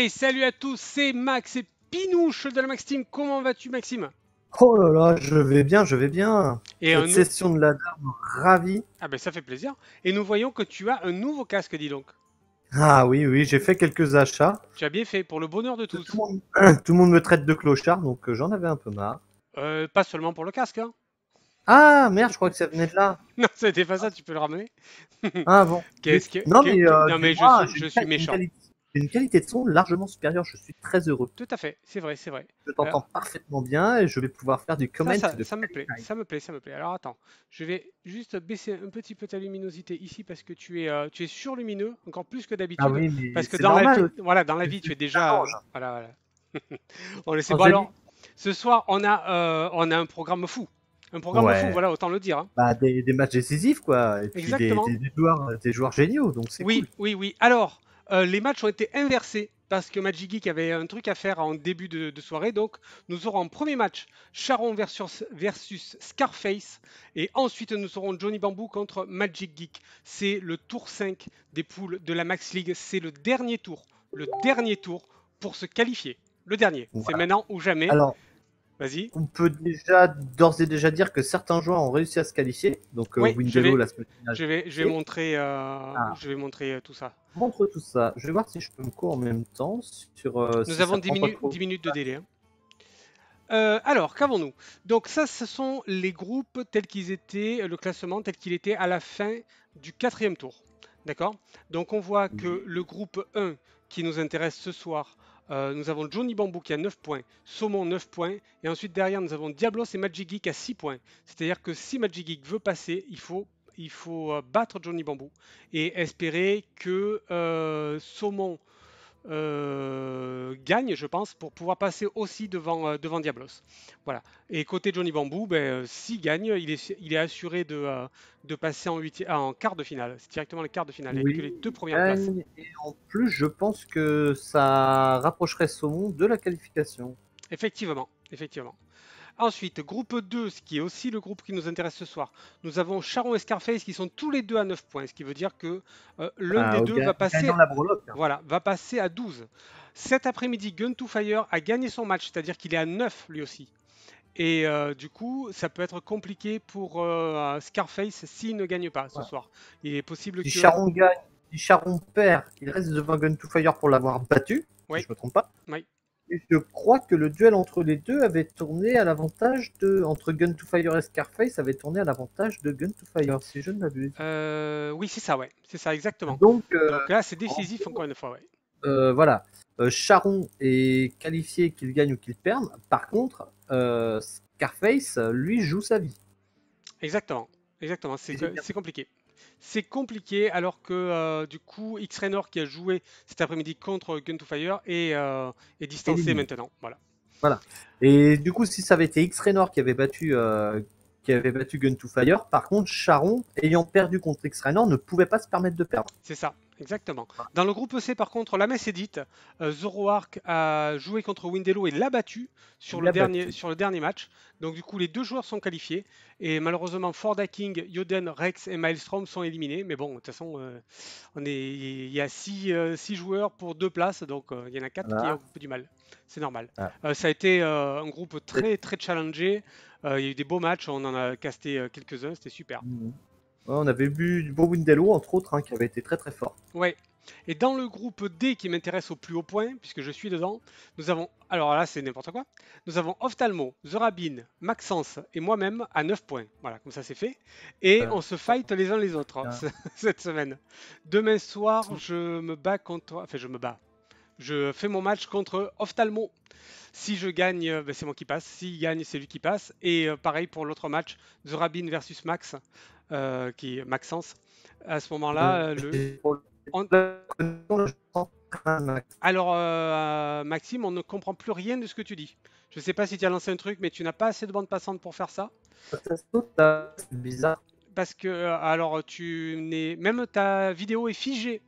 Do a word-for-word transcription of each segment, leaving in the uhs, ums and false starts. Et salut à tous, c'est Max et Pinouche de la Max Team. Comment vas-tu, Maxime? Oh là là, je vais bien, je vais bien. Et Cette un... session de la dame, ravi. Ah ben ça fait plaisir. Et nous voyons que tu as un nouveau casque, dis donc. Ah oui, oui, j'ai fait quelques achats. Tu as bien fait, pour le bonheur de tous. Tout le monde, tout le monde me traite de clochard, donc j'en avais un peu marre. Euh, pas seulement pour le casque, hein. Ah merde, je crois que ça venait de là. Non, c'était pas ça, tu peux le ramener. Ah bon. Qu'est-ce que... Non mais, euh, non, mais je, moi, suis, je suis méchant. Une qualité de son largement supérieure, je suis très heureux. Tout à fait, c'est vrai, c'est vrai. Je t'entends euh... parfaitement bien et je vais pouvoir faire du comment. Ça, ça, de ça me plaît, ça me plaît, ça me plaît. Alors attends, je vais juste baisser un petit peu ta luminosité ici parce que tu es, euh, tu es surlumineux, encore plus que d'habitude. Ah oui, mais parce que dans normal, la, voilà, dans la vie, tu es déjà... Euh, voilà, voilà. On le sait pas alors. Ce soir, on a, euh, on a un programme fou. Un programme ouais. fou, voilà, autant le dire. Hein. Bah, des, des matchs décisifs, quoi. Et puis exactement. Des, des, joueurs, des joueurs géniaux, donc c'est oui, cool. Oui, oui, alors... Euh, les matchs ont été inversés parce que Magic Geek avait un truc à faire en début de, de soirée. Donc, nous aurons en premier match Charon versus, versus Scarface. Et ensuite, nous aurons Johnny Bambou contre Magic Geek. C'est le tour cinq des poules de la Max League. C'est le dernier tour. Le dernier tour pour se qualifier. Le dernier. Voilà. C'est maintenant ou jamais. Alors, vas-y. On peut déjà d'ores et déjà dire que certains joueurs ont réussi à se qualifier. Donc, euh, oui, Windelo, la semaine dernière. Je vais, je vais montrer, euh, ah. je vais montrer euh, tout ça. Montre tout ça. Je vais voir si je peux me couper en même temps. Sur, euh, nous si avons dix minutes de délai. Hein. Euh, alors, qu'avons-nous? Donc ça, ce sont les groupes tels qu'ils étaient, le classement tel qu'il était à la fin du quatrième tour. D'accord? Donc on voit que le groupe un qui nous intéresse ce soir, euh, nous avons Johnny Bambou qui a neuf points, Saumon neuf points, et ensuite derrière nous avons Diablos et Magic Geek à six points. C'est-à-dire que si Magic Geek veut passer, il faut... Il faut battre Johnny Bambou et espérer que euh, Saumon euh, gagne, je pense, pour pouvoir passer aussi devant, euh, devant Diablos. Voilà. Et côté Johnny Bambou, ben, euh, s'il gagne, il est, il est assuré de, euh, de passer en, huiti... ah, en quart de finale. C'est directement les quarts de finale, oui. Avec les deux premières euh, places. Et en plus, je pense que ça rapprocherait Saumon de la qualification. Effectivement, effectivement. Ensuite, groupe deux, ce qui est aussi le groupe qui nous intéresse ce soir. Nous avons Charon et Scarface qui sont tous les deux à neuf points, ce qui veut dire que euh, l'un ah, des okay. deux va passer, dans la breloque, hein. Voilà, va passer à douze. Cet après-midi, Gun to Fire a gagné son match, c'est-à-dire qu'il est à neuf lui aussi. Et euh, du coup, ça peut être compliqué pour euh, Scarface s'il ne gagne pas ce ouais. soir. Il est possible si que... Charon gagne, si Charon perd, il reste devant Gun to Fire pour l'avoir battu, oui. Si je ne me trompe pas. Oui. Et je crois que le duel entre les deux avait tourné à l'avantage de... Entre Gun to Fire et Scarface avait tourné à l'avantage de Gun to Fire, si je ne m'abuse. Euh, oui, c'est ça, ouais. C'est ça, exactement. Donc, euh, Donc là, c'est décisif en... encore une fois, ouais. Euh, voilà. Euh, Charon est qualifié qu'il gagne ou qu'il perde. Par contre, euh, Scarface, lui, joue sa vie. Exactement. Exactement. C'est compliqué. C'est compliqué alors que euh, du coup X-Raynor qui a joué cet après-midi contre Gun to Fire est, euh, est distancé et maintenant. Voilà. Voilà. Et du coup si ça avait été X-Raynor qui avait battu euh, qui avait battu Gun to Fire, par contre Charon ayant perdu contre X-Raynor ne pouvait pas se permettre de perdre. C'est ça. Exactement. Dans le groupe C, par contre, la messe est dite. Euh, Zoroark a joué contre Windelo et l'a battu sur le, dernier, sur le dernier match. Donc, du coup, les deux joueurs sont qualifiés. Et malheureusement, Forda King, Yoden, Rex et Maelstrom sont éliminés. Mais bon, de toute façon, euh, on est, il y a six, euh, six joueurs pour deux places. Donc, euh, il y en a quatre ah. qui ont un peu du mal. C'est normal. Ah. Euh, ça a été euh, un groupe très, très challengé. Euh, il y a eu des beaux matchs. On en a casté euh, quelques-uns. C'était super. Mmh. Ouais, on avait vu du bon Windelo, entre autres, hein, qui avait été très très fort. Ouais. Et dans le groupe D, qui m'intéresse au plus haut point, puisque je suis dedans, nous avons... Alors là, c'est n'importe quoi. Nous avons Ophtalmo, The Rabin, Maxence et moi-même à neuf points. Voilà, comme ça c'est fait. Et euh... on se fight les uns les autres hein, ouais. cette semaine. Demain soir, je me bats contre... Enfin, je me bats. Je fais mon match contre Ophtalmo. Si je gagne, ben, c'est moi qui passe. S'il gagne, c'est lui qui passe. Et euh, pareil pour l'autre match, The Rabin versus Max. Euh, qui Maxence, à ce moment-là, le... on... alors euh, Maxime, on ne comprend plus rien de ce que tu dis. Je ne sais pas si tu as lancé un truc, mais tu n'as pas assez de bande passante pour faire ça. C'est bizarre. Parce que alors tu n'es, même ta vidéo est figée,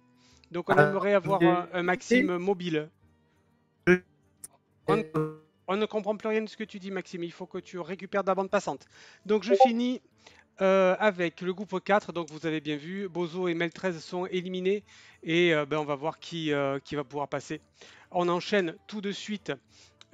donc on aimerait avoir un, un Maxime mobile. On... on ne comprend plus rien de ce que tu dis, Maxime. Il faut que tu récupères de la bande passante. Donc je finis. euh, avec le groupe quatre. Donc vous avez bien vu, Bozo et Mel treize sont éliminés et euh, ben, on va voir qui, euh, qui va pouvoir passer. On enchaîne tout de suite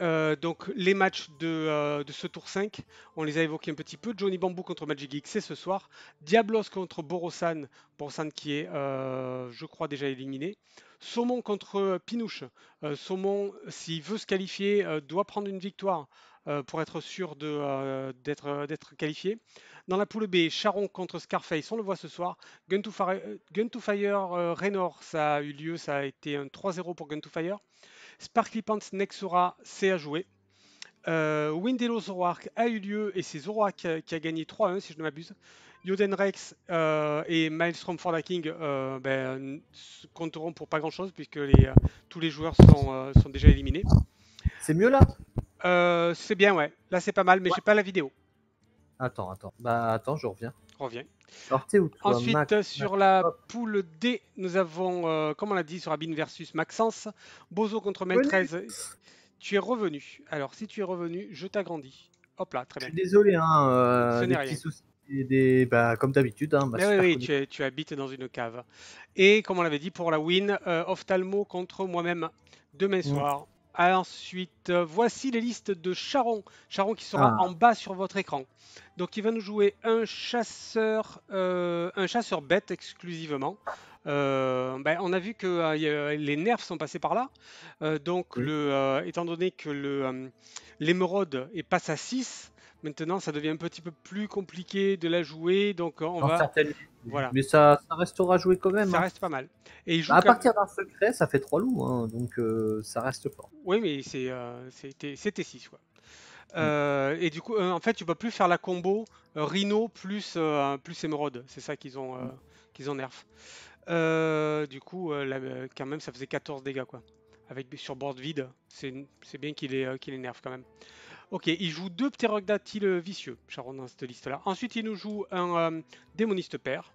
euh, donc les matchs de, euh, de ce tour cinq. On les a évoqués un petit peu. Johnny Bambou contre Magic Geek, c'est ce soir. Diablos contre Borosan, Borosan qui est, euh, je crois, déjà éliminé. Saumon contre Pinouche. Euh, Saumon, s'il veut se qualifier, euh, doit prendre une victoire euh, pour être sûr de, euh, d'être, euh, d'être qualifié. Dans la poule B, Charon contre Scarface, on le voit ce soir. Gun to Fire, Gun to Fire euh, Raynor, ça a eu lieu, ça a été un trois zéro pour Gun to Fire. Sparkly Pants, Nexora, c'est à jouer. Euh, Windelo Zoroark a eu lieu et c'est Zoroark qui a, qui a gagné trois un si je ne m'abuse. Yoden Rex euh, et Maelstrom for the King euh, ben, compteront pour pas grand chose puisque les, euh, tous les joueurs sont, euh, sont déjà éliminés. C'est mieux là euh, c'est bien, ouais. Là c'est pas mal, mais ouais. J'ai pas la vidéo. Attends, attends. Bah attends, je reviens. Reviens. Ou toi, ensuite, Max, sur Max, la hop. Poule D, nous avons, euh, comme on l'a dit, sur Rabin versus Maxence. Bozo contre Mel treize. Tu es revenu. Alors, si tu es revenu, je t'agrandis. Hop là, très bien. Je suis désolé, hein. Euh, Ce n'est rien. Soucis et des, bah, comme d'habitude. Hein, bah, oui, oui, tu, es, tu habites dans une cave. Et comme on l'avait dit, pour la win, euh, Ophtalmo contre moi-même demain soir. Mmh. Ensuite, voici les listes de Charon. Charon qui sera ah. en bas sur votre écran. Donc, il va nous jouer un chasseur, euh, un chasseur bête exclusivement. Euh, ben, on a vu que euh, les nerfs sont passés par là. Euh, donc, oui. le, euh, étant donné que l'émeraude euh, est passe à six, maintenant, ça devient un petit peu plus compliqué de la jouer. Donc, on Dans va. Certaines... Voilà. Mais ça, ça restera joué quand même. Ça hein. reste pas mal. Et il joue bah, à comme... partir d'un secret, ça fait trois loups. Hein, donc, euh, ça reste fort. Oui, mais c'est euh, T six. Quoi. Mm. Euh, et du coup, euh, en fait, tu peux plus faire la combo euh, Rhino plus, euh, plus émeraude. C'est ça qu'ils ont, euh, mm. qu'ils ont nerf. Euh, du coup, euh, là, quand même, ça faisait quatorze dégâts. Quoi. Avec, sur board vide, c'est bien qu'il les euh, qu'il les nerf quand même. Ok, il joue deux ptérodactyles vicieux, Charon, dans cette liste-là. Ensuite, il nous joue un euh, démoniste père.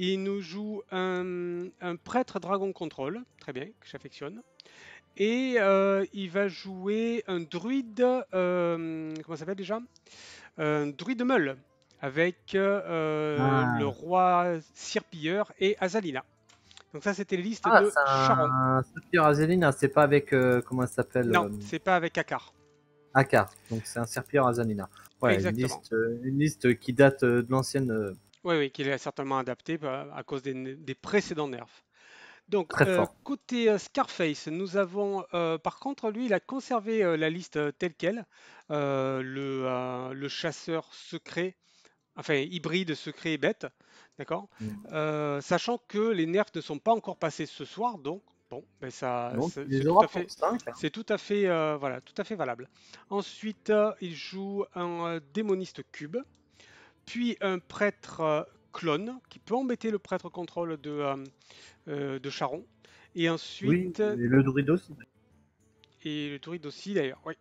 Il nous joue un, un prêtre dragon contrôle, très bien, que j'affectionne. Et euh, il va jouer un druide, euh, comment ça s'appelle déjà? Un druide meule, avec euh, ah. le roi Sirpilleur et Azalina. Donc ça, c'était les listes ah, de Charon. Un... Sirpilleur Azalina, c'est pas avec, euh, comment ça s'appelle? Non, euh... c'est pas avec Akar. Akar, donc c'est un serpilleur Azalina. Ouais, exactement. Une liste, euh, une liste qui date euh, de l'ancienne... Euh... Oui, oui, qui est certainement adaptée à cause des, des précédents nerfs. Donc, euh, côté euh, Scarface, nous avons... Euh, par contre, lui, il a conservé euh, la liste euh, telle qu'elle. Euh, le, euh, le chasseur secret, enfin hybride, secret et bête, d'accord mmh. euh, Sachant que les nerfs ne sont pas encore passés ce soir, donc... Bon, ben ça, c'est tout, hein. tout à fait, euh, voilà, tout à fait valable. Ensuite, euh, il joue un euh, démoniste cube, puis un prêtre euh, clone qui peut embêter le prêtre contrôle de, euh, euh, de Charon, et ensuite oui, et le druide aussi. Et le druide aussi d'ailleurs, oui.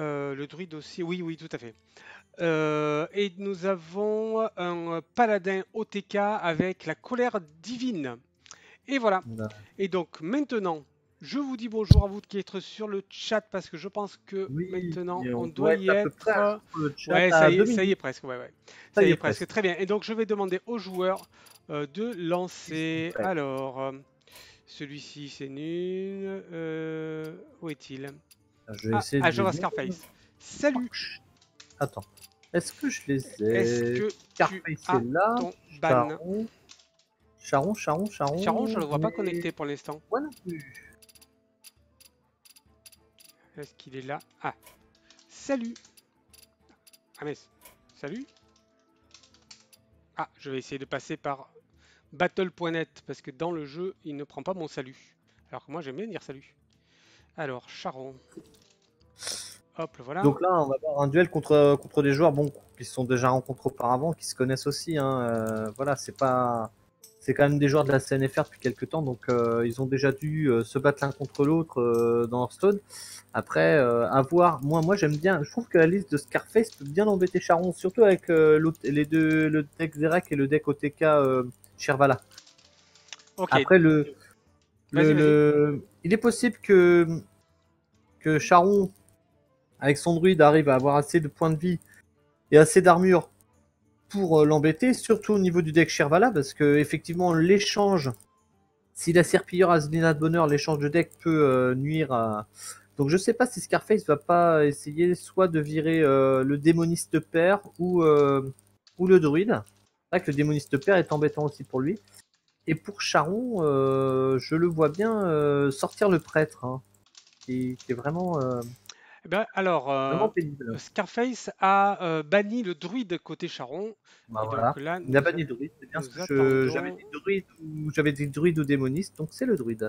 Euh, le druide aussi, oui, oui, tout à fait. Euh, et nous avons un paladin O T K avec la colère divine. Et voilà. Et donc maintenant, je vous dis bonjour à vous qui êtes sur le chat parce que je pense que oui, maintenant on, on doit, doit y être. être... Ouais, ça, y est, ça y est presque. Ouais, ouais. Ça, ça y est, est presque. presque. Très bien. Et donc je vais demander aux joueurs euh, de lancer. Ouais. Alors, euh, celui-ci c'est nul. Euh, où est-il? Je vais ah, essayer. Ah, de Scarface. Salut. Attends. Est-ce que je les ai? Est-ce que Scarface est là? Ton ban. Charon, Charon, Charon... Charon, je ne le vois mais... pas connecté pour l'instant. Ouais, non plus. Est-ce qu'il est là? Ah. Salut. Ah, mais... Salut. Ah, je vais essayer de passer par battle point net, parce que dans le jeu, il ne prend pas mon salut. Alors que moi, j'aime bien dire salut. Alors, Charon... Hop, voilà. Donc là, on va avoir un duel contre, contre des joueurs bon, qui se sont déjà rencontrés auparavant, qui se connaissent aussi. Hein. Euh, voilà, c'est pas... C'est quand même des joueurs de la C N F R depuis quelques temps, donc euh, ils ont déjà dû euh, se battre l'un contre l'autre euh, dans Hearthstone. Après, euh, à voir. Moi, moi j'aime bien. Je trouve que la liste de Scarface peut bien embêter Charon, surtout avec euh, les deux, le deck Zerak et le deck O T K euh, Shervala. Okay. Après, le, le, le, il est possible que, que Charon, avec son druide, arrive à avoir assez de points de vie et assez d'armure pour l'embêter, surtout au niveau du deck Shervala, parce que effectivement l'échange, si la serpilleur a Zelina de Bonheur, l'échange de deck peut euh, nuire à... Donc je sais pas si Scarface va pas essayer soit de virer euh, le démoniste père ou, euh, ou le druide. C'est vrai que le démoniste père est embêtant aussi pour lui. Et pour Charon, euh, je le vois bien euh, sortir le prêtre, hein, qui, qui est vraiment... Euh... Eh bien, alors, euh, Scarface a euh, banni le druide côté Charon. Bah voilà. Donc là, il a banni le druide, c'est bien ce que j'avais dit, druide ou j'avais dit druide ou démoniste, donc c'est le druide.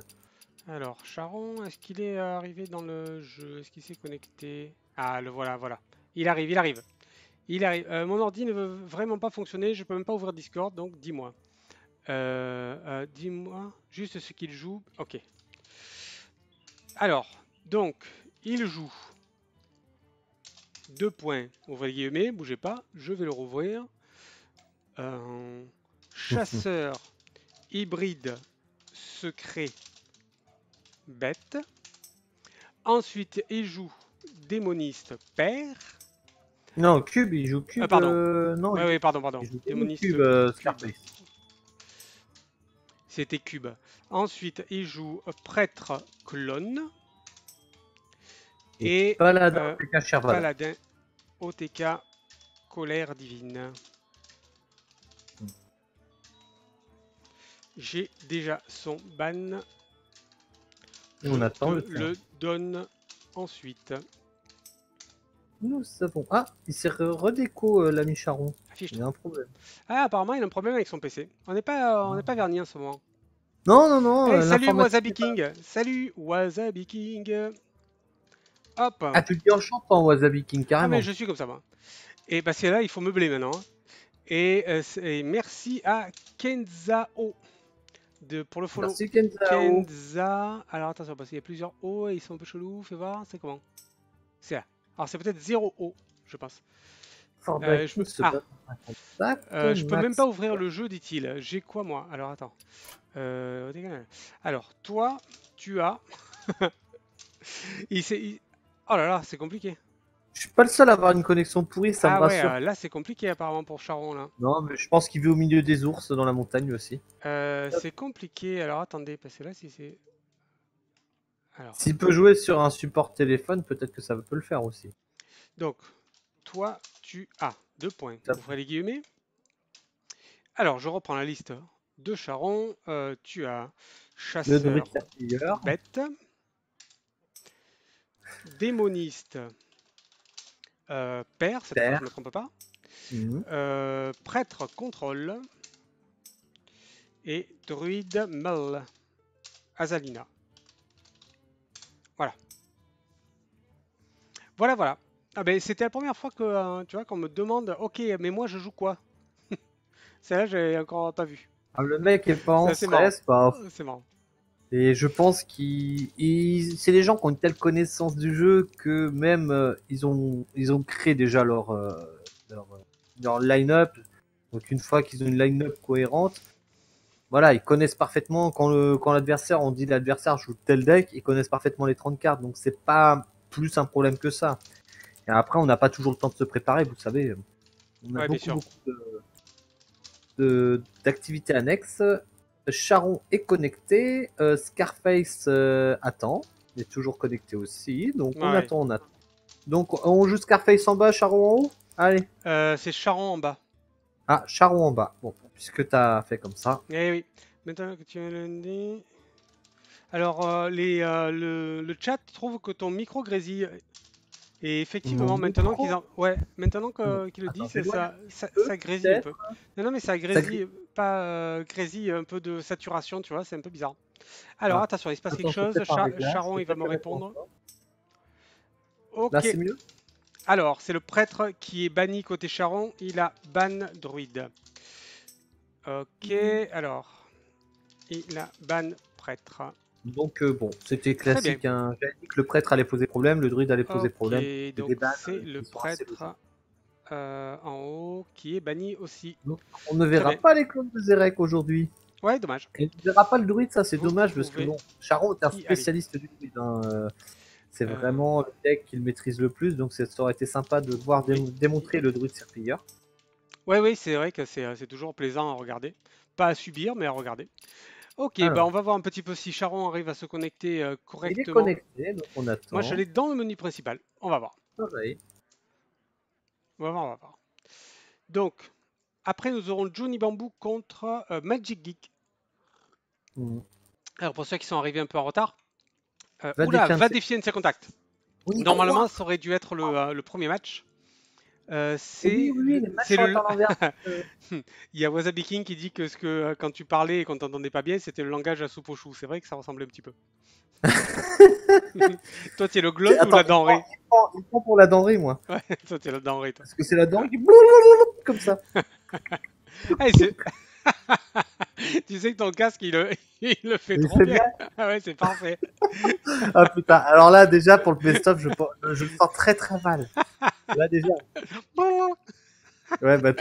Alors, Charon, est-ce qu'il est arrivé dans le jeu? Est-ce qu'il s'est connecté? Ah, le voilà, voilà. Il arrive, il arrive. Il arrive. Euh, mon ordi ne veut vraiment pas fonctionner, je peux même pas ouvrir Discord, donc dis-moi. Euh, euh, dis-moi juste ce qu'il joue. Ok. Alors, donc, il joue... Deux points, ouvrez guillemets, bougez pas, je vais le rouvrir. Euh, chasseur hybride secret bête. Ensuite, il joue démoniste père. Non, cube, il joue cube. Ah, pardon. Euh, non, ouais, il... ouais, pardon, pardon. Démoniste cube. Euh, cube. C'était cube. Ensuite, il joue prêtre clone. Et, et Paladin, euh, O T K, Paladin, O T K, colère divine. Hmm. J'ai déjà son ban. Je on attend le, le donne ensuite. Nous savons. Ah, il s'est redéco euh, l'ami Charon. Affiche. Il a un problème. Ah, apparemment, il a un problème avec son P C. On n'est pas, euh, on n'est pas vernis en ce moment. Non, non, non. Hey, euh, salut Wasabi King. Pas... Salut Wasabi King. Hop. Ah, tu le dis en chantant, Wasabi King, carrément. Ah, mais je suis comme ça, moi. Et bah, c'est là, il faut meubler maintenant. Et, euh, et merci à Kenzao de, pour le follow. Merci Kenzao. Kenza... Alors, attention, parce qu'il y a plusieurs O et ils sont un peu chelous. Fais voir, c'est comment? C'est là. Alors, c'est peut-être zéro O, je pense. Oh, bah, euh, je... Ah. Pas... Euh, je peux même pas ouvrir le jeu, dit-il. J'ai quoi, moi? Alors, attends. Euh... Alors, toi, tu as. il s'est. Il... Oh là là, c'est compliqué. Je suis pas le seul à avoir une connexion pourrie, ça ah me rassure. Ouais, là c'est compliqué apparemment pour Charon là. Non, mais je pense qu'il vit au milieu des ours dans la montagne aussi. Euh, c'est compliqué. Alors attendez, parce que là si c'est. Alors. S'il peut jouer sur un support téléphone, peut-être que ça peut le faire aussi. Donc, toi, tu as deux points. Ouvrez les guillemets. Alors, je reprends la liste de Charon. Euh, tu as chasseur, bête. Démoniste euh, père, c'est pas, je me trompe pas. Mmh. Euh, prêtre contrôle et druide mal Azalina. Voilà. Voilà voilà. Ah ben c'était la première fois que euh, tu vois qu'on me demande ok mais moi je joue quoi? Celle-là j'ai encore pas vu. Ah, le mec est pas en stress, pas. C'est marrant. Et je pense qu'ils, c'est des gens qui ont une telle connaissance du jeu que même euh, ils ont, ils ont créé déjà leur, euh, leur, leur line-up. Donc une fois qu'ils ont une line-up cohérente, voilà, ils connaissent parfaitement quand le, quand l'adversaire, on dit l'adversaire joue tel deck, ils connaissent parfaitement les trente cartes. Donc c'est pas plus un problème que ça. Et après, on n'a pas toujours le temps de se préparer, vous savez. On a ouais, beaucoup, beaucoup d'activités annexes. Charon est connecté, euh, Scarface euh, attend, il est toujours connecté aussi, donc ouais. on attend, on attend. Donc on joue Scarface en bas, Charon en haut? Allez. Euh, c'est Charon en bas. Ah, Charon en bas, bon, puisque t'as fait comme ça. Eh oui, maintenant que tu as lundi... Alors, euh, les, euh, le, le chat trouve que ton micro grésille. Et effectivement, mmh, maintenant qu'ils en... ouais, maintenant qu'ils qu le disent, ça, ça, ça, ça grésille un peu. Non, non, mais ça grésille, ça... pas euh, grésille, un peu de saturation, tu vois, c'est un peu bizarre. Alors, ah. attention, il se passe quelque chose. Cha là, Charon, il va me répondre. Ok. Là, c'est mieux. Alors, c'est le prêtre qui est banni côté Charon. Il a ban druide. Ok, mmh. alors, il a ban prêtre. Donc euh, bon, c'était classique, hein. Le prêtre allait poser problème, le druide allait poser okay, problème. Donc c'est le prêtre euh, en haut qui est banni aussi. Donc, on ne verra pas les clones de Zerek aujourd'hui. Ouais, dommage. Et on ne verra pas le druide, ça c'est dommage parce que bon, Charon est un spécialiste du druide. Hein. C'est euh... vraiment le deck qu'il maîtrise le plus, donc ça aurait été sympa de voir dé oui. démontrer le druide serpilleur. Ouais, oui, c'est vrai que c'est toujours plaisant à regarder. Pas à subir, mais à regarder. Ok, alors, bah on va voir un petit peu si Charon arrive à se connecter euh, correctement. Il est connecté, donc on attend. Moi, je l'ai dans le menu principal. On va voir. Pareil. On va voir, on va voir. Donc, après, nous aurons Johnny Bambou contre euh, Magic Geek. Mm. Alors, pour ceux qui sont arrivés un peu en retard, euh, va, oula, défier va défier un de ses contacts. Oui, normalement, ça aurait dû être le, euh, le premier match. Euh, c'est oui, oui, le... Il y a Wasabi King qui dit que, ce que quand tu parlais et qu'on t'entendait pas bien, c'était le langage à soupe aux choux. C'est vrai que ça ressemblait un petit peu. Toi, t'es le globe ou la denrée? Il prend pour la denrée, moi. Ouais, toi, t'es la denrée. Toi. Parce que c'est la denrée qui comme ça. Ah, tu sais que ton casque, il le, il le fait il trop fait bien. bien. Ah ouais, c'est parfait. Ah putain, alors là, déjà, pour le best-of, je, je me sens très très mal. Là déjà. Ouais, bah,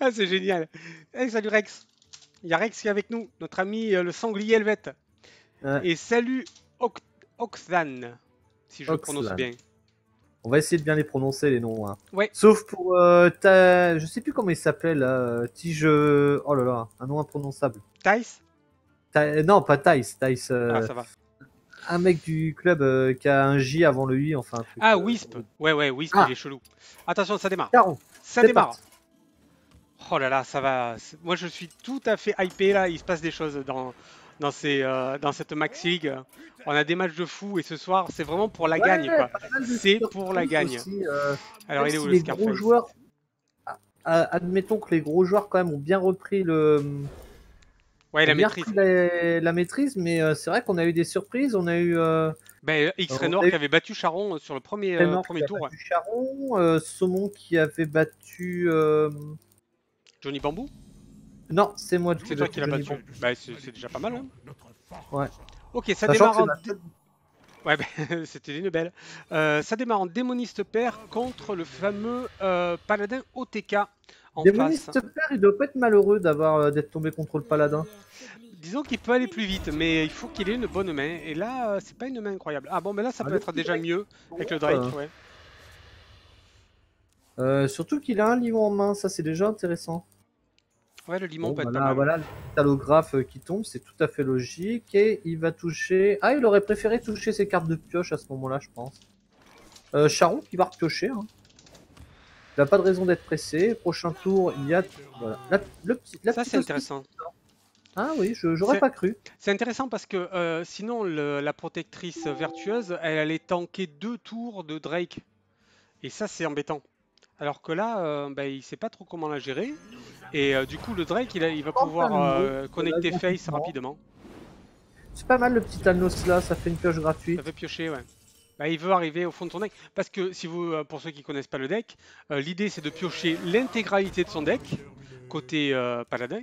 ah, c'est génial. Hey, salut Rex. Il y a Rex qui est avec nous, notre ami euh, le sanglier helvète. Ouais. Et salut Oxlan, si je le prononce bien. On va essayer de bien les prononcer les noms. Hein. Ouais. Sauf pour euh, ta... je sais plus comment il s'appelle. Euh, tige. Oh là là, un nom imprononçable. Tice. Ta... Non, pas Tice. Tice. Euh... Ah, ça va. Un mec du club euh, qui a un J avant le I, enfin. Un truc, ah, Wisp. Euh... Ouais, ouais, Wisp, ah. Il est chelou. Attention, ça démarre. Charon, ça démarre. Parti. Oh là là, ça va. Moi, je suis tout à fait hypé là. Il se passe des choses dans, dans, ces, euh, dans cette Max League. On a des matchs de fou et ce soir, c'est vraiment pour la ouais, gagne. C'est pour la gagne. Aussi, euh, alors, il est où le Scarface joueurs... Admettons que les gros joueurs, quand même, ont bien repris le. Ouais, la maîtrise. La, la maîtrise, mais euh, c'est vrai qu'on a eu des surprises. On a eu. Euh, ben, X-Raynor eu... qui avait battu Charon sur le premier, euh, premier tour. Battu Charon, euh, Saumon qui avait battu. Euh... Johnny Bambou. Non, c'est moi qui l'ai battu. Qui battu. Bah, c'est déjà pas mal. Hein ouais. Ok, ça Sachant démarre en. Dé... Ouais, ben, c'était une belle. Euh, ça démarre en démoniste père contre le fameux euh, paladin O T K. Démoniste père, il doit pas être malheureux d'avoir d'être tombé contre le paladin. Disons qu'il peut aller plus vite, mais il faut qu'il ait une bonne main. Et là, c'est pas une main incroyable. Ah bon, mais là, ça ah, peut être déjà Drake. mieux avec le Drake, ouais. Euh, surtout qu'il a un limon en main, ça c'est déjà intéressant. Ouais, le limon bon, peut bah être là, pas mal. Voilà, le talographe qui tombe, c'est tout à fait logique. Et il va toucher... Ah, il aurait préféré toucher ses cartes de pioche à ce moment-là, je pense. Euh, Charon qui va repiocher, hein. Il n'a pas de raison d'être pressé. Prochain tour, il y a voilà. la, le, la ça c'est intéressant. Ah oui, je n'aurais pas cru. C'est intéressant parce que euh, sinon le, la protectrice vertueuse, elle allait tanker deux tours de Drake. Et ça c'est embêtant. Alors que là, euh, bah, il ne sait pas trop comment la gérer. Et euh, du coup le Drake, il, a, il va oh, pouvoir euh, connecter Face rapidement. C'est pas mal le petit Thanos là, ça fait une pioche gratuite. Ça fait piocher, ouais. Bah, il veut arriver au fond de son deck. Parce que, si vous, pour ceux qui ne connaissent pas le deck, euh, l'idée c'est de piocher l'intégralité de son deck, côté euh, paladin,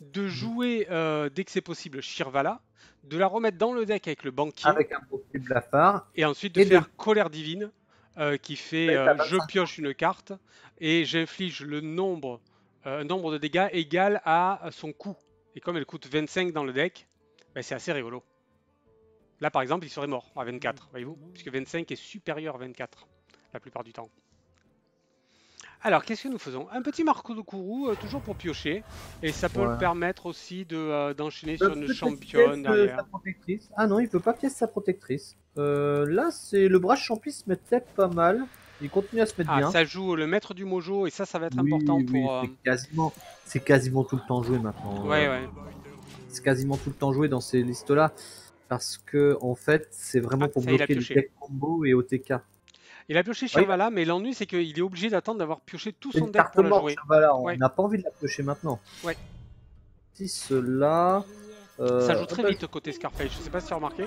de jouer, euh, dès que c'est possible, Shirvala, de la remettre dans le deck avec le banquier, avec un possible blafard, et ensuite de et faire de... Colère Divine, euh, qui fait euh, « Je pioche une carte et j'inflige le nombre, euh, nombre de dégâts égal à son coût. » Et comme elle coûte vingt-cinq dans le deck, bah, c'est assez rigolo. Là, par exemple, il serait mort à vingt-quatre, voyez-vous, puisque vingt-cinq est supérieur à vingt-quatre, la plupart du temps. Alors, qu'est-ce que nous faisons? Un petit Marco de Kourou, euh, toujours pour piocher, et ça peut voilà. le permettre aussi d'enchaîner de, euh, sur une championne derrière. Ah non, il ne peut pas pièce sa protectrice. Euh, là, c'est le bras champi se mettait pas mal, il continue à se mettre ah, bien. Ça joue le maître du mojo, et ça, ça va être oui, important oui, pour... C'est euh... quasiment, quasiment tout le temps joué maintenant. Ouais, euh, ouais. C'est quasiment tout le temps joué dans ces listes-là. Parce que, en fait, c'est vraiment ah, pour bloquer le deck combo et O T K. Il a pioché Shirvala, ouais. mais l'ennui, c'est qu'il est obligé d'attendre d'avoir pioché tout son deck pour la jouer. Shirvala, on ouais. n'a pas envie de la piocher maintenant. Ouais. Si, cela... Euh... Ça joue très oh, bah... vite côté Scarface, je sais pas si tu as remarqué.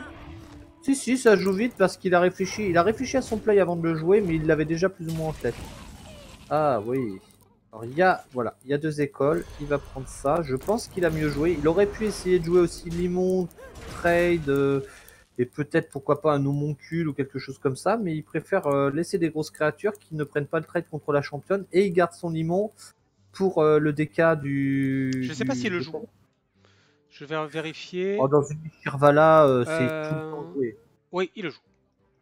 Si, si, ça joue vite parce qu'il a réfléchi. Il a réfléchi à son play avant de le jouer, mais il l'avait déjà plus ou moins en tête. Ah, oui. Alors, il y a... Voilà, il y a deux écoles. Il va prendre ça. Je pense qu'il a mieux joué. Il aurait pu essayer de jouer aussi Limon... trade euh, et peut-être pourquoi pas un homoncule ou quelque chose comme ça, mais il préfère euh, laisser des grosses créatures qui ne prennent pas le trade contre la championne et il garde son limon pour euh, le D K du... Je sais du, pas s'il si le joue. Temps. Je vais vérifier. Oh, dans une Shirvala, euh, euh... c'est tout le temps joué. Oui, il le joue.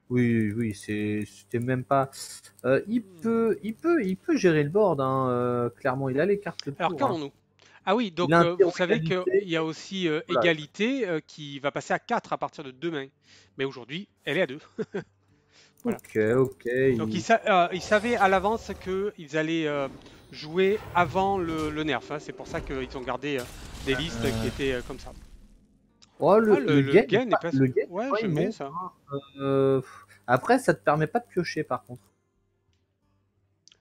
Oui, oui, c'était même pas. Euh, il peut, il peut, il peut gérer le board. Hein, euh, clairement, il a les cartes. Le tour, Alors qu'avons-nous hein. Ah oui, donc euh, vous savez qu'il y a aussi euh, voilà. égalité euh, qui va passer à quatre à partir de demain. Mais aujourd'hui, elle est à deux. Voilà. Ok, ok. Donc ils sa euh, il savaient à l'avance qu'ils allaient euh, jouer avant le, le nerf. Hein. C'est pour ça qu'ils ont gardé euh, des listes euh... qui étaient euh, comme ça. Oh, le, ah, le, le gain n'est pas... Le gain, ouais, ouais, je mets ça. Euh, après, ça te permet pas de piocher, par contre.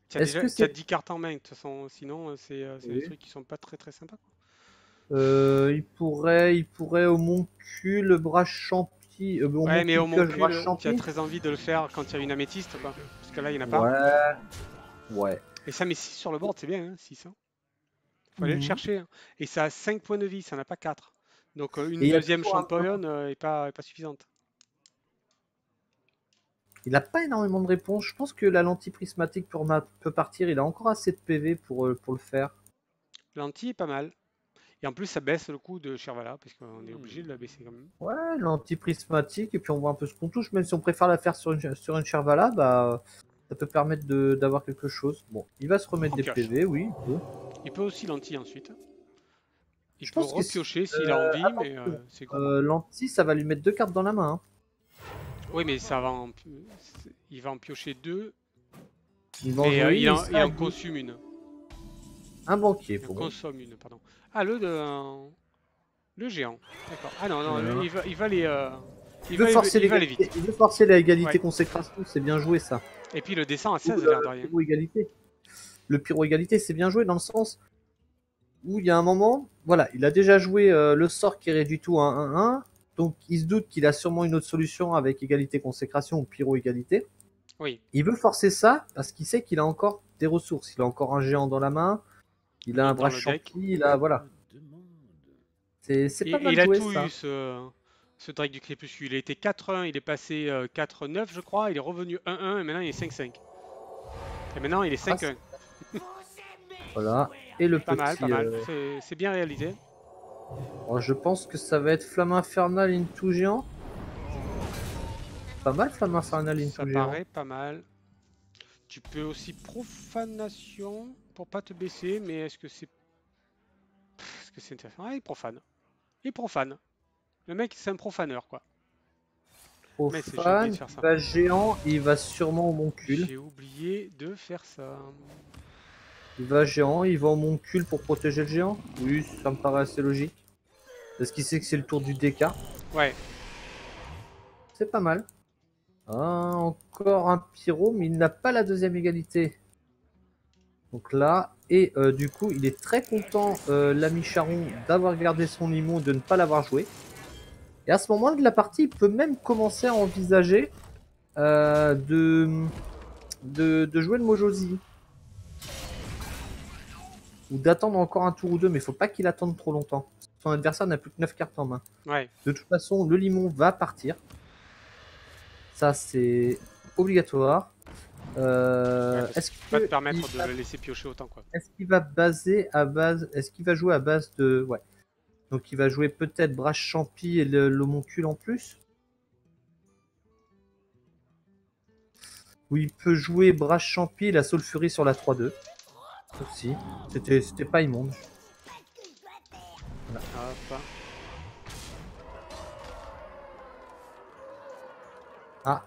Tu as déjà dix cartes en main, de toute façon. Sinon, c'est oui. des trucs qui sont pas très très sympas. Euh, il pourrait, il pourrait au moncule, bras champi... Euh, bon, ouais, mais au moncule, tu as très envie de le faire quand il y a une améthyste, pas parce que là, il n'y en a pas. Ouais. ouais. Et ça met six sur le board, c'est bien, hein, six. Hein. Faut mmh. aller le chercher. Hein. Et ça a cinq points de vie, ça n'a pas quatre. Donc une et deuxième championne n'est euh, pas, pas suffisante. Il n'a pas énormément de réponses. Je pense que la lentille prismatique pour ma... peut partir. Il a encore assez de P V pour, euh, pour le faire. Lentille est pas mal. Et en plus, ça baisse le coût de Chervala, parce qu'on est obligé de la baisser quand même. Ouais, lentille prismatique. Et puis on voit un peu ce qu'on touche. Même si on préfère la faire sur une, sur une Chervala, bah, ça peut permettre d'avoir quelque chose. Bon, il va se remettre en des pioche. P V, oui. Il peut, il peut aussi lentille ensuite. Il je peut pense repiocher s'il a envie, euh, mais euh, c'est cool. Euh, L'anti, ça va lui mettre deux cartes dans la main. Hein. Oui, mais ça va en... il va en piocher deux. Il va et euh, il, en, il en consomme une. Un banquier, pour il moi. Consomme une, pardon. Ah, le de... le géant. D'accord. Ah non, non, euh... le, il, va, il va les... Euh... Il, il, veut va, forcer il, va les vite. Il veut forcer l'égalité ouais. consécration, c'est bien joué ça. Et puis le dessin à seize, il a l'air de rien. Le pyro-égalité, le pyro-égalité c'est bien joué dans le sens... où il y a un moment, voilà, il a déjà joué euh, le sort qui réduit tout à un un un, donc il se doute qu'il a sûrement une autre solution avec égalité consécration ou pyro-égalité. Oui. Il veut forcer ça parce qu'il sait qu'il a encore des ressources. Il a encore un géant dans la main, il a et un bras champi, il a... voilà. C'est pas mal joué, ça. Il a tout ça. eu, ce, ce Drake du Crépuscule. Il était quatre un, il est passé quatre neuf, je crois, il est revenu un un, et maintenant il est cinq cinq. Et maintenant il est cinq un. Ah, voilà. Et le pas petit, mal, pas mal, euh... c'est bien réalisé. Alors, je pense que ça va être Flamme Infernale into Géant. Pas mal, Flamme Infernale into Géant. Ça paraît pas mal. Tu peux aussi Profanation pour pas te baisser, mais est-ce que c'est. Est-ce que c'est intéressant? Ah, il profane. Il profane. Le mec, c'est un profaneur, quoi. Profane, mais il va géant, il va sûrement au moncule. J'ai oublié de faire ça. Il va géant, il va en moncule pour protéger le géant. Oui, ça me paraît assez logique. Parce qu'il sait que c'est le tour du D K. Ouais. C'est pas mal. Ah, encore un pyro, mais il n'a pas la deuxième égalité. Donc là, et euh, du coup, il est très content, euh, l'ami Charon, d'avoir gardé son limon, de ne pas l'avoir joué. Et à ce moment de la partie, il peut même commencer à envisager euh, de, de, de jouer le Mojosi. Ou d'attendre encore un tour ou deux, mais il faut pas qu'il attende trop longtemps. Son adversaire n'a plus que neuf cartes en main. Ouais. De toute façon, le limon va partir. Ça, c'est obligatoire. Euh, ouais, Est-ce qu'il va te permettre de va... le laisser piocher autant quoi. Est-ce qu'il va baser à base Est-ce qu'il va jouer à base de ouais. Donc il va jouer peut-être Brache Champi et l'homoncule en plus. Ou il peut jouer Brache Champi et la Soulfurie sur la trois deux. Aussi, c'était pas immonde. Voilà. Hop. Ah,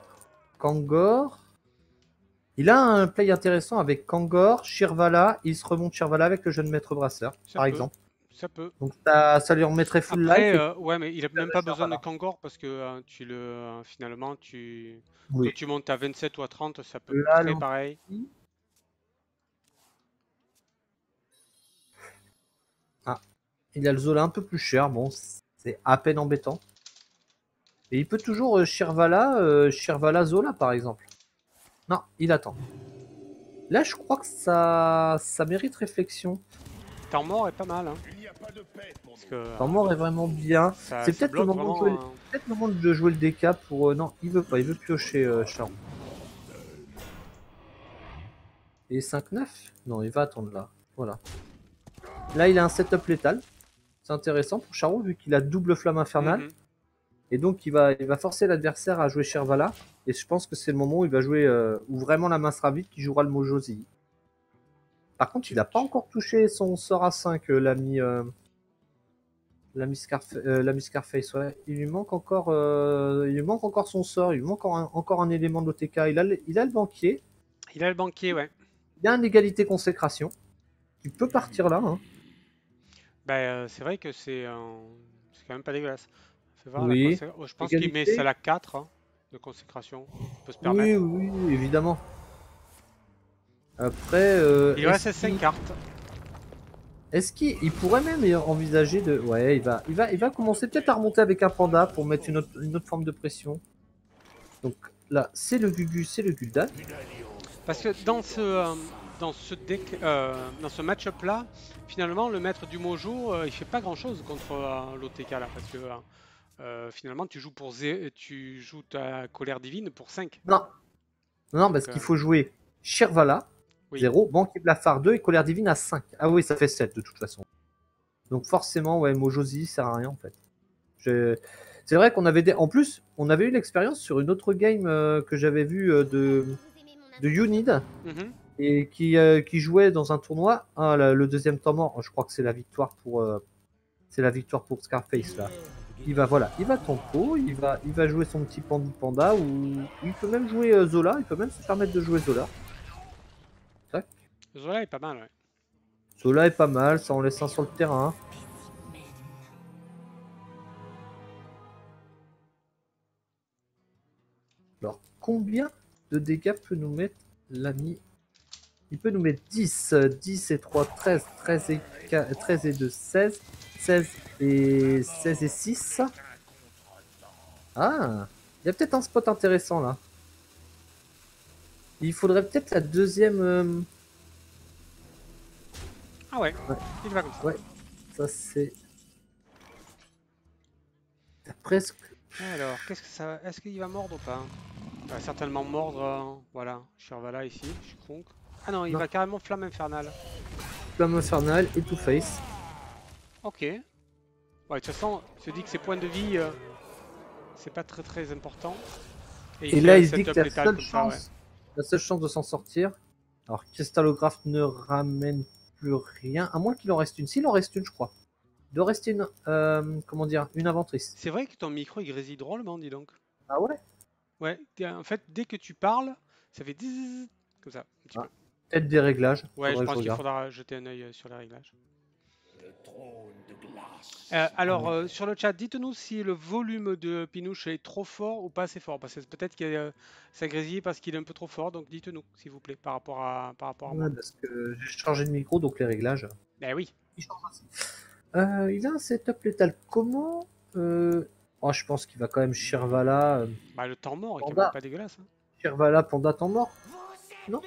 Kangor. Il a un play intéressant avec Kangor, Chervala. Il se remonte Chervala avec le jeune maître brasseur, ça par peut. exemple. Ça peut. Donc ça, ça lui remettrait full Après, life. Euh, et... Ouais, mais il a même pas besoin Chervala. de Kangor parce que euh, tu le euh, finalement tu oui. quand tu montes à vingt-sept ou à trente, ça peut être pareil. Il a le Zola un peu plus cher, bon, c'est à peine embêtant. Et il peut toujours euh, Chervala, euh, Chervala Zola par exemple. Non, il attend. Là, je crois que ça, ça mérite réflexion. Temps mort est pas mal. Hein. Parce que, Temps mort est vraiment bien. C'est peut-être le, euh... peut le moment de jouer le D K pour... Euh, non, il veut pas, il veut piocher euh, Charon. Et cinq neuf? Non, il va attendre là. Voilà. Là, il a un setup létal. C'est intéressant pour Charon vu qu'il a double flamme infernale. Mm-hmm. Et donc, il va, il va forcer l'adversaire à jouer Shervala. Et je pense que c'est le moment où il va jouer euh, où vraiment la main sera vide qui jouera le mot Josie. Par contre, il n'a pas encore touché son sort à cinq, euh, l'ami euh, Scarf euh, Scarface. Ouais. Il, lui manque encore, euh, il lui manque encore son sort. Il lui manque un, encore un élément de l'O T K. Il a, il a le banquier. Il a le banquier, ouais. Il a une égalité consécration. Il peut partir là. Hein. Bah, euh, c'est vrai que c'est euh, quand même pas dégueulasse. Voir, oui. Oh, je pense qu'il met ça à la quatre hein, de consécration. On peut se permettre. Oui, oui, évidemment. Après. Euh, il reste cinq cartes. Est-ce qu'il pourrait même envisager de. Ouais, il va, il va, il va commencer peut-être à remonter avec un panda pour mettre une autre, une autre forme de pression. Donc là, c'est le Gugu, c'est le Gul'dan. Parce que dans ce. Euh... Dans ce deck, euh, dans ce match-up là, finalement le maître du mojo euh, il fait pas grand chose contre euh, l'O T K là parce que euh, finalement tu joues pour zé... tu joues ta colère divine pour cinq. Non, non, donc, parce euh... qu'il faut jouer Shervala oui. zéro, banquier blafard deux et colère divine à cinq. Ah oui, ça fait sept de toute façon. Donc forcément, ouais, Mojosi sert à rien en fait. Je... C'est vrai qu'on avait des... en plus, on avait eu l'expérience sur une autre game euh, que j'avais vue euh, de, de Unid. Mm-hmm. Et qui, euh, qui jouait dans un tournoi, hein, le, le deuxième temps mort, je crois que c'est la victoire pour euh, c'est la victoire pour Scarface là. Il va voilà, il va tempo, il va il va jouer son petit Pandou Panda ou il peut même jouer euh, Zola, il peut même se permettre de jouer Zola. Tac. Zola est pas mal. Ouais. Zola est pas mal, ça en laisse un sur le terrain. Alors combien de dégâts peut nous mettre l'ami? Il peut nous mettre dix, dix et trois, treize, treize et, quatre, treize et deux, seize, seize et, seize et six. Ah, il y a peut-être un spot intéressant là. Il faudrait peut-être la deuxième... Euh... Ah ouais, ouais, il va comme ça. Ouais, ça c'est... Presque... Alors, qu'est-ce que ça... Est-ce qu'il va mordre ou pas? Il va certainement mordre, euh... voilà, Shervala ici, je suis conque. Ah non, il non. va carrément flamme infernale. Flamme infernale et two-face. Ok. Ouais, de toute façon, il se dit que ses points de vie, euh, c'est pas très très important. Et, il et là, il se dit que la seule, chance, ça, ouais. la seule chance de s'en sortir. Alors, Cristallographe ne ramène plus rien, à moins qu'il en reste une. S'il en reste une, je crois. Il doit rester une, euh, comment dire, une inventrice. C'est vrai que ton micro, il grésille drôlement, dis donc. Ah ouais? Ouais, en fait, dès que tu parles, ça fait dix... comme ça, un petit ah. peu. Peut-être des réglages. Ouais, je pense qu'il faudra jeter un œil sur les réglages. Le trône de glace. Euh, alors, euh, sur le chat, dites-nous si le volume de Pinouche est trop fort ou pas assez fort. Parce que peut-être que euh, ça grésille parce qu'il est un peu trop fort. Donc, dites-nous, s'il vous plaît, par rapport à, par rapport à moi. Ouais, parce que j'ai changé de micro, donc les réglages. Ben oui. Il change aussi. Euh, il a un setup létal. Comment euh... oh, je pense qu'il va quand même Shervala. Euh... Bah, le temps mort, il n'est pas dégueulasse. Hein. Shervala, Panda, temps mort. Non?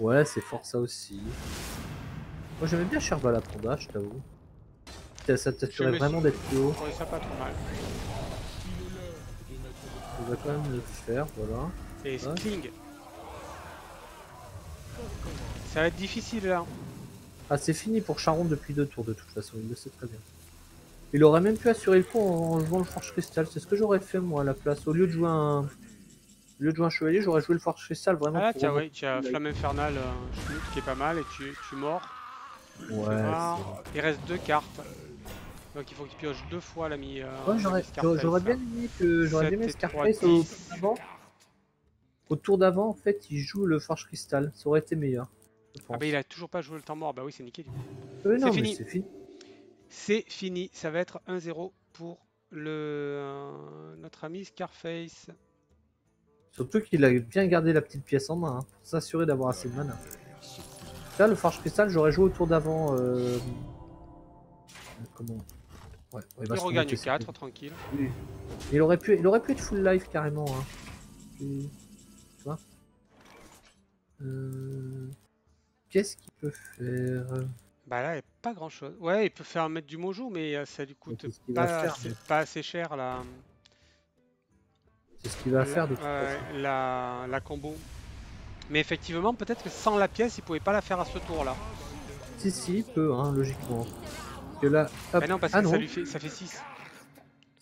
Ouais, c'est fort ça aussi. Moi j'aimais bien Shervala Panda, je t'avoue. Ça t'assurait vraiment d'être plus haut. Ouais, ça pas trop mal. On va quand même le faire, voilà. Et ouais. Skling. Ça va être difficile là. Ah, c'est fini pour Charon depuis deux tours de toute façon, il le sait très bien. Il aurait même pu assurer le coup en jouant le Forge Cristal, c'est ce que j'aurais fait moi à la place. Au lieu de jouer un... Au lieu de jouer un chevalier, j'aurais joué le Forge Cristal vraiment. Ah, tiens, oui, tu as Flamme Infernale euh, qui est pas mal et tu, tu mords. Ouais. Il reste deux cartes. Donc il faut qu'il pioche deux fois l'ami. Euh, ouais, j'aurais bien aimé que j'aurais aimé Scarface au tour d'avant. Au tour d'avant, en fait, il joue le Forge Cristal. Ça aurait été meilleur. Ah, bah il a toujours pas joué le temps mort. Bah oui, c'est niqué du coup. Euh, c'est fini. C'est fini. fini. Ça va être un zéro pour le euh, notre ami Scarface. Surtout qu'il a bien gardé la petite pièce en main, hein, pour s'assurer d'avoir assez de mana. Là, le Forge Cristal, j'aurais joué au tour d'avant. Euh... Comment ouais, ouais, bah, il regagne quatre, tranquille. Oui. Il, aurait pu, il aurait pu être full life carrément. Hein. Puis... Tu vois euh... Qu'est-ce qu'il peut faire? Bah là, il n'y a pas grand-chose. Ouais, il peut faire mettre du mojo, mais ça lui coûte pas, faire, mais... pas assez cher là. C'est ce qu'il va la, faire de toute euh, façon. La, la combo. Mais effectivement, peut-être que sans la pièce, il pouvait pas la faire à ce tour-là. Si, si, il peut, hein, logiquement. Parce que là, hop. Bah non, parce ah que non. Ça, lui fait, ça fait six.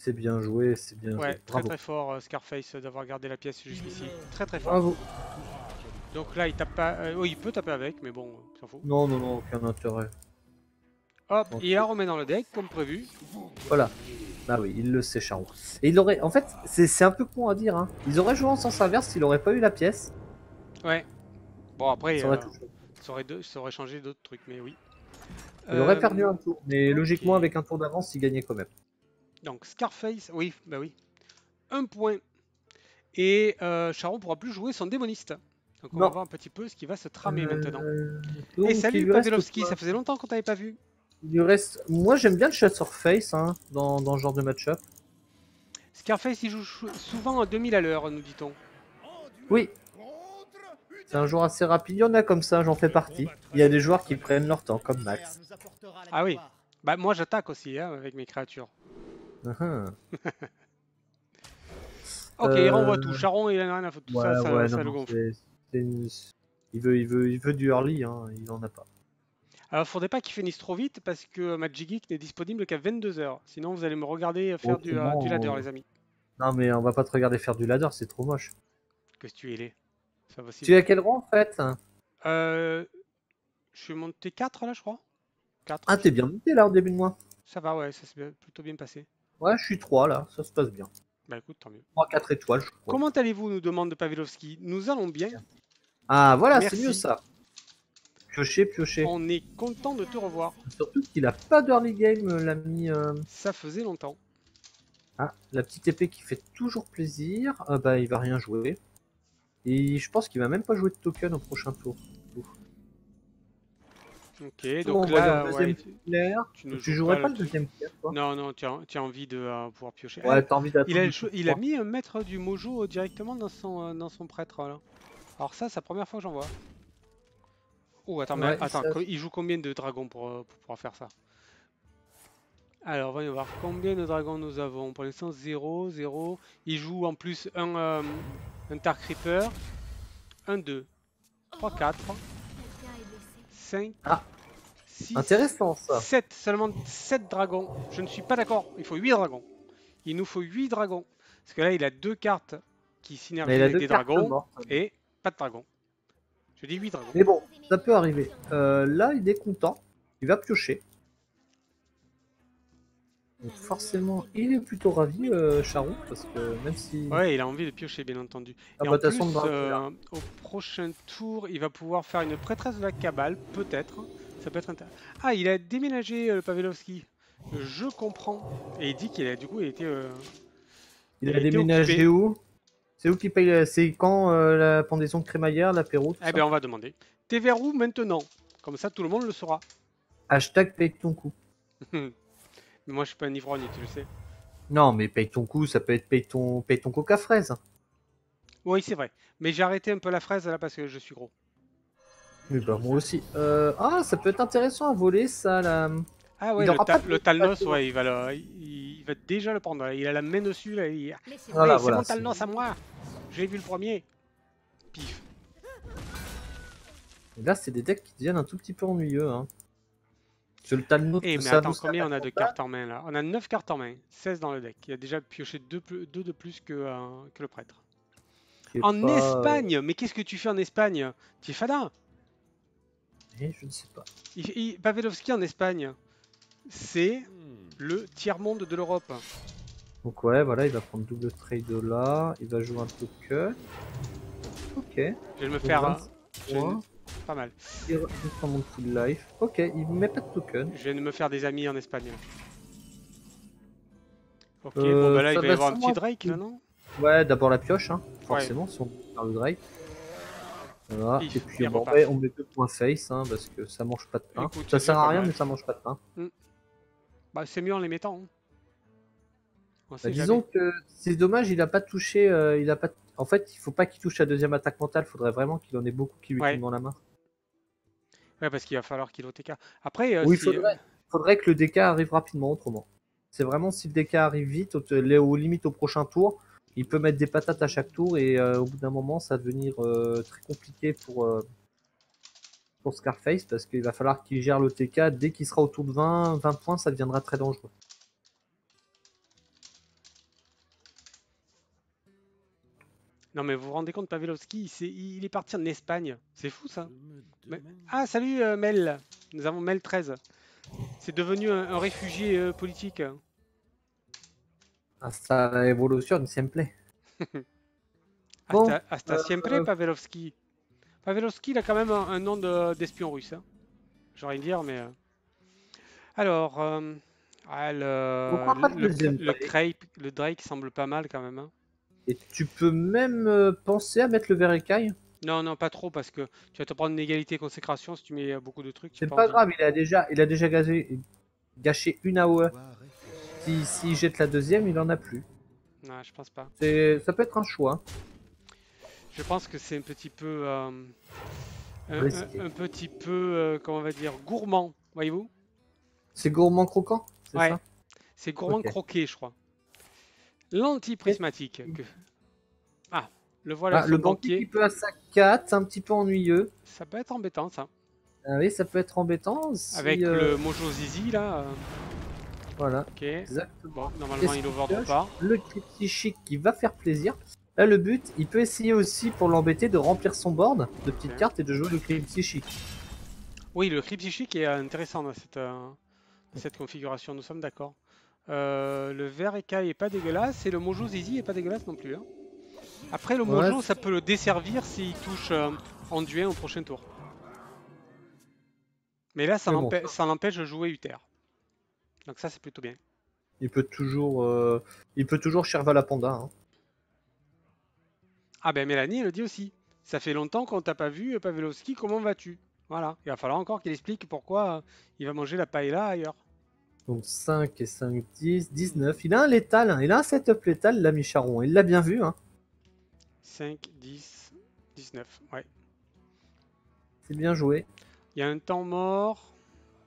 C'est bien joué, c'est bien ouais, joué. Bravo. Très très fort Scarface d'avoir gardé la pièce jusqu'ici. Très très fort. Bravo. Donc là il tape pas. Euh, oui, il peut taper avec, mais bon, s'en fout. Non, non, non, aucun intérêt. Hop, en il la remet dans le deck comme prévu. Voilà. Ah oui, il le sait, Charon. Et il aurait. En fait, c'est un peu con à dire. Hein. Ils auraient joué en sens inverse s'il aurait pas eu la pièce. Ouais. Bon, après, ça aurait, euh, ça aurait, de... ça aurait changé d'autres trucs, mais oui. Il euh... aurait perdu un tour, mais okay. Logiquement, avec un tour d'avance, il gagnait quand même. Donc, Scarface, oui, bah oui. Un point. Et euh, Charon pourra plus jouer son démoniste. Donc, on non. va voir un petit peu ce qui va se tramer euh... maintenant. Donc, et salut, Pavlovski, ça faisait longtemps qu'on t'avait pas vu. Du reste, moi j'aime bien le chasseur face hein, dans, dans ce genre de match-up. Scarface il joue souvent à deux mille à l'heure, nous dit-on. Oui. C'est un joueur assez rapide, il y en a comme ça, j'en fais partie. Il y a des joueurs qui prennent leur temps, comme Max. Ah oui, bah moi j'attaque aussi hein, avec mes créatures. Uh-huh. Ok, euh... il renvoie tout. Charon il en a rien à foutre, tout ouais, ça, ça, ouais, ça non, le gonfle. C est, c est une... il, veut, il, veut, il veut du early, hein. Il en a pas. Alors, faudrait pas qu'il finisse trop vite parce que Magic Geek n'est disponible qu'à vingt-deux heures. Sinon, vous allez me regarder faire oh, du, euh, du ladder, on... les amis. Non, mais on va pas te regarder faire du ladder, c'est trop moche. Qu'est-ce que tu es, ça va, tu es à quel rang en fait? Euh. Je suis monté quatre là, je crois. quatre, ah, t'es bien monté là au début de mois. Ça va, ouais, ça s'est plutôt bien passé. Ouais, je suis trois là, ça se passe bien. Bah écoute, tant mieux. trois, quatre étoiles, je crois. Comment allez-vous, nous demande Pavlovski. Nous allons bien. Ah, voilà, c'est mieux ça. Piocher, piocher. On est content de te revoir. Surtout qu'il a pas d'early game, l'ami. Euh... Ça faisait longtemps. Ah, la petite épée qui fait toujours plaisir. Euh, bah, il va rien jouer. Et je pense qu'il va même pas jouer de token au prochain tour. Ouh. Ok, donc, donc là, le ouais, clair. Tu, tu, ne tu joues jouerais pas, pas le deuxième clair, toi? Non, non, tu as, tu as envie de euh, pouvoir piocher. Ouais, t'as envie d'attendre. Il, a, il a mis un maître du mojo directement dans son, euh, dans son prêtre. Là. Alors ça, c'est la première fois que j'en vois. Oh, attends, mais ouais, attends, ça... il joue combien de dragons pour, pour pouvoir faire ça? Alors, voyons voir combien de dragons nous avons. Pour l'instant, zéro, zéro. Il joue en plus un, euh, un Tar Creeper. un, deux, trois, quatre, cinq, ah. six, intéressant, ça. sept. Seulement sept dragons. Je ne suis pas d'accord. Il faut huit dragons. Il nous faut huit dragons. Parce que là, il a deux cartes qui synergisent avec des dragons. Mortes, hein. Et pas de dragons. Je dis huit dragons. Mais bon, ça peut arriver. Euh, là, il est content. Il va piocher. Donc forcément, il est plutôt ravi, euh, Charon, parce que même si... Ouais, il a envie de piocher, bien entendu. Ah, et bah, en plus, de euh, au prochain tour, il va pouvoir faire une prêtresse de la cabale, peut-être. Ça peut être intéressant. Ah, il a déménagé, euh, le Pavlovski. Je comprends. Et il dit qu'il a, du coup, il était... Euh... Il, il a, a déménagé où ? C'est où qui paye? C'est quand euh, la pendaison de crémaillère, l'apéro? Eh bien, on va demander. T'es vers où maintenant? Comme ça, tout le monde le saura. Hashtag paye ton coup. Mais moi, je suis pas un ivrogne, tu le sais. Non, mais paye ton coup, ça peut être paye ton, paye ton coca fraise. Oui, c'est vrai. Mais j'ai arrêté un peu la fraise là parce que je suis gros. Mais bah, moi aussi. Euh... Ah, ça peut être intéressant à voler ça. Là. Ah ouais, il le, ta le Talnos, ouais, il va, le, il, il va déjà le prendre. Là. Il a la main dessus, là. Il... Voilà, hey, voilà, c'est mon Talnos à moi. J'ai vu le premier. Pif. Et là, c'est des decks qui deviennent un tout petit peu ennuyeux. Hein. Sur le Talnos, hey, mais ça attends, combien on a de cartes en main, là? On a neuf cartes en main. seize dans le deck. Il a déjà pioché deux, deux de plus que, euh, que le prêtre. En pas... Espagne? Mais qu'est-ce que tu fais en Espagne? Tu es fada? Et je ne sais pas. Il, il, Pavlovski en Espagne. C'est le tiers-monde de l'Europe. Donc ouais, voilà, il va prendre double trade là, il va jouer un token. Ok. Je vais me faire un... Pas mal. Il va prendre mon full life. Ok, il ne met pas de token. Je vais me faire des amis en espagnol. Ok, euh, bon bah là, il va y avoir un petit Drake, là, non? Ouais, d'abord la pioche, hein, forcément, ouais. Si on peut faire le Drake. Voilà, If, et puis bon, ouais, on met deux points face, hein, parce que ça mange pas de pain. Écoute, ça sert à rien, mais ça mange pas de pain. Mm. Bah, c'est mieux en les mettant. Hein. Bah, disons que c'est dommage, il a pas touché. Euh, il a pas... En fait, il faut pas qu'il touche la deuxième attaque mentale. Faudrait vraiment qu'il en ait beaucoup qui lui tombent ouais. dans la main. Ouais, parce qu'il va falloir qu'il O T K. Après, euh, oui, si... faudrait, faudrait que le D K arrive rapidement. Autrement, c'est vraiment si le D K arrive vite, aux limites au prochain tour, il peut mettre des patates à chaque tour et euh, au bout d'un moment, ça va devenir euh, très compliqué pour. Euh... pour Scarface, parce qu'il va falloir qu'il gère le T K. Dès qu'il sera autour de vingt, vingt points, ça deviendra très dangereux. Non mais vous vous rendez compte, Pavlovski, il, il est parti en Espagne. C'est fou ça. Mais... Ah salut euh, Mel. Nous avons Mel treize. C'est devenu un, un réfugié euh, politique. Hasta la evolución, siempre. Bon, hasta, hasta euh, siempre, euh... Pavlovski. Pavlovski, il a quand même un, un nom d'espion de, russe. Hein. J'ai envie de dire, mais... Alors... Euh... Ah, le... Le, le, le, crepe, le Drake semble pas mal quand même. Hein. Et tu peux même euh, penser à mettre le verre écaille. Non, non, pas trop, parce que tu vas te prendre une égalité consécration si tu mets beaucoup de trucs. C'est pas grave, il a déjà, il a déjà gazé, gâché une A O E. S'il si jette la deuxième, il en a plus. Non, je pense pas. Ça peut être un choix. Je pense que c'est un petit peu... Euh, un, un, un petit peu, euh, comment on va dire, gourmand, voyez-vous. C'est gourmand croquant. Ouais, c'est gourmand okay. Croqué, je crois. L'antiprismatique. Que... Ah, le voilà. Ah, le banquier qui peut à sa quatre, un petit peu ennuyeux. Ça peut être embêtant, ça. Ah oui, ça peut être embêtant. Si, avec euh... le Mojo Zizi, là. Voilà. Ok. Exactement. Bon, normalement, il overdraw pas. Le petit chic qui va faire plaisir. Là, le but, il peut essayer aussi pour l'embêter de remplir son board de petites okay. cartes et de jouer le cri psychique. Oui, le cri psychique est intéressant dans cette. Euh... Cette configuration, nous sommes d'accord. Euh, le vert écaille est pas dégueulasse et le Mojo Zizi est pas dégueulasse non plus. Hein. Après, le Mojo, ouais, ça peut le desservir s'il touche euh, en duel au prochain tour. Mais là, ça l'empêche bon. de jouer Uther. Donc, ça, c'est plutôt bien. Il peut toujours, euh... il peut toujours Cherval à Panda. Hein. Ah, ben Mélanie, elle le dit aussi. Ça fait longtemps qu'on t'a pas vu, Pavlovski, comment vas-tu? Voilà, il va falloir encore qu'il explique pourquoi euh, il va manger la paella ailleurs. Donc cinq et cinq, dix, dix-neuf. Il a un létal, hein. Il a un setup létal, l'ami Charon. Il l'a bien vu. Hein. cinq, dix, dix-neuf, ouais. C'est bien joué. Il y a un temps mort,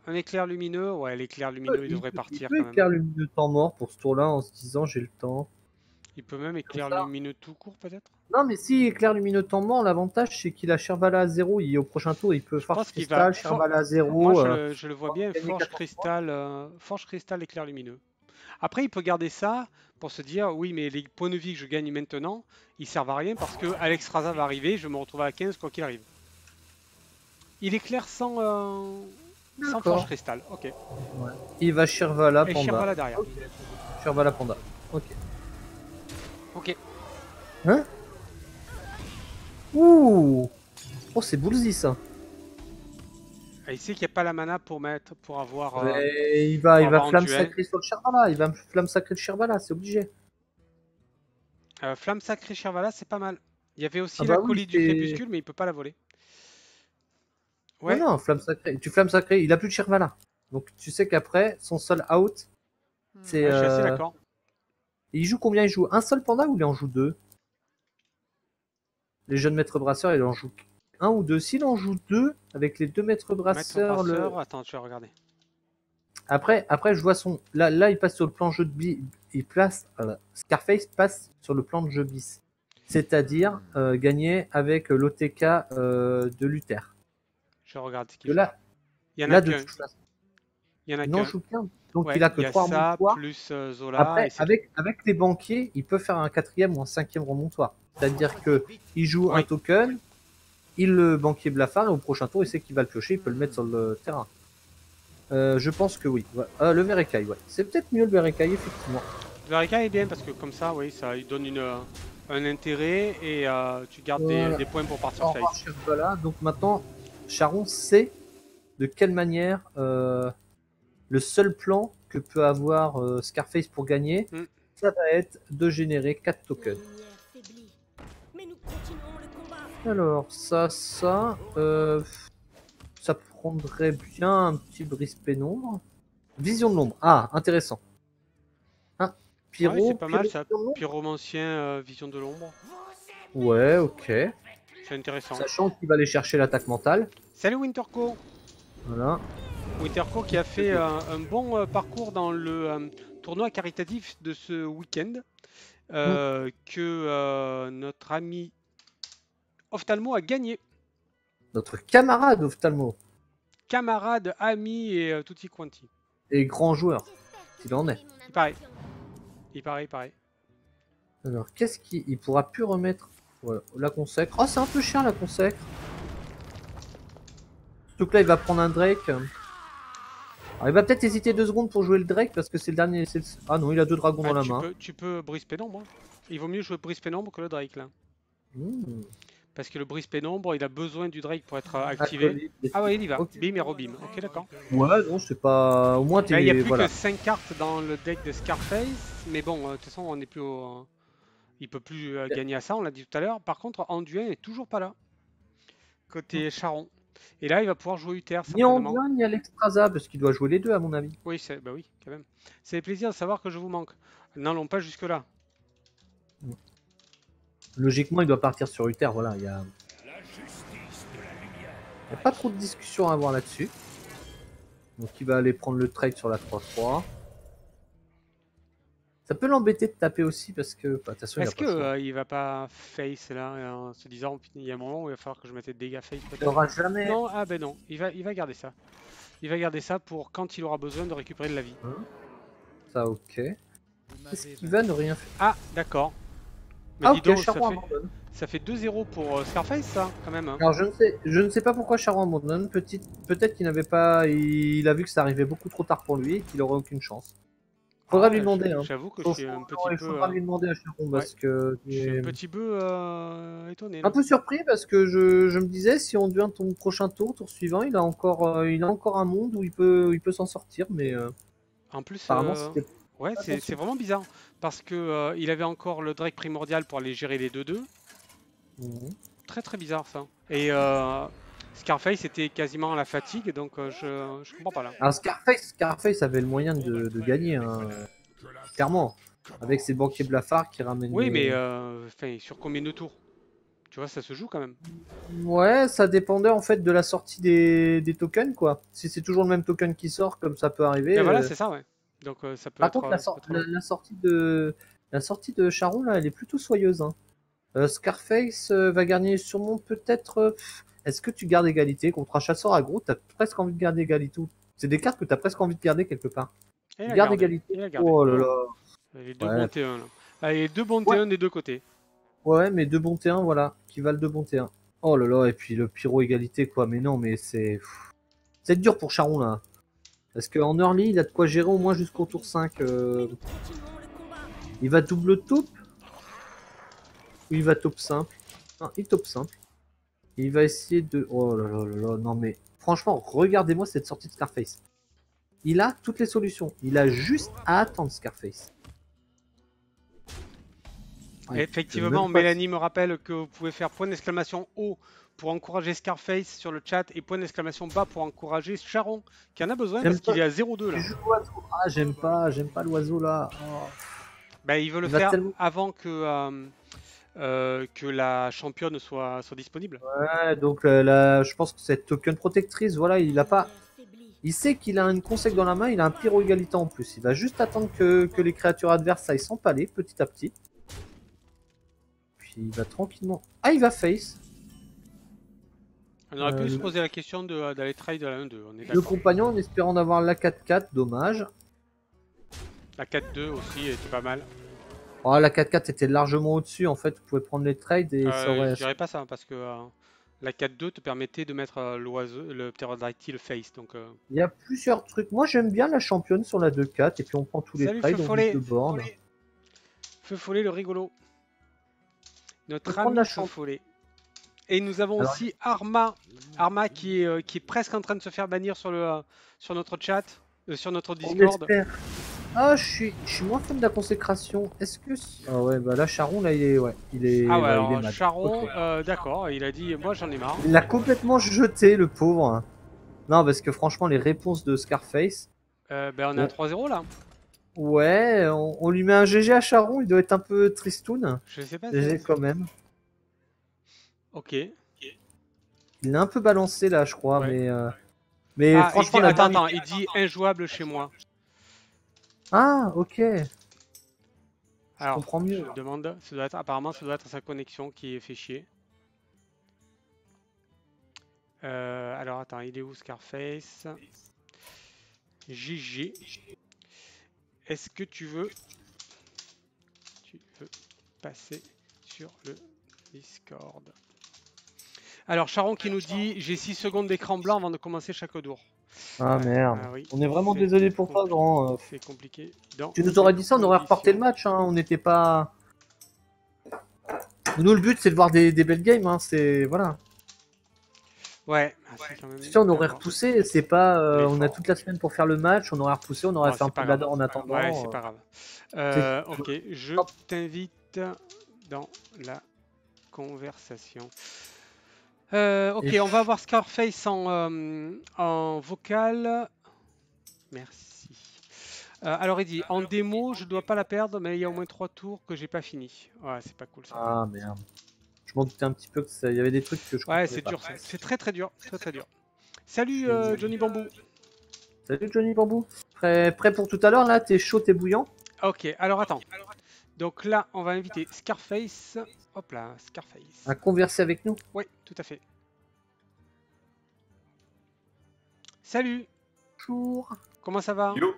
un éclair lumineux. Ouais, l'éclair lumineux, euh, il, il devrait peut, partir. Il peut quand éclair même. lumineux temps mort pour ce tour-là en se disant j'ai le temps. Il peut même éclair lumineux tout court, peut-être. Non, mais si éclair lumineux temps mort, l'avantage c'est qu'il a Chervala à zéro. Il, au prochain tour, il peut Force Cristal, va... Chervala à zéro. Moi, euh... je, je le vois bien, Forge Cristal, euh... Forge Cristal, éclair lumineux. Après, il peut garder ça pour se dire oui, mais les points de vie que je gagne maintenant, ils servent à rien parce que Alex Raza va arriver, je me retrouve à quinze quoi qu'il arrive. Il éclaire sans, euh... sans Forge Cristal. Ok. Ouais. Il va Chervala Panda. Et Chervala derrière. Okay. Chervala Panda. Ok. Ok. Hein? Ouh! Oh, c'est bullseye ça. Ah, il sait qu'il n'y a pas la mana pour mettre, pour avoir. Euh, il va, il va flamme sacrée sur le Chervala. Il va flamme sacrée le Chervala, c'est obligé. Euh, flamme sacrée Chervala, c'est pas mal. Il y avait aussi ah bah la oui, colis du crépuscule, mais il peut pas la voler. Ouais. Non, non, flamme sacrée. Tu flamme sacrée, il a plus de Chervala. Donc tu sais qu'après, son seul out, c'est. Ouais, euh... Je suis assez d'accord. Et il joue combien? Il joue un seul panda ou il en joue deux? Les jeunes maîtres brasseurs, il en joue un ou deux. S'il en joue deux, avec les deux maîtres brasseurs... Maître brasseur, le... Attends, tu vas regarder. Après, après, je vois son... Là, là, il passe sur le plan jeu de bis. Il place... Euh, Scarface passe sur le plan de jeu bis. C'est-à-dire euh, gagner avec l'O T K euh, de Luther. Je regarde ce qu'il là... Il y en a deux. Il y en a non, je joue qu'un. Donc ouais, il a que trois remontoirs. Plus, euh, Zola. Après, avec, avec les banquiers, il peut faire un quatrième ou un cinquième remontoir. C'est-à-dire que il joue oui. un token, il le banquier blafard et au prochain tour, il sait qu'il va le piocher, il peut le mettre sur le terrain. Euh, je pense que oui. Ouais. Euh, le verre écaille, ouais. C'est peut-être mieux le verre écaille, effectivement. Le verre écaille est bien parce que comme ça, oui, ça il donne une, euh, un intérêt et euh, tu gardes voilà. des, des points pour partir face. Voilà. Donc maintenant, Charon sait de quelle manière. Euh, Le seul plan que peut avoir euh, Scarface pour gagner, mm. ça va être de générer quatre tokens. Alors, ça, ça, euh, ça prendrait bien un petit brise pénombre. Vision de l'ombre. Ah, intéressant. Hein, pyro, ah oui, c'est pas pyro, mal ça. Pyromancien, euh, vision de l'ombre. Ouais, ok. C'est intéressant. Sachant qu'il va aller chercher l'attaque mentale. Salut Winterco. Voilà. Winterco qui a fait euh, un bon euh, parcours dans le euh, tournoi caritatif de ce week-end euh, mmh. que euh, notre ami Ophtalmo a gagné. Notre camarade Ophtalmo. Camarade, ami et euh, tutti quanti. Et grand joueur, s'il en est. Il paraît. Il paraît, il paraît. Alors, qu'est-ce qu'il pourra plus remettre Voilà, la consacre. Oh, c'est un peu chiant la consacre. Surtout que là, il va prendre un Drake. Alors, il va peut-être hésiter deux secondes pour jouer le Drake parce que c'est le dernier. Le... Ah non, il a deux dragons ah, dans la tu main. Peux, tu peux brise pénombre. Hein. Il vaut mieux jouer brise pénombre que le Drake là. Mmh. Parce que le brise pénombre, il a besoin du Drake pour être activé. Ah ouais, il y va. Okay. Bim et rebim. Ok, d'accord. Ouais, non, c'est pas. Au moins, t'es. Il n'y a plus voilà. que cinq cartes dans le deck de Scarface. Mais bon, de toute façon, on n'est plus au. Il peut plus euh, gagner à ça, on l'a dit tout à l'heure. Par contre, Anduin est toujours pas là. Côté mmh. Charon. Et là, il va pouvoir jouer U T R. Ni Anduin, ni Alexstrasza, parce qu'il doit jouer les deux, à mon avis. Oui, bah oui, quand même. C'est plaisir de savoir que je vous manque. N'allons pas jusque-là. Mmh. Logiquement, il doit partir sur U T R, voilà, il y a... Il n'y a pas trop de discussion à avoir là-dessus. Donc il va aller prendre le trade sur la trois trois. Ça peut l'embêter de taper aussi parce que... Bah, est-ce qu'il euh, va pas face là, en se disant, il y a un moment où il va falloir que je mette des dégâts face peut-être. Il n'aura jamais... Non, ah ben non, il va, il va garder ça. Il va garder ça pour quand il aura besoin de récupérer de la vie. Hum. Ça, ok. Qu'est-ce qu'il va ne rien faire? Ah, d'accord. Mais ah, dis donc, okay, Charon abandonne. Ça fait deux zéro pour euh, Scarface, ça, quand même. Hein. Alors, je ne sais, je ne sais pas pourquoi Charon abandonne. Petite, peut-être qu'il n'avait pas, il, il a vu que ça arrivait beaucoup trop tard pour lui et qu'il n'aurait aucune chance. Faudra ah, lui demander. J'avoue hein. que je suis un petit peu. Faudra euh... lui demander à Charon ouais. parce que. Je suis un petit peu euh, étonné. Là. Un peu surpris parce que je, je me disais si on devient ton prochain tour, tour suivant, il a encore, euh, il a encore un monde où il peut, il peut s'en sortir, mais. Euh, en plus. Apparemment, euh... c'était. Ouais, c'est vraiment bizarre parce que euh, il avait encore le Drake primordial pour aller gérer les deux deux. Mmh. Très très bizarre ça. Et euh, Scarface était quasiment à la fatigue donc euh, je, je comprends pas là. Alors Scarface, Scarface avait le moyen de, de gagner, hein, clairement. Avec ses banquiers blafards qui ramènent. Oui, les... mais euh, sur combien de tours? Tu vois, ça se joue quand même. Ouais, ça dépendait en fait de la sortie des, des tokens quoi. Si c'est toujours le même token qui sort, comme ça peut arriver. Et voilà, euh... c'est ça, ouais. Donc, euh, ça peut Par être, contre, la, so être... la, la, sortie de... la sortie de Charon, là, elle est plutôt soyeuse. Hein. Euh, Scarface euh, va gagner sûrement peut-être... Euh, Est-ce que tu gardes égalité contre un chasseur aggro? T'as presque envie de garder égalité. C'est des cartes que t'as presque envie de garder quelque part. Tu gardes garder. égalité. Oh là là. Les deux ouais. bons T un. Là. Allez, les deux bons ouais. T un des deux côtés. Ouais, mais deux bons T un, voilà. Qui valent deux bons T un. Oh là là, et puis le pyro égalité, quoi. Mais non, mais c'est... C'est dur pour Charon, là. Parce qu'en early, il a de quoi gérer au moins jusqu'au tour cinq. Euh... Il va double taupe. Ou il va taupe simple. Non, il taupe simple. Et il va essayer de... Oh là là là là, non mais... Franchement, regardez-moi cette sortie de Scarface. Il a toutes les solutions. Il a juste à attendre Scarface. Ouais, effectivement, Mélanie me rappelle que vous pouvez faire point d'exclamation haut pour encourager Scarface sur le chat et point d'exclamation bas pour encourager Charon qui en a besoin parce qu'il est à zéro deux là. Ah, j'aime pas, j'aime pas l'oiseau là. Oh. Bah, il veut le il faire tellement... avant que, euh, euh, que la championne soit, soit disponible. Ouais, donc euh, là, je pense que cette token protectrice, voilà, il a pas. Il sait qu'il a une consec dans la main, il a un pyro égalitant en plus. Il va juste attendre que, que les créatures adverses aillent s'empaler petit à petit. Puis il va tranquillement. Ah, il va face. On aurait pu euh, se poser la question d'aller trade à la un deux. Le compagnon en espérant d'avoir la quatre quatre, dommage. La quatre deux aussi était pas mal. Oh, la quatre quatre était largement au-dessus en fait, vous pouvez prendre les trades et euh, ça aurait... Je dirais pas ça parce que euh, la quatre deux te permettait de mettre euh, l'oiseau, le pterodactyle face. Donc, euh... il y a plusieurs trucs. Moi j'aime bien la championne sur la deux quatre et puis on prend tous les Salut, trades, on met de bornes. Feu Follet le rigolo. Notre ami la Feu Follet. Et nous avons Alors... aussi Arma, Arma qui est, euh, qui est presque en train de se faire bannir sur, le, euh, sur notre chat, euh, sur notre Discord. Ah, je suis, je suis moins fan de la consécration. Est-ce que... Ah ouais, bah là, Charon, là, il est... Ouais, il est ah ouais, bah, alors, il est Charon, euh, d'accord, il a dit, moi, j'en ai marre. Il l'a complètement jeté, le pauvre. Non, parce que franchement, les réponses de Scarface... Euh, ben, bah, on est ouais. à trois zéro, là. Ouais, on, on lui met un G G à Charon, il doit être un peu tristoun. Je sais pas. G G quand même. Ok. Il l'a un peu balancé là, je crois, ouais. mais euh... mais ah, franchement, il dit, attends, attends, il dit injouable chez moi. Ah, ok. Alors, je comprends mieux. Je me demande, ça doit être, apparemment, ça doit être sa connexion qui est fait chier. Euh, alors, attends, il est où Scarface? G G. Est-ce que tu veux, tu veux passer sur le Discord. Alors, Charon qui nous dit « J'ai six secondes d'écran blanc avant de commencer chaque tour. » Ah ouais, merde, ah oui. On est vraiment désolé pour ça, Grand. C'est compliqué. Dans tu nous aurais dit ça, on aurait reporté le match, hein. On n'était pas... Nous, le but, c'est de voir des, des belles games, hein. C'est... Voilà. Ouais. Ah, quand même... Si on aurait repoussé, c'est pas... Euh, on a toute la semaine pour faire le match, on aurait repoussé, on aurait oh, fait un peu d'ador en attendant. Ouais, c'est pas grave. Euh, ok, je t'invite dans la conversation. Euh, ok, on va avoir Scarface en, euh, en vocal. Merci. Euh, alors, il dit, en démo, je ne dois pas la perdre, mais il y a au moins trois tours que j'ai pas fini. Ouais, c'est pas cool ça. Ah merde. Je m'en doutais un petit peu que ça... il y avait des trucs que je. Ouais, c'est dur. C'est très très dur. Très très dur. Salut euh, Johnny Bambou. Salut Johnny Bambou. Prêt, prêt pour tout à l'heure là? T'es chaud, t'es bouillant? Ok, alors attends. Donc là, on va inviter Scarface. Hop là, Scarface. À converser avec nous? Oui, tout à fait. Salut. Bonjour. Comment ça va? Yo.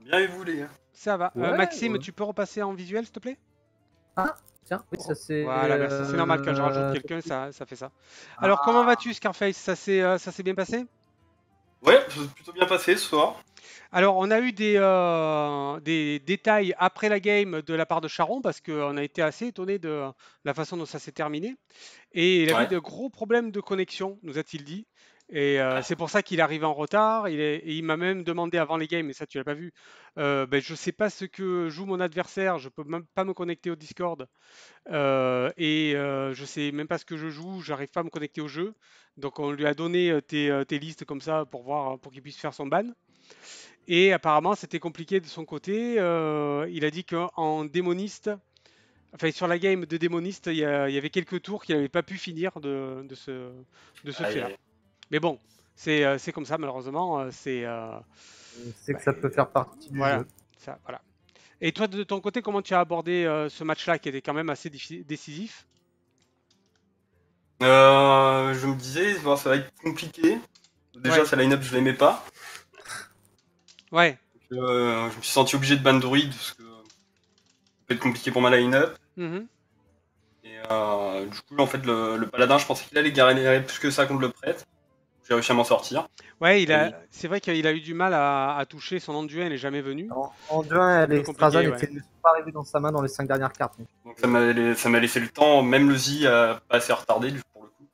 Bien et vous les gars? Ça va. Ouais, euh, Maxime, ouais. Tu peux repasser en visuel, s'il te plaît? Ah, tiens, oui, ça c'est... Voilà, euh... c'est normal, quand je rajoute quelqu'un, ça, ça fait ça. Alors, ah. Comment vas-tu, Scarface? Ça s'est bien passé? Ouais, plutôt bien passé ce soir. Alors, on a eu des, euh, des détails après la game de la part de Charon parce qu'on a été assez étonné de la façon dont ça s'est terminé. Et il a ouais. eu de gros problèmes de connexion, nous a-t-il dit. Et euh, c'est pour ça qu'il arrive en retard. Il est, et il m'a même demandé avant les games, et ça tu l'as pas vu, euh, ben, je sais pas ce que joue mon adversaire, je peux même pas me connecter au Discord. Euh, et euh, je sais même pas ce que je joue, j'arrive pas à me connecter au jeu. Donc on lui a donné tes, tes listes comme ça pour voir, pour qu'il puisse faire son ban. Et apparemment c'était compliqué de son côté. Euh, il a dit qu'en démoniste, enfin sur la game de démoniste, il y, y avait quelques tours qu'il n'avait pas pu finir de, de ce, de ce fait-là. Mais bon, c'est comme ça, malheureusement. C'est euh, bah, que ça peut faire partie du voilà, jeu. Ça, voilà. Et toi, de ton côté, comment tu as abordé euh, ce match-là qui était quand même assez décisif? euh, Je me disais, bon, ça va être compliqué. Déjà, ouais. Sa line-up, je l'aimais pas. Ouais. Donc, euh, je me suis senti obligé de ban Druid parce que ça peut être compliqué pour ma line-up. Mm-hmm. Et euh, du coup, en fait, le, le paladin, je pensais qu'il allait galérer plus que ça contre le prêtre. J'ai réussi à m'en sortir. Ouais, il a. C'est vrai qu'il a eu du mal à, à toucher son Anduin, elle n'est jamais venue. En, en Anduin, elle est Strazan ouais. était pas arrivée dans sa main dans les cinq dernières cartes. Mais... Donc ça m'a laissé le temps, même le Z a pas assez retardé pour le coup.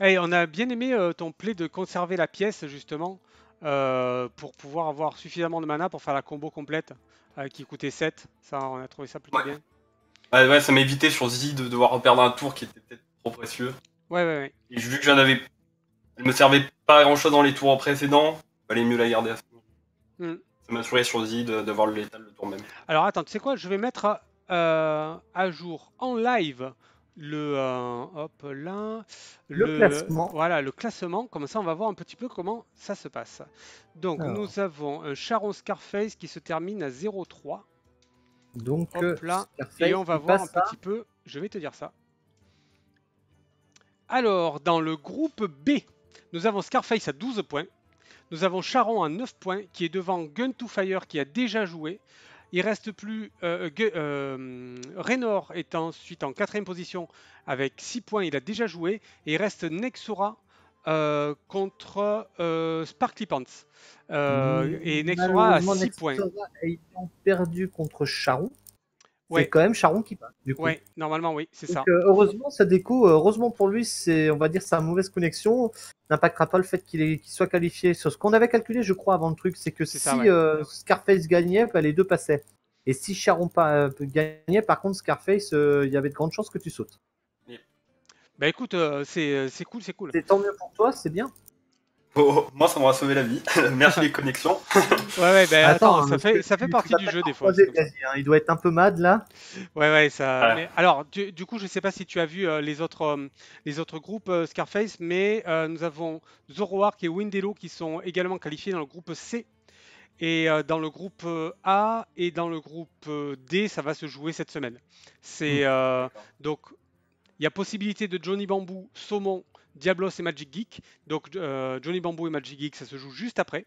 Hey, on a bien aimé euh, ton play de conserver la pièce justement euh, pour pouvoir avoir suffisamment de mana pour faire la combo complète euh, qui coûtait sept. Ça, on a trouvé ça plutôt ouais. bien. Ouais, ouais, ça m'a évité sur Z de devoir perdre un tour qui était peut-être trop précieux. Ouais, ouais, ouais. Et vu que j'en avais. Elle me servait pas grand chose dans les tours précédents, valait mieux la garder à ce moment. Mm. Ça m'a assuré sur Z d'avoir le létal le tour même. Alors attends, tu sais quoi, je vais mettre euh, à jour en live le euh, hop là le, le classement. Voilà le classement, comme ça on va voir un petit peu comment ça se passe. Donc alors. Nous avons un Charon Scarface qui se termine à zéro trois. Donc hop là Scarface et on va voir un ça. Petit peu, je vais te dire ça. Alors dans le groupe B, nous avons Scarface à douze points, nous avons Charon à neuf points, qui est devant Gun to Fire, qui a déjà joué. Il reste plus... Euh, euh, Raynor est ensuite en quatrième position avec six points, il a déjà joué. Et il reste Nexora euh, contre euh, Sparkly Pants. Euh, et Nexora à six points. Nexora ayant perdu contre Charon. C'est ouais. quand même Charon qui passe. Du coup. Ouais, normalement, oui, c'est ça. Euh, heureusement, ça déco. Heureusement pour lui, c'est, on va dire, sa mauvaise connexion n'impactera pas le fait qu'il qu'il soit qualifié. Sur ce qu'on avait calculé, je crois, avant le truc, c'est que si ça, ouais. euh, Scarface gagnait, bah, les deux passaient. Et si Charon pas, euh, gagnait, par contre, Scarface, il euh, y avait de grandes chances que tu sautes. Bah écoute, euh, c'est cool, c'est cool. C'est tant mieux pour toi, c'est bien. Oh, oh, moi, ça m'aura sauvé la vie. Merci les connexions. Ouais, ouais, ben attends, attends ça, fait, ça fait partie du jeu des fois. Hein, il doit être un peu mad là. Ouais, ouais, ça. Voilà. Mais, alors, du, du coup, je sais pas si tu as vu euh, les, autres, euh, les autres groupes euh, Scarface, mais euh, nous avons Zoroark et Windelo qui sont également qualifiés dans le groupe C. Et euh, dans le groupe euh, A et dans le groupe euh, D, ça va se jouer cette semaine. C'est euh, donc, il y a possibilité de Johnny Bambou, Saumon. Diablos et Magic Geek, donc euh, Johnny Bambou et Magic Geek, ça se joue juste après.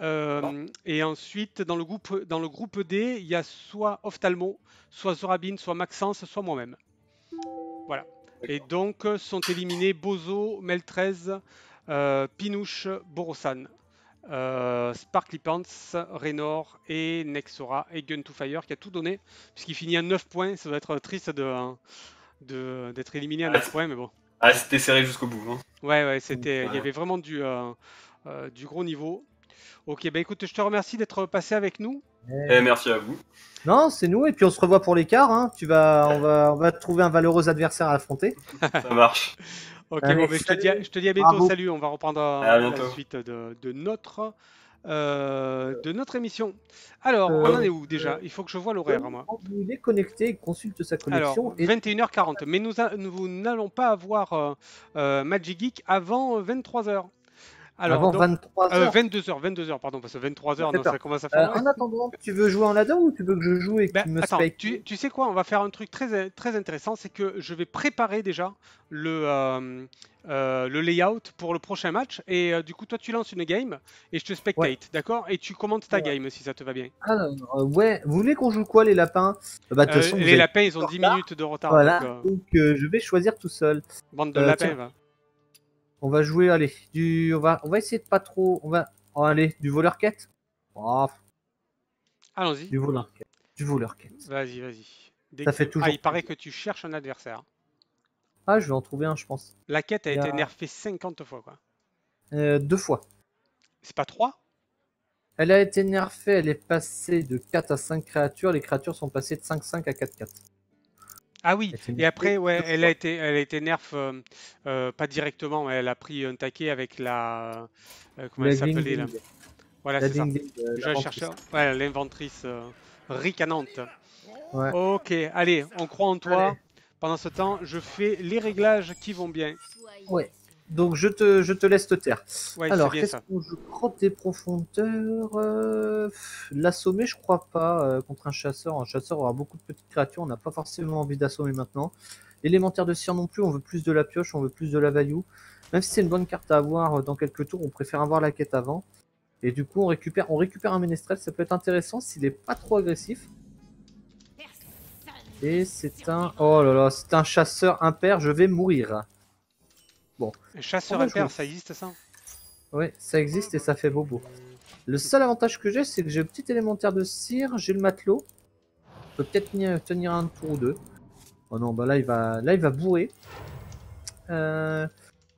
Euh, bon. Et ensuite, dans le, groupe, dans le groupe D, il y a soit Ophtalmo, soit The Rabin, soit Maxence, soit moi-même. Voilà. Et donc sont éliminés Bozo, Mel treize, euh, Pinouche, Borosan, euh, Sparkly Pants, Raynor et Nexora et Gun to Fire qui a tout donné puisqu'il finit à neuf points. Ça doit être triste de, de, d'être éliminé à neuf points, mais bon. Ah, c'était serré jusqu'au bout. Hein. Ouais, ouais, c'était. Il y avait vraiment du, euh, euh, du gros niveau. Ok, bah écoute, je te remercie d'être passé avec nous. Et merci à vous. Non, c'est nous, et puis on se revoit pour l'écart. Hein. Tu vas, on va, on va trouver un valeureux adversaire à affronter. Ça marche. Ok, allez, bon, mais je, te dis à, je te dis à bientôt. Bravo. Salut. On va reprendre à, à la suite de, de notre euh, de notre émission. Alors, euh, on en est où déjà? Il faut que je vois l'horaire, moi. Il est connecté, consulte sa connexion. Alors, et... vingt et une heures quarante. Mais nous, a, nous n'allons pas avoir euh, euh, Magic Geek avant vingt-trois heures. Alors, avant donc, vingt-trois heures. Euh, vingt-deux heures, vingt-deux heures, pardon, parce que vingt-trois heures, non, ça commence à faire. Euh, en attendant, tu veux jouer en ladder ou tu veux que je joue et que ben, tu me attends, tu, tu sais quoi, on va faire un truc très, très intéressant, c'est que je vais préparer déjà le, euh, euh, le layout pour le prochain match. Et euh, du coup, toi, tu lances une game et je te spectate, ouais. D'accord? Et tu commentes ta ouais. game si ça te va bien. Alors, euh, ouais, vous voulez qu'on joue quoi, les lapins? bah, de euh, façon, Les lapins, ils ont dix minutes de retard. Voilà, donc, euh... donc euh, je vais choisir tout seul. Bande de euh, lapins, tiens. va. On va jouer, allez, du, on va, on va essayer de pas trop, on va, oh, allez, du voleur quête. Oh. Allons-y. Du voleur quête. Du voleur quête. Vas-y, vas-y. Dès Ça que... fait toujours. Ah, il paraît que tu cherches un adversaire. Ah, je vais en trouver un, je pense. La quête a Et été euh... nerfée cinquante fois, quoi. Euh, deux fois. C'est pas trois? Elle a été nerfée, elle est passée de quatre à cinq créatures, les créatures sont passées de cinq cinq à quatre quatre. Ah oui, et après, ouais, elle a été, elle a été nerf, euh, euh, pas directement, elle a pris un taquet avec la, euh, comment la elle s'appelait là. Voilà, c'est ça. Je cherchais, ouais, l'inventrice euh, ricanante. Ouais. Ok, allez, on croit en toi. Allez. Pendant ce temps, je fais les réglages qui vont bien. Ouais. Donc je te, je te laisse te taire. Ouais, alors, qu'est-ce qu'on joue? Grotte des profondeurs, euh, l'assommer, je crois pas, euh, contre un chasseur. Un chasseur aura beaucoup de petites créatures, on n'a pas forcément envie d'assommer maintenant. Élémentaire de cire non plus, on veut plus de la pioche, on veut plus de la value. Même si c'est une bonne carte à avoir euh, dans quelques tours, on préfère avoir la quête avant. Et du coup, on récupère, on récupère un ménestrel, ça peut être intéressant s'il est pas trop agressif. Et c'est un... Oh là là, c'est un chasseur impair, je vais mourir. Bon. Chasseur impair, ça existe ça? Oui, ça existe et ça fait bobo. Le seul avantage que j'ai, c'est que j'ai le petit élémentaire de cire, j'ai le matelot. Je peux peut-être tenir un tour ou deux. Oh non, bah là il va, là il va bourrer. Euh...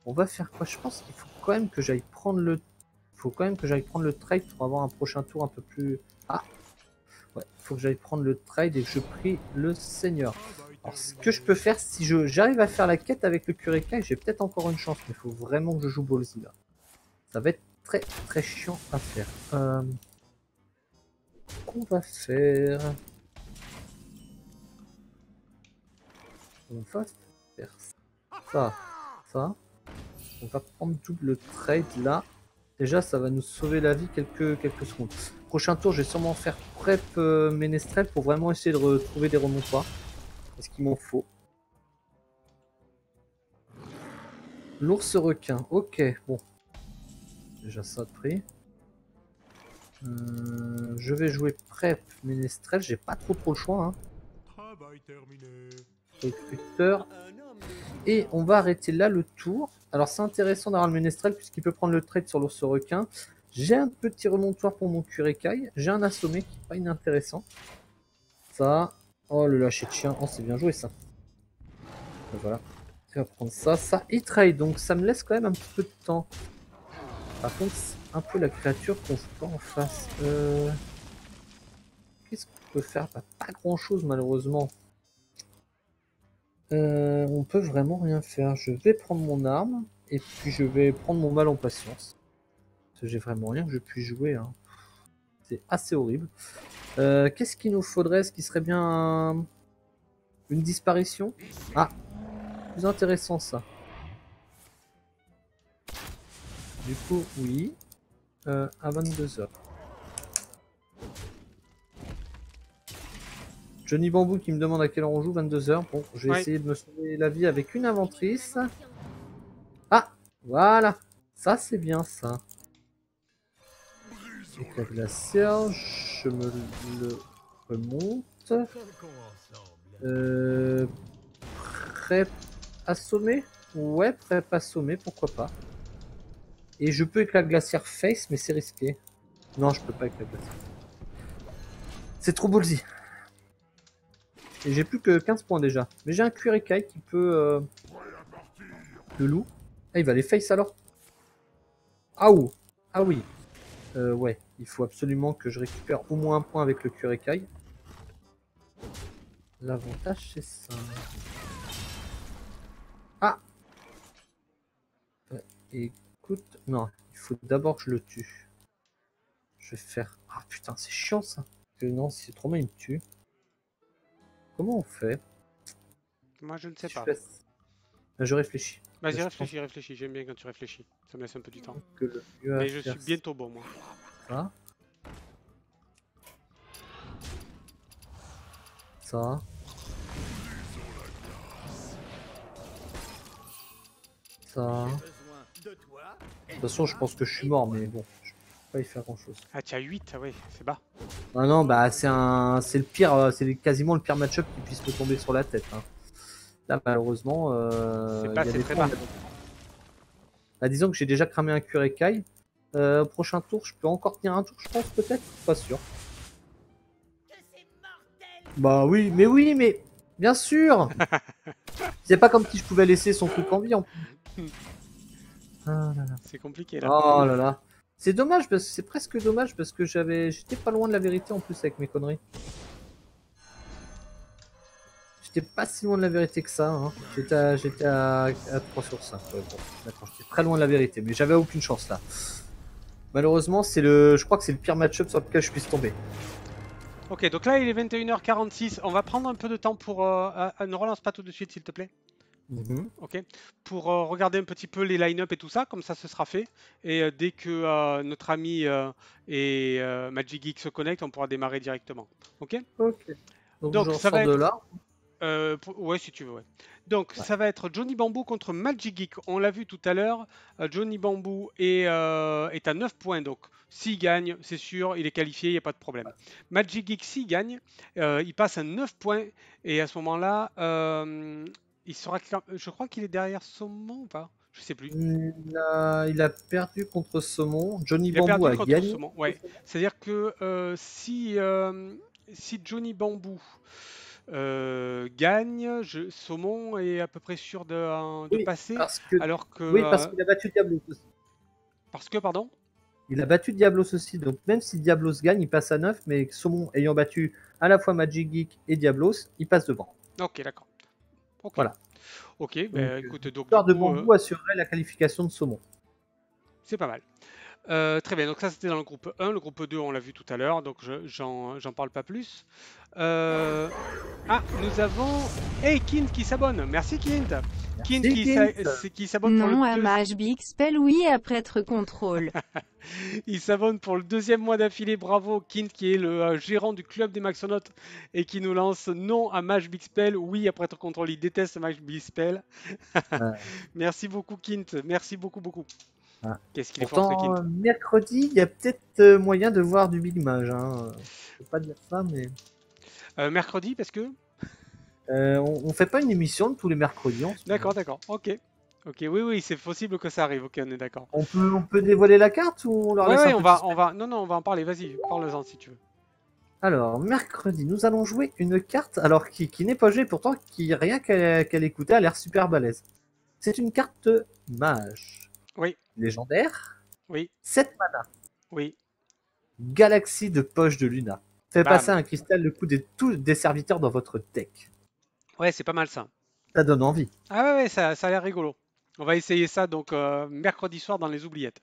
On va faire quoi? Je pense qu'il faut quand même que j'aille prendre le, faut quand même que j'aille prendre le trade pour avoir un prochain tour un peu plus. Ah. Ouais, faut que j'aille prendre le trade et que je prie le Seigneur. Alors, ce que je peux faire, si je j'arrive à faire la quête avec le Cureka, j'ai peut-être encore une chance, mais il faut vraiment que je joue Ballsy là. Ça va être très très chiant à faire. Euh... Qu'on va faire On va faire ça, ça. On va prendre double trade là. Déjà, ça va nous sauver la vie quelques quelques secondes. Prochain tour, je vais sûrement faire prep euh, ménestrel pour vraiment essayer de retrouver des remontoirs. Est-ce qu'il m'en faut? L'ours requin, ok, bon. Déjà ça de prix. Euh, je vais jouer prep, ménestrel, j'ai pas trop trop le choix. Hein. Recruteur. Et on va arrêter là le tour. Alors c'est intéressant d'avoir le ménestrel puisqu'il peut prendre le trade sur l'ours requin. J'ai un petit remontoir pour mon curécaille. J'ai un assommé qui n'est pas inintéressant. Ça... Oh le lâcher de chien, oh c'est bien joué ça. Et voilà, tu vas prendre ça, ça et trade, donc ça me laisse quand même un petit peu de temps. Par contre, c'est un peu la créature qu'on se prend en face. Euh... Qu'est-ce qu'on peut faire? Bah, pas grand chose malheureusement. Euh, on peut vraiment rien faire. Je vais prendre mon arme et puis je vais prendre mon mal en patience. Parce que j'ai vraiment rien que je puisse jouer. Hein. C'est assez horrible. Euh, Qu'est-ce qu'il nous faudrait? Ce qui serait bien un... une disparition. Ah, plus intéressant ça. Du coup, oui. Euh, à vingt-deux heures. Johnny Bambou qui me demande à quelle heure on joue, vingt-deux heures. Bon, je vais ouais. essayer de me sauver la vie avec une inventrice. Ah, voilà. Ça, c'est bien ça. La glacière, je me le remonte. Euh, Prep assommé? Ouais, prep assommé, pourquoi pas. Et je peux avec la glacière face, mais c'est risqué. Non, je peux pas avec la glacière. C'est trop ballsy. Et j'ai plus que quinze points déjà. Mais j'ai un Curekai qui peut... Euh... Le loup. Ah, il va les face alors. Ah ou. Ah oui. Euh, ouais, il faut absolument que je récupère au moins un point avec le Curekai. L'avantage, c'est ça. Ah. Et... Écoute, non, il faut d'abord que je le tue. Je vais faire... Ah putain, c'est chiant ça. Parce que non, si c'est trop mal, il me tue. Comment on fait? Moi, je ne sais si pas. Je, fais... ben, je réfléchis. Vas-y, réfléchis, réfléchis. J'aime bien quand tu réfléchis. Ça me laisse un peu du temps. Le... Mais je suis bientôt bon, moi. Ça. Ça. Ça. De toute façon, je pense que je suis mort, mais bon, je peux pas y faire grand chose. Ah, tu as huit, ah oui, c'est bas. Ah non, bah c'est un, c'est le pire, c'est quasiment le pire match-up qui puisse me tomber sur la tête. Hein. Là, malheureusement, euh, c'est pas, c'est très bas. Bah, disons que j'ai déjà cramé un Curekai. Euh, au prochain tour, je peux encore tenir un tour, je pense, peut-être, pas sûr. Bah oui, mais oui, mais bien sûr. C'est pas comme si je pouvais laisser son truc en vie en plus. Ah là là. C'est compliqué là. Oh là là. C'est dommage, parce... c'est presque dommage parce que j'avais, j'étais pas loin de la vérité en plus avec mes conneries. J'étais pas si loin de la vérité que ça. Hein. J'étais à... j'étais à... à trois sur cinq. Ouais, bon. D'accord, j'étais très loin de la vérité, mais j'avais aucune chance là. Malheureusement, c'est le, je crois que c'est le pire match-up sur lequel je puisse tomber. Ok, donc là il est vingt et une heures quarante-six. On va prendre un peu de temps pour... Euh... Ne relance pas tout de suite s'il te plaît. Mmh. Ok, pour euh, regarder un petit peu les line-up et tout ça, comme ça ce sera fait. Et euh, dès que euh, notre ami euh, et euh, Magic Geek se connectent, on pourra démarrer directement. Ok, okay. Donc, Donc ça va être... de là euh, pour... Ouais, si tu veux, ouais. Donc ouais. Ça va être Johnny Bambou contre Magic Geek. On l'a vu tout à l'heure, euh, Johnny Bambou est, euh, est à neuf points. Donc s'il gagne, c'est sûr, il est qualifié, il n'y a pas de problème. Magic Geek, s'il gagne, euh, il passe à neuf points. Et à ce moment-là... Euh, il sera, je crois qu'il est derrière Saumon ou pas? Je sais plus. Il a, il a perdu contre Saumon. Johnny il Bambou a gagné. Ouais. C'est-à-dire que euh, si, euh, si Johnny Bambou euh, gagne, je, Saumon est à peu près sûr de, de oui, passer. Parce que, alors que, oui, parce euh, qu'il a battu Diablos aussi. Parce que, pardon? Il a battu Diablos aussi. Donc même si Diablos gagne, il passe à neuf. Mais Saumon ayant battu à la fois Magic Geek et Diablos, il passe devant. Ok, d'accord. Okay. Voilà. Ok, donc, bah, écoute, donc. L'histoire de Bambou euh... assurerait la qualification de Saumon. C'est pas mal. Euh, très bien, donc ça c'était dans le groupe un. Le groupe deux, on l'a vu tout à l'heure, donc j'en je, parle pas plus. Euh... Ah, nous avons. Hey, Kint qui s'abonne. Merci, Kint. Kint qui s'abonne pour le. Non, à Mage Big Spell, oui, après être contrôle. Il s'abonne pour le deuxième mois d'affilée. Bravo, Kint qui est le euh, gérant du club des Maxonautes et qui nous lance non à Mage Big Spell, oui, après être contrôle. Il déteste Mage Big Spell. Ouais. Merci beaucoup, Kint. Merci beaucoup, beaucoup. Ah. Qu'est-ce qu'il est fort, ce Kint ? Mercredi, il y a peut-être moyen de voir du Big Mage. Hein. Je ne peux pas dire ça, mais. Euh, mercredi, parce que. Euh, on, on fait pas une émission de tous les mercredis. D'accord, d'accord. Ok. Ok, oui, oui, c'est possible que ça arrive. Ok, on est d'accord. On peut, on peut dévoiler la carte ou on leur ouais, laisse ouais, un on va, on va. Non, non, on va en parler. Vas-y, parle-en si tu veux. Alors, mercredi, nous allons jouer une carte, alors qui, qui n'est pas jouée, pourtant qui rien qu'à qu'à l'écouter a l'air super balèze. C'est une carte mage. Oui. Légendaire. Oui. sept mana. Oui. Galaxie de poche de Luna. Fait Bam. Passer un cristal le coup des, tous, des serviteurs dans votre deck. Ouais, c'est pas mal ça. Ça donne envie. Ah ouais, ouais ça, ça a l'air rigolo. On va essayer ça donc euh, mercredi soir dans les oubliettes.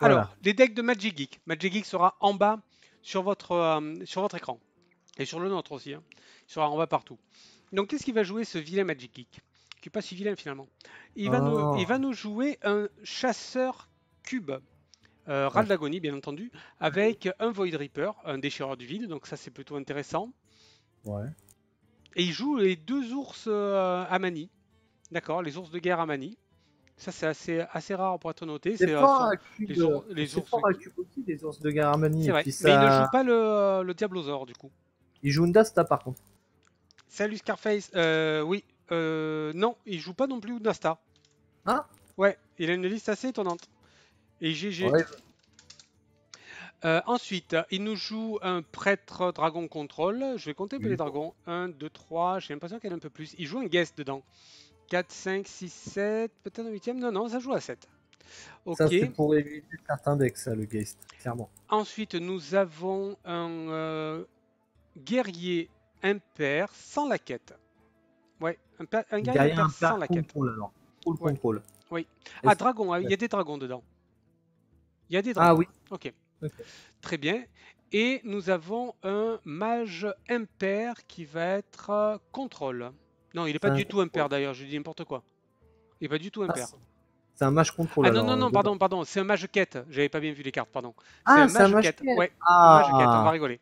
Alors, voilà. Les decks de Magic Geek. Magic Geek sera en bas sur votre, euh, sur votre écran. Et sur le nôtre aussi. Hein. Il sera en bas partout. Donc, qu'est-ce qu'il va jouer ce vilain Magic Geek ? Qui n'est pas si vilain finalement. Il, oh. va nous, il va nous jouer un chasseur cube. Euh, Ral d'Agonie, bien entendu. Avec un Void Reaper, un déchireur du vide. Donc, ça, c'est plutôt intéressant. Ouais. Et il joue les deux ours euh, à Mani. D'accord, les ours de guerre à Mani. Ça, c'est assez, assez rare pour être noté. C'est pas les ours aussi, les ours de guerre à Mani. C'est vrai, puis ça... mais il ne joue pas le, le Diablosaur, du coup. Il joue une Dasta, par contre. Salut Scarface. Euh, oui, Euh, non, il joue pas non plus Oudnasta. Hein? Ouais, il a une liste assez étonnante. Et G G. Ouais. Euh, ensuite, il nous joue un prêtre dragon contrôle. Je vais compter un peu les dragons. un, deux, trois. J'ai l'impression qu'il y en a un peu plus. Il joue un guest dedans. quatre, cinq, six, sept. Peut-être un huitième. Non, non, ça joue à sept. Okay. Ça, c'est pour éviter certains decks, ça, le guest, clairement. Ensuite, nous avons un euh, guerrier impair sans la quête. Ouais, un, un guerrier impair sans la quête. Alors. Full ouais. Control. Oui. Ah, dragon, il y a des dragons dedans. Il y a des dragons. Ah oui. Ok. Okay. Très bien. Et nous avons un mage impair qui va être euh, contrôle. Non, il n'est pas, pas du tout impair d'ailleurs, je dis n'importe quoi. Il n'est pas du tout impair. C'est un mage contrôle. Ah non, alors, non, non, pardon, pardon, c'est un mage quête. J'avais pas bien vu les cartes, pardon. Ah, c'est un mage quête. Ouais, ah. un mage quête, on va rigoler.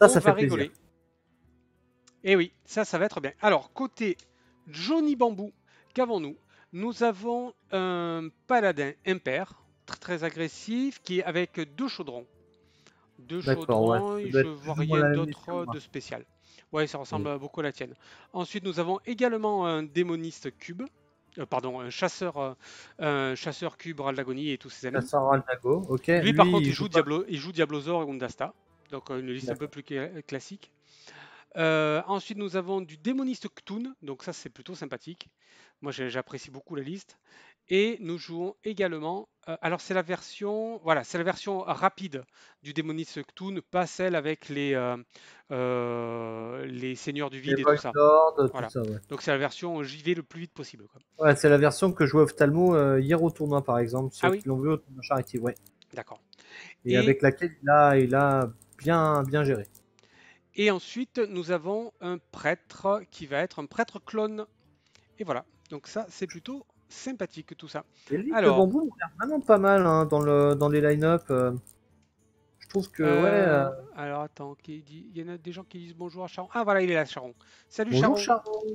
Ça, ça on fait va plaisir. Rigoler. Et oui, ça, ça va être bien. Alors, côté Johnny Bambou, qu'avons-nous? Nous avons un paladin impair. Très, très agressif, qui est avec deux chaudrons. Deux chaudrons, ouais. Et je vois rien d'autre de spécial. Ouais, ça ressemble oui. beaucoup à la tienne. Ensuite, nous avons également un démoniste cube, euh, pardon, un chasseur, euh, un chasseur cube Raldagonie et tous ses amis. Chasseur Raldago, ok. Lui, Lui, par contre, il, il, joue, joue, Diablo, il joue Diablozor et Undasta, donc euh, une liste un peu plus classique. Euh, ensuite, nous avons du démoniste Ktoun, donc ça, c'est plutôt sympathique. Moi, j'apprécie beaucoup la liste. Et nous jouons également, euh, alors c'est la version, voilà, c'est la version rapide du démoniste Ktoun, pas celle avec les, euh, euh, les seigneurs du vide les et tout ça. Lord, voilà. tout ça ouais. Donc c'est la version j'y vais le plus vite possible. Quoi. Ouais, c'est la version que jouait Ophtalmo euh, hier au tournoi par exemple, ceux ah oui qui l'ont vu au tournoi Charity, ouais. D'accord. Et, et avec laquelle il a, il a bien, bien géré. Et ensuite nous avons un prêtre qui va être un prêtre clone. Et voilà, donc ça c'est plutôt... sympathique tout ça. Lui, alors, le bambou, il a vraiment pas mal hein, dans, le, dans les line-up. Euh, je trouve que, euh, ouais. Euh... Alors, attends, qui dit... il y en a des gens qui disent bonjour à Charon. Ah, voilà, il est là, Charon. Salut, bonjour, Charon. Charon.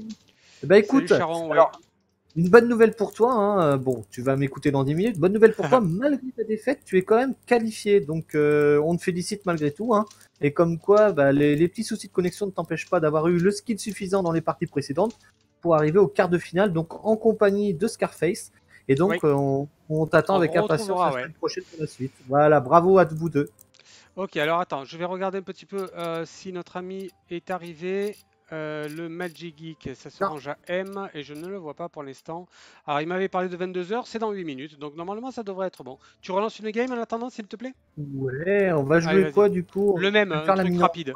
Eh ben, écoute, salut, Charon. Alors, ouais. Une bonne nouvelle pour toi. Hein. Bon, tu vas m'écouter dans dix minutes. Bonne nouvelle pour toi, malgré ta défaite, tu es quand même qualifié. Donc, euh, on te félicite malgré tout. Hein. Et comme quoi, bah, les, les petits soucis de connexion ne t'empêchent pas d'avoir eu le skill suffisant dans les parties précédentes pour arriver au quart de finale, donc en compagnie de Scarface. Et donc, oui. euh, on, on t'attend avec impatience la semaine ouais. prochaine pour la suite. Voilà, bravo à vous deux. Ok, alors attends, je vais regarder un petit peu euh, si notre ami est arrivé. Euh, le Magic Geek, ça se non. range à M et je ne le vois pas pour l'instant. Alors, il m'avait parlé de vingt-deux heures, c'est dans huit minutes, donc normalement, ça devrait être bon. Tu relances une game en attendant, s'il te plaît? Ouais, on va jouer allez, quoi du coup? Le même, un truc rapide.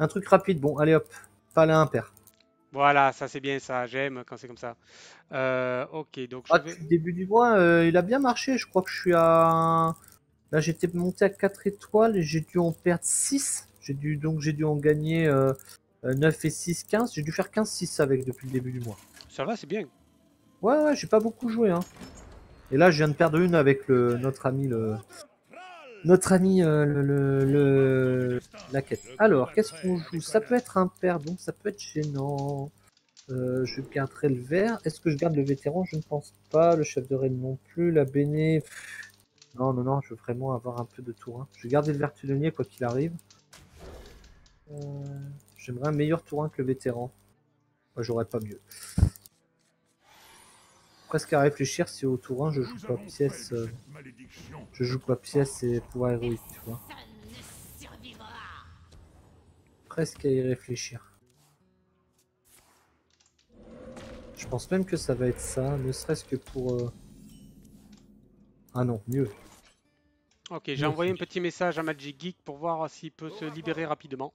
Un truc rapide, bon, allez hop, pas la impair. Voilà, ça c'est bien, ça j'aime quand c'est comme ça. Euh, ok, donc je ah, vais... Depuis le début du mois, euh, il a bien marché. Je crois que je suis à. Là, j'étais monté à quatre étoiles et j'ai dû en perdre six. J'ai dû donc j'ai dû en gagner euh, neuf et six, quinze. J'ai dû faire quinze six avec depuis le début du mois. Ça va, c'est bien. Ouais, ouais, j'ai pas beaucoup joué. Hein. Et là, je viens de perdre une avec le notre ami le notre ami euh, le, le, le la quête. Alors, qu'est-ce qu'on joue? Ça peut être impair, donc ça peut être gênant. Euh, je garderai le vert. Est-ce que je garde le vétéran? Je ne pense pas. Le chef de raid non plus. La béné. Non, non, non. Je veux vraiment avoir un peu de tour un. Hein. Je vais garder le vert tunnelier quoi qu'il arrive. Euh, J'aimerais un meilleur tour un que le vétéran. Moi, j'aurais pas mieux. Presque à réfléchir si au tour un je joue pas pièce euh, je joue pas pièce et pouvoir héroïque tu vois. Presque à y réfléchir. Je pense même que ça va être ça, ne serait-ce que pour euh... ah non, mieux. Ok, j'ai envoyé un petit message à Magic Geek pour voir s'il peut se libérer rapidement.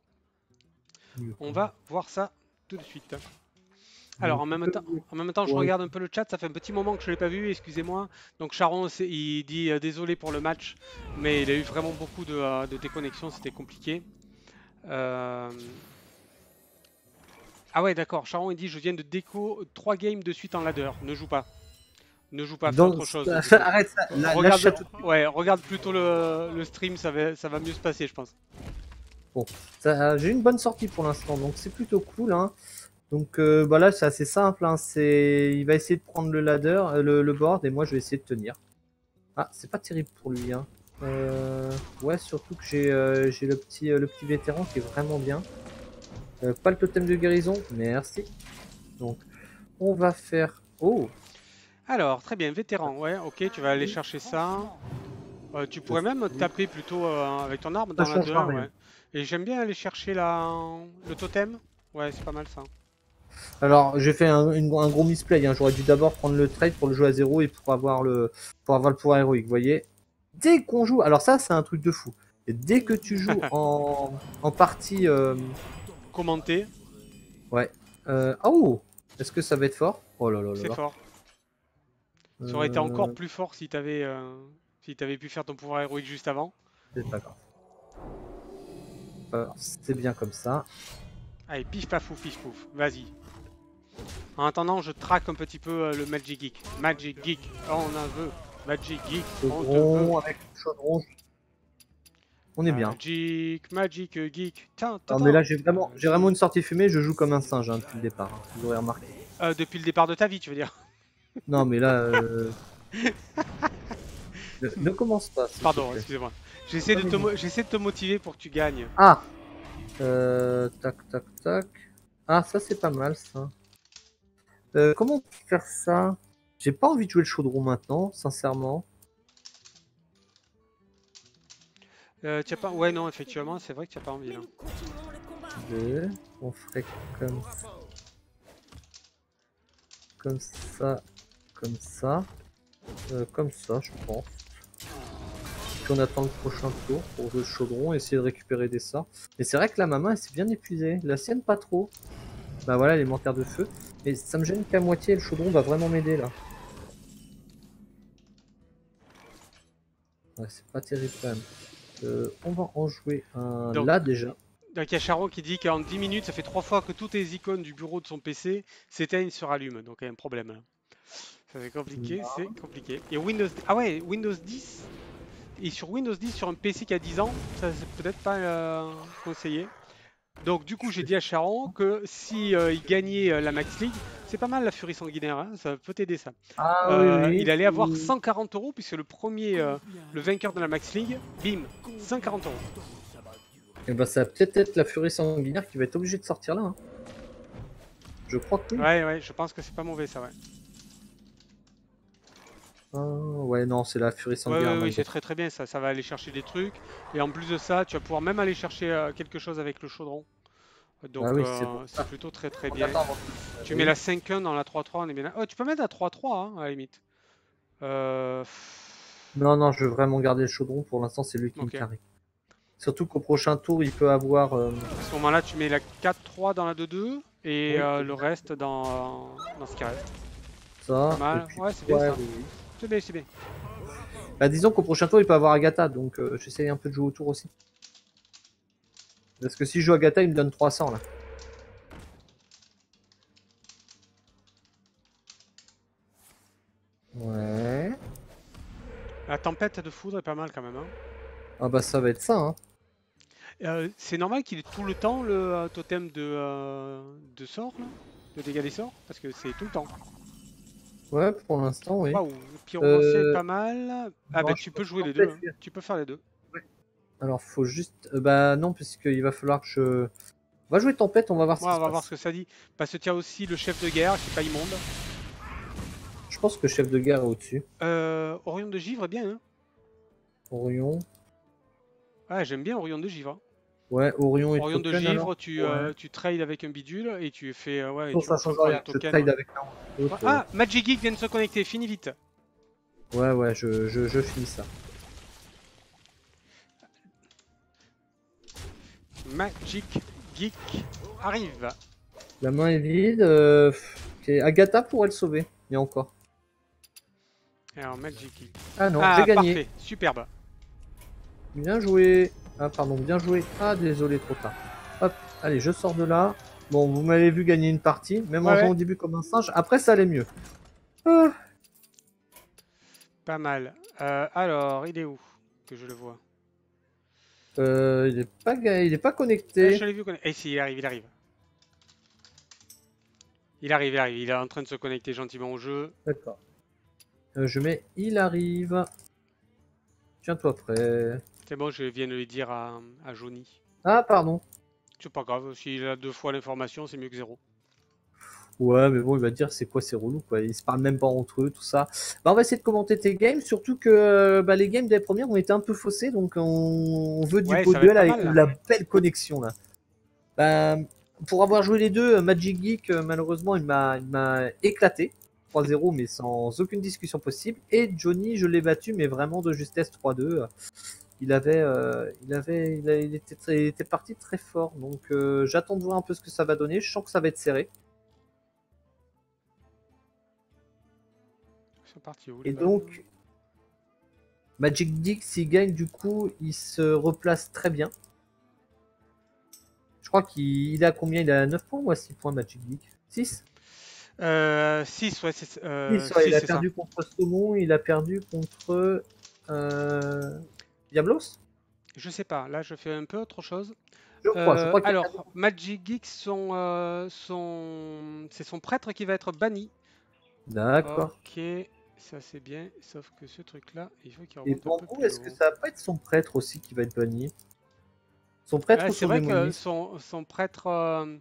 Mieux. On va voir ça tout de suite. Alors en même temps, en même temps je regarde un peu le chat, ça fait un petit moment que je ne l'ai pas vu, excusez-moi. Donc Charon, il dit euh, désolé pour le match, mais il a eu vraiment beaucoup de, euh, de déconnexions, c'était compliqué. Euh... Ah ouais d'accord, Charon il dit je viens de déco trois games de suite en ladder, ne joue pas. Ne joue pas, fais autre chose. Arrête ça, la, regarde, la tout ouais, regarde plutôt le, le stream, ça va, ça va mieux se passer je pense. Bon, j'ai une bonne sortie pour l'instant, donc c'est plutôt cool hein. Donc euh, bah là c'est assez simple, hein. Il va essayer de prendre le ladder, euh, le, le board et moi je vais essayer de tenir. Ah c'est pas terrible pour lui hein. Euh... Ouais surtout que j'ai euh, le, petit, euh, le petit vétéran qui est vraiment bien. Euh, pas le totem de guérison, merci. Donc, on va faire... Oh. Alors, très bien, vétéran, ouais, ok, tu vas aller chercher ça. Euh, tu pourrais même taper plutôt euh, avec ton arme dans la deux, ouais. Et j'aime bien aller chercher la... le totem. Ouais, c'est pas mal ça. Alors, j'ai fait un, une, un gros misplay, hein. J'aurais dû d'abord prendre le trade pour le jouer à zéro et pour avoir le, pour avoir le pouvoir héroïque, vous voyez. Dès qu'on joue, alors ça c'est un truc de fou, et dès que tu joues en, en partie... Euh... Commentée. Ouais. Euh... Oh, est-ce que ça va être fort? Oh là là là. C'est fort. Euh... Ça aurait été encore plus fort si t'avais euh... si t'avais pu faire ton pouvoir héroïque juste avant. C'est pas grave. Euh, c'est bien comme ça. Allez, pif pafou, pif pouf, vas-y. En attendant, je traque un petit peu euh, le Magic Geek. Magic Geek, oh, on en veut. Magic Geek, on te veut. Avec le chaudron. On est bien. Magic, Magic Geek. Tain, tain, non mais là j'ai vraiment, j'ai vraiment une sortie fumée, je joue comme un singe hein, depuis le départ, hein. Vous aurez remarqué. Euh, depuis le départ de ta vie, tu veux dire? Non mais là... Euh... ne, ne commence pas. Pardon, excusez-moi. J'essaie de, de te motiver pour que tu gagnes. Ah. Euh, tac, tac, tac. Ah, ça c'est pas mal ça. Euh, comment on peut faire ça? J'ai pas envie de jouer le chaudron maintenant, sincèrement. Euh, t'as pas... Ouais, non, effectivement, c'est vrai que t'as pas envie. Hein. Deux. On ferait comme ça. Comme ça. Comme ça. Euh, comme ça, je pense. Puis on attend le prochain tour pour jouer le chaudron, essayer de récupérer des sorts. Mais c'est vrai que là, ma main, elle s'est bien épuisée. La sienne, pas trop. Bah voilà, l'élémentaire de feu. Mais ça me gêne qu'à moitié, le chaudron va vraiment m'aider là. Ouais, c'est pas terrible quand même. Euh, on va en jouer un donc, là déjà. Donc il y a Charon qui dit qu'en dix minutes, ça fait trois fois que toutes les icônes du bureau de son P C s'éteignent et se rallument. Donc il y a un problème là. Ça fait compliqué, c'est compliqué. Et Windows... Ah ouais, Windows dix. Et sur Windows dix, sur un P C qui a dix ans, ça c'est peut-être pas euh, conseillé. Donc du coup j'ai dit à Charon que si euh, il gagnait euh, la Max League, c'est pas mal la furie sanguinaire, hein, ça peut t'aider ça. Ah, euh, oui, oui, il allait avoir cent quarante euros puisque le premier, euh, le vainqueur de la Max League, bim, cent quarante euros. Et bah ça va peut-être être la furie sanguinaire qui va être obligée de sortir là. Hein. Je crois que oui. Ouais, ouais, je pense que c'est pas mauvais ça, ouais. Oh, ouais, non, c'est la furie sanguinaire. Ouais, ouais, oui, c'est très très bien ça, ça va aller chercher des trucs. Et en plus de ça, tu vas pouvoir même aller chercher euh, quelque chose avec le chaudron. Donc ah oui, euh, c'est plutôt très très on bien. Attend. Tu mets oui. La cinq un dans la trois trois, on est bien là. Oh, tu peux mettre la trois trois hein, à la limite. Euh... Non, non, je veux vraiment garder le chaudron, pour l'instant c'est lui qui okay. me carré. Surtout qu'au prochain tour, il peut avoir... Euh... À ce moment-là, tu mets la quatre trois dans la deux deux et oui. euh, le reste dans, dans ce qui reste. Ça, mal. Puis, ouais, c'est bien ouais, ça. Oui. C'est bien, c'est bien. Bah, disons qu'au prochain tour il peut avoir Agatha, donc euh, j'essaye un peu de jouer autour aussi. Parce que si je joue Agatha, il me donne trois cents là. Ouais. La tempête de foudre est pas mal quand même. Hein. Ah bah ça va être ça. Hein. Euh, c'est normal qu'il ait tout le temps le euh, totem de, euh, de sort, là, de dégâts des sorts, parce que c'est tout le temps. Ouais, pour l'instant, oui. Waouh, le pyromancien euh... est pas mal. Ah, non, bah, tu peux jouer les deux. Hein. Tu peux faire les deux. Ouais. Alors, faut juste. Euh, bah, non, puisqu'il va falloir que je. On va jouer Tempête, on va voir ouais, ce que ça dit. On va voir ce que ça dit. Parce que tu as aussi le chef de guerre qui est pas immonde. Je pense que chef de guerre est au-dessus. Euh. Orion de Givre est bien, hein. Orion. Ah, j'aime bien Orion de Givre. Ouais, Orion et Orion de token, Givre, tu, ouais. euh, tu trades avec un bidule et tu fais. Euh, ouais, non, tu ça change rien, je trade ouais. avec un autre. Ah, ouais. Magic Geek vient de se connecter, finis vite. Ouais, ouais, je, je, je finis ça. Magic Geek arrive. La main est vide. Euh... Okay. Agatha pourrait le sauver, il y a encore. Alors, Magic Geek. Ah non, ah, j'ai gagné. Parfait, superbe. Bien joué. Ah pardon, bien joué. Ah désolé, trop tard. Hop, allez, je sors de là. Bon, vous m'avez vu gagner une partie, même ouais. en jouant au début comme un singe. Après, ça allait mieux. Ah. Pas mal. Euh, alors, il est où que je le vois euh, Il n'est pas, il est pas connecté. Ah, je l'ai vu connecté. Eh si, il arrive, il arrive. Il arrive, il arrive. Il est en train de se connecter gentiment au jeu. D'accord. Euh, je mets, il arrive. Tiens-toi prêt. C'est bon, je viens de lui dire à, à Johnny. Ah, pardon. C'est pas grave, s'il a deux fois l'information, c'est mieux que zéro. Ouais, mais bon, il va dire c'est quoi, c'est relou, quoi. Ils se parlent même pas entre eux, tout ça. Bah, on va essayer de commenter tes games, surtout que bah, les games de la première ont été un peu faussés, donc on, on veut du ouais, beau duel avec mal, la belle connexion, là. Bah, pour avoir joué les deux, Magic Geek, malheureusement, il m'a éclaté. trois zéro, mais sans aucune discussion possible. Et Johnny, je l'ai battu, mais vraiment de justesse, trois deux. Il avait, euh, il avait, il avait il était, il était parti très fort. Donc, euh, j'attends de voir un peu ce que ça va donner. Je sens que ça va être serré. Parti où, et donc, Magic Dick, s'il gagne, du coup, il se replace très bien. Je crois qu'il a combien? Il a neuf points ou à six points, Magic Dick? Six euh, six, ouais, c'est euh, ouais, ça. Il a perdu contre Saumon, il a perdu contre euh, Diablos. Je sais pas, là, je fais un peu autre chose. Je crois, euh, je crois alors, perdu... Magic Geek, son, euh, son... c'est son prêtre qui va être banni. D'accord. Ok. Ça c'est bien, sauf que ce truc-là, il faut qu'il remonte. Et pour vous, est-ce que ça va pas être son prêtre aussi qui va être banni? Son prêtre, ouais, c'est vrai que son, son prêtre, euh,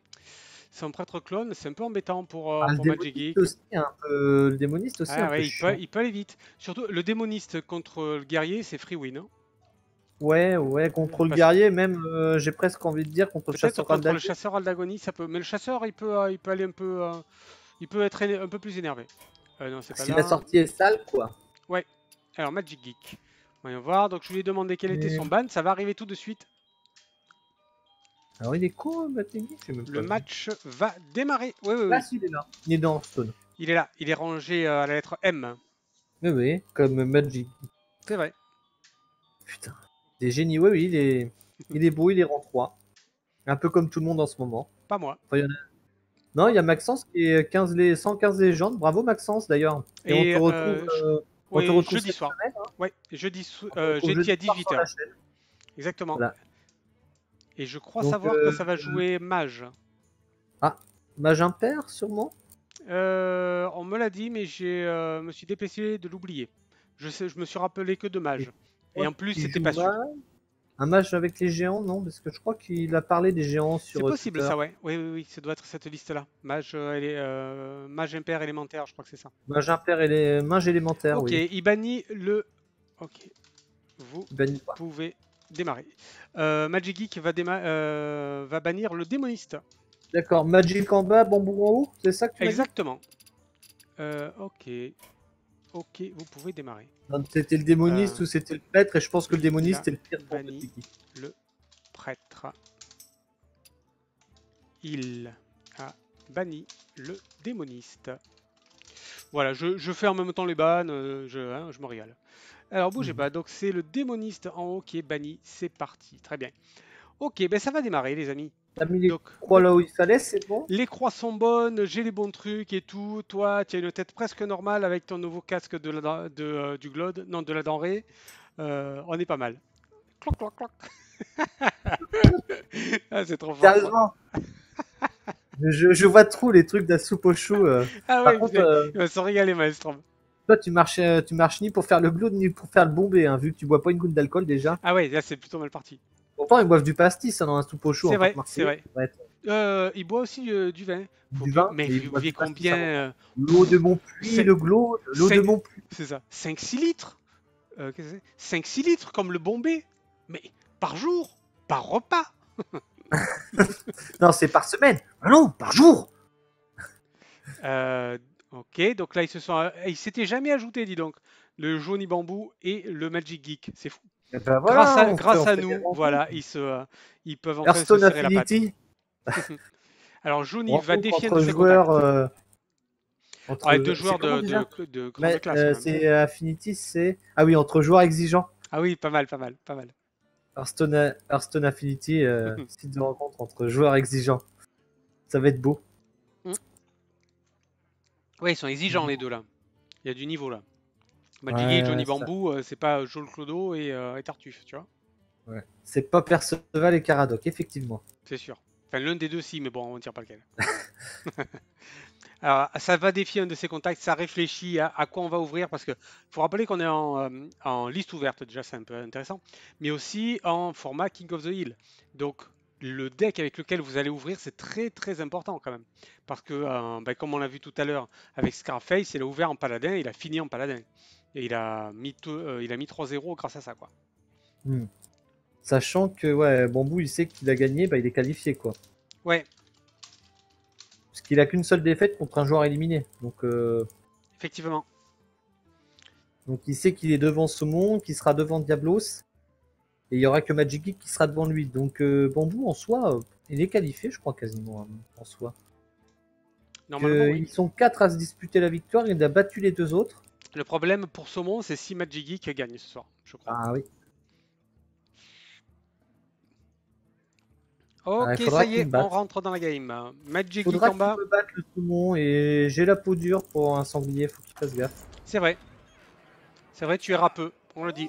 son prêtre clone, c'est un peu embêtant pour, euh, ah, pour Magic Geek. Aussi, hein, euh, le démoniste aussi. Ah un ouais, peu il, peut, il peut aller vite. Surtout le démoniste contre le guerrier, c'est free win. Hein. Ouais, ouais, contre le guerrier, même, euh, j'ai presque envie de dire contre le chasseur. Contre le chasseur Aldagoni, ça peut. Mais le chasseur, il peut, euh, il peut aller un peu, euh, il peut être un peu plus énervé. Euh, non, si la sortie est sale, quoi. Ouais. Alors, Magic Geek. Voyons voir. Donc, je lui ai demandé quel était son ban. Ça va arriver tout de suite. Alors, il est con, Magic Geek. Le match va démarrer. Oui, oui, oui. Là, il est là. Il est dans Hearthstone. Il est là. Il est rangé à la lettre M. Oui, oui. Comme Magic Geek. C'est vrai. Putain. Des génies. Oui, oui. Il est, il est beau. Il est rang trois. Un peu comme tout le monde en ce moment. Pas moi. Enfin, il y en a... Non, il y a Maxence qui est quinze les... cent quinze légendes. Bravo Maxence d'ailleurs. Et, et on te retrouve, euh, euh, on oui, te retrouve jeudi soir. Semaine, hein. Oui, jeudi, euh, jeudi, jeudi à dix-huit heures. Exactement. Voilà. Et je crois Donc, savoir euh... que ça va jouer Mage. Ah, Mage impair sûrement euh, on me l'a dit, mais je euh, me suis dépêché de l'oublier. Je, je me suis rappelé que de Mage. Et, et en plus, c'était pas sûr. Un match avec les géants, non? Parce que je crois qu'il a parlé des géants sur... C'est possible Twitter. Ça, ouais. Oui, oui, oui, ça doit être cette liste-là. Mage, euh, Mage impair élémentaire, je crois que c'est ça. Mage impair et les... Mage élémentaire, okay, oui. Ok, il bannit le... Ok, vous pouvez démarrer. Euh, Magic Geek va, déma... euh, va bannir le démoniste. D'accord, Magic en bas, bambou en haut, c'est ça que tu... Exactement. Euh, ok... Ok, vous pouvez démarrer. C'était le démoniste euh, ou c'était le prêtre, et je pense que le démoniste est le pire pour Magic Geek. Le prêtre. Il a banni le démoniste. Voilà, je, je fais en même temps les bannes, je, hein, je me régale. Alors bougez mmh. pas, donc c'est le démoniste en haut qui est banni, c'est parti, très bien. Ok, ben ça va démarrer les amis. T'as mis les donc, croix là où il fallait, c'est bon. Les croix sont bonnes, j'ai les bons trucs et tout. Toi, tu as une tête presque normale avec ton nouveau casque de la, de, euh, du Glode, non de la denrée. Euh, on est pas mal. Cloc, cloc, cloc. Ah, c'est trop fort. Sérieusement. je, je vois trop les trucs de la soupe au chou. Euh. Ah ouais, il euh... va se régaler, Maelstrom. Toi, tu marches, tu marches ni pour faire le Glode, ni pour faire le bombé, hein, vu que tu bois pas une goutte d'alcool déjà. Ah ouais, là, c'est plutôt mal parti. Pourtant, ils boivent du pastis hein, dans un soupe au chou. C'est vrai, c'est vrai. Ouais. Euh, ils boivent aussi euh, du vin. Faut du vin mais vous voyez combien euh... L'eau de mon puits, cinq... le Glode, l'eau cinq... de mon puits. C'est ça. cinq six litres. Euh, cinq six litres, comme le bombé. Mais par jour, par repas. Non, c'est par semaine. Ah non, par jour. euh, ok, donc là, ils se sont... Ils s'étaient jamais ajoutés, dis donc. Le Johnny Bambou et le Magic Geek. C'est fou. Ben voilà, grâce à, grâce à nous, voilà, ils, se, euh, ils peuvent en fait se serrer la patte. Alors, Johnny va défier de ses joueurs, euh, entre, ah, deux joueurs de, de, de grande mais, classe. Euh, c'est Affinity, c'est... Ah oui, entre joueurs exigeants. Ah oui, pas mal, pas mal, pas mal. Hearthstone, Hearthstone Affinity, euh, site de rencontre entre joueurs exigeants. Ça va être beau. Mmh. Ouais, ils sont exigeants, mmh. les deux, là. Il y a du niveau, là. Magic ouais, et Johnny Bambou, euh, c'est pas Joel Clodo et, euh, et Tartuffe, tu vois. Ouais. C'est pas Perceval et Caradoc, effectivement. C'est sûr. Enfin, l'un des deux, si, mais bon, on ne tire pas lequel. Alors, ça va défier un de ses contacts, ça réfléchit à, à quoi on va ouvrir, parce que faut rappeler qu'on est en, euh, en liste ouverte, déjà, c'est un peu intéressant, mais aussi en format King of the Hill. Donc, le deck avec lequel vous allez ouvrir, c'est très très important quand même. Parce que, euh, bah, comme on l'a vu tout à l'heure avec Scarface, il a ouvert en paladin, il a fini en paladin. Et il a mis, euh, il a mis trois zéro grâce à ça, quoi. Mmh. Sachant que, ouais, Bambou, il sait qu'il a gagné, bah, il est qualifié, quoi. Ouais. Parce qu'il a qu'une seule défaite contre un joueur éliminé. Donc, euh... effectivement. Donc, il sait qu'il est devant Saumon, qu'il sera devant Diablos. Et il n'y aura que Magic Geek qui sera devant lui. Donc euh, Bambou, en soi, euh, il est qualifié, je crois, quasiment, hein, en soi. Normalement, euh, oui. Ils sont quatre à se disputer la victoire. Il a battu les deux autres. Le problème pour Saumon, c'est si Magic Geek gagne ce soir, je crois. Ah oui. Ok, ah, ça y est, on rentre dans la game. Magic Geek en bas. Il faudra qu'il me batte, le Saumon, et j'ai la peau dure pour un sanglier, faut qu'il fasse gaffe. C'est vrai. C'est vrai, tu es rappeux, on le dit.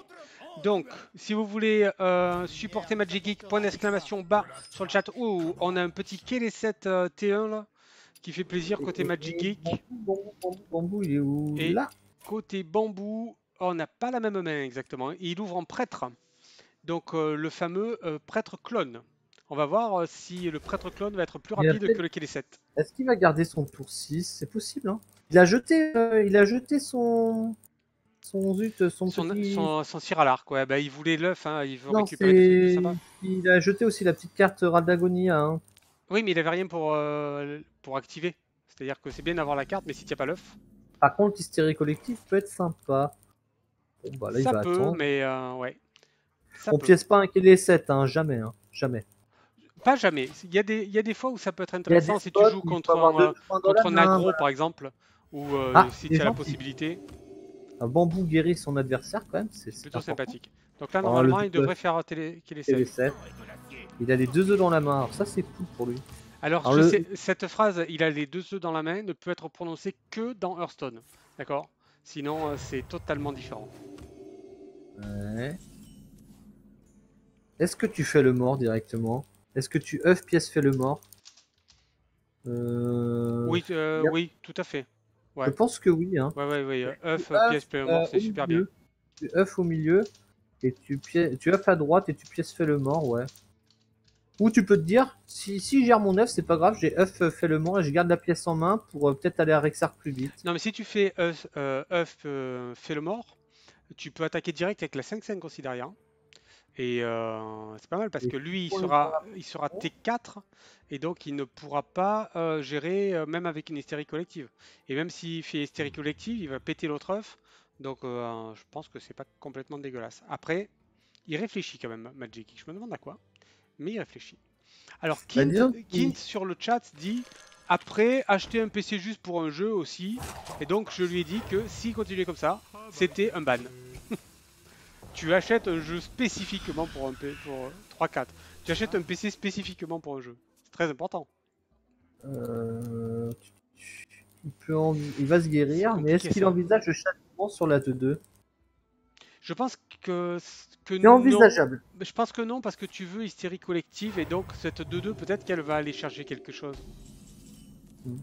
Donc, si vous voulez euh, supporter Magic Geek, point d'exclamation bas sur le chat. Oh, on a un petit K L sept euh, T un là, qui fait plaisir côté Magic Geek. Bambou, bambou, bambou, il est où? Et là. Côté Bambou, on n'a pas la même main exactement. Il ouvre en prêtre. Donc, euh, le fameux euh, prêtre clone. On va voir euh, si le prêtre clone va être plus rapide fait... que le K L sept. Est-ce qu'il va garder son tour six? C'est possible, hein. Il a jeté, euh, il a jeté son... Son zut, son son, petit... son, son cire à l'arc, ouais, bah, il voulait l'œuf, hein, il veut non, récupérer des trucs, ça va. Il a jeté aussi la petite carte Radagonia. Hein. Oui, mais il avait rien pour, euh, pour activer. C'est-à-dire que c'est bien d'avoir la carte, mais si tu n'as pas l'œuf. Par contre, l'hystérie collective peut être sympa. Bon, bah, là, ça il va peut, attendre. mais euh, ouais. Ça On ne pièce pas un K D sept, hein, jamais, hein, jamais. Pas jamais. Il y, y a des fois où ça peut être intéressant si spots, tu joues contre un, contre un agro, voilà. Par exemple, ou euh, ah, si tu as la possibilité. Qui... Un Bambou guérit son adversaire quand même, c'est plutôt sympathique. Donc là normalement ah, il devrait faire télé K L sept. Il a les deux œufs dans la main, alors ça c'est cool pour lui. Alors, alors je le... sais, cette phrase, il a les deux œufs dans la main, ne peut être prononcée que dans Hearthstone, d'accord? Sinon c'est totalement différent. Ouais. Est-ce que tu fais le mort directement? Est-ce que tu œuf pièce fait le mort? euh... Oui, euh, yeah. Oui, tout à fait. Ouais. Je pense que oui. Hein. Ouais, ouais, ouais. Œuf, pièce, fait le mort, c'est super bien. Tu œuf au milieu, et tu pièce, tu œuf à droite, et tu pièce, fait le mort, ouais. Ou tu peux te dire, si, si je gère mon œuf, c'est pas grave, j'ai œuf, fait le mort, et je garde la pièce en main pour euh, peut-être aller à Rexark plus vite. Non, mais si tu fais œuf, euh, euh, fait le mort, tu peux attaquer direct avec la cinq cinq aussi derrière. Et euh, c'est pas mal parce et que lui, il sera, il sera T quatre et donc il ne pourra pas euh, gérer, euh, même avec une hystérie collective. Et même s'il fait hystérie collective, il va péter l'autre œuf. Donc euh, je pense que c'est pas complètement dégueulasse. Après, il réfléchit quand même, Magic. Je me demande à quoi, mais il réfléchit. Alors, Kint, ben Kint sur le chat dit après, acheter un P C juste pour un jeu aussi. Et donc je lui ai dit que s'il continuait comme ça, c'était un ban. Tu achètes un jeu spécifiquement pour un P C, pour trois quatre. Tu achètes un P C spécifiquement pour un jeu. C'est très important. Euh... Il, peut en... il va se guérir, mais est-ce qu'il envisage le châtiment sur la deux deux? Je pense que, que c'est envisageable. Non. Je pense que non, parce que tu veux hystérie collective, et donc cette deux deux, peut-être qu'elle va aller chercher quelque chose. Mmh.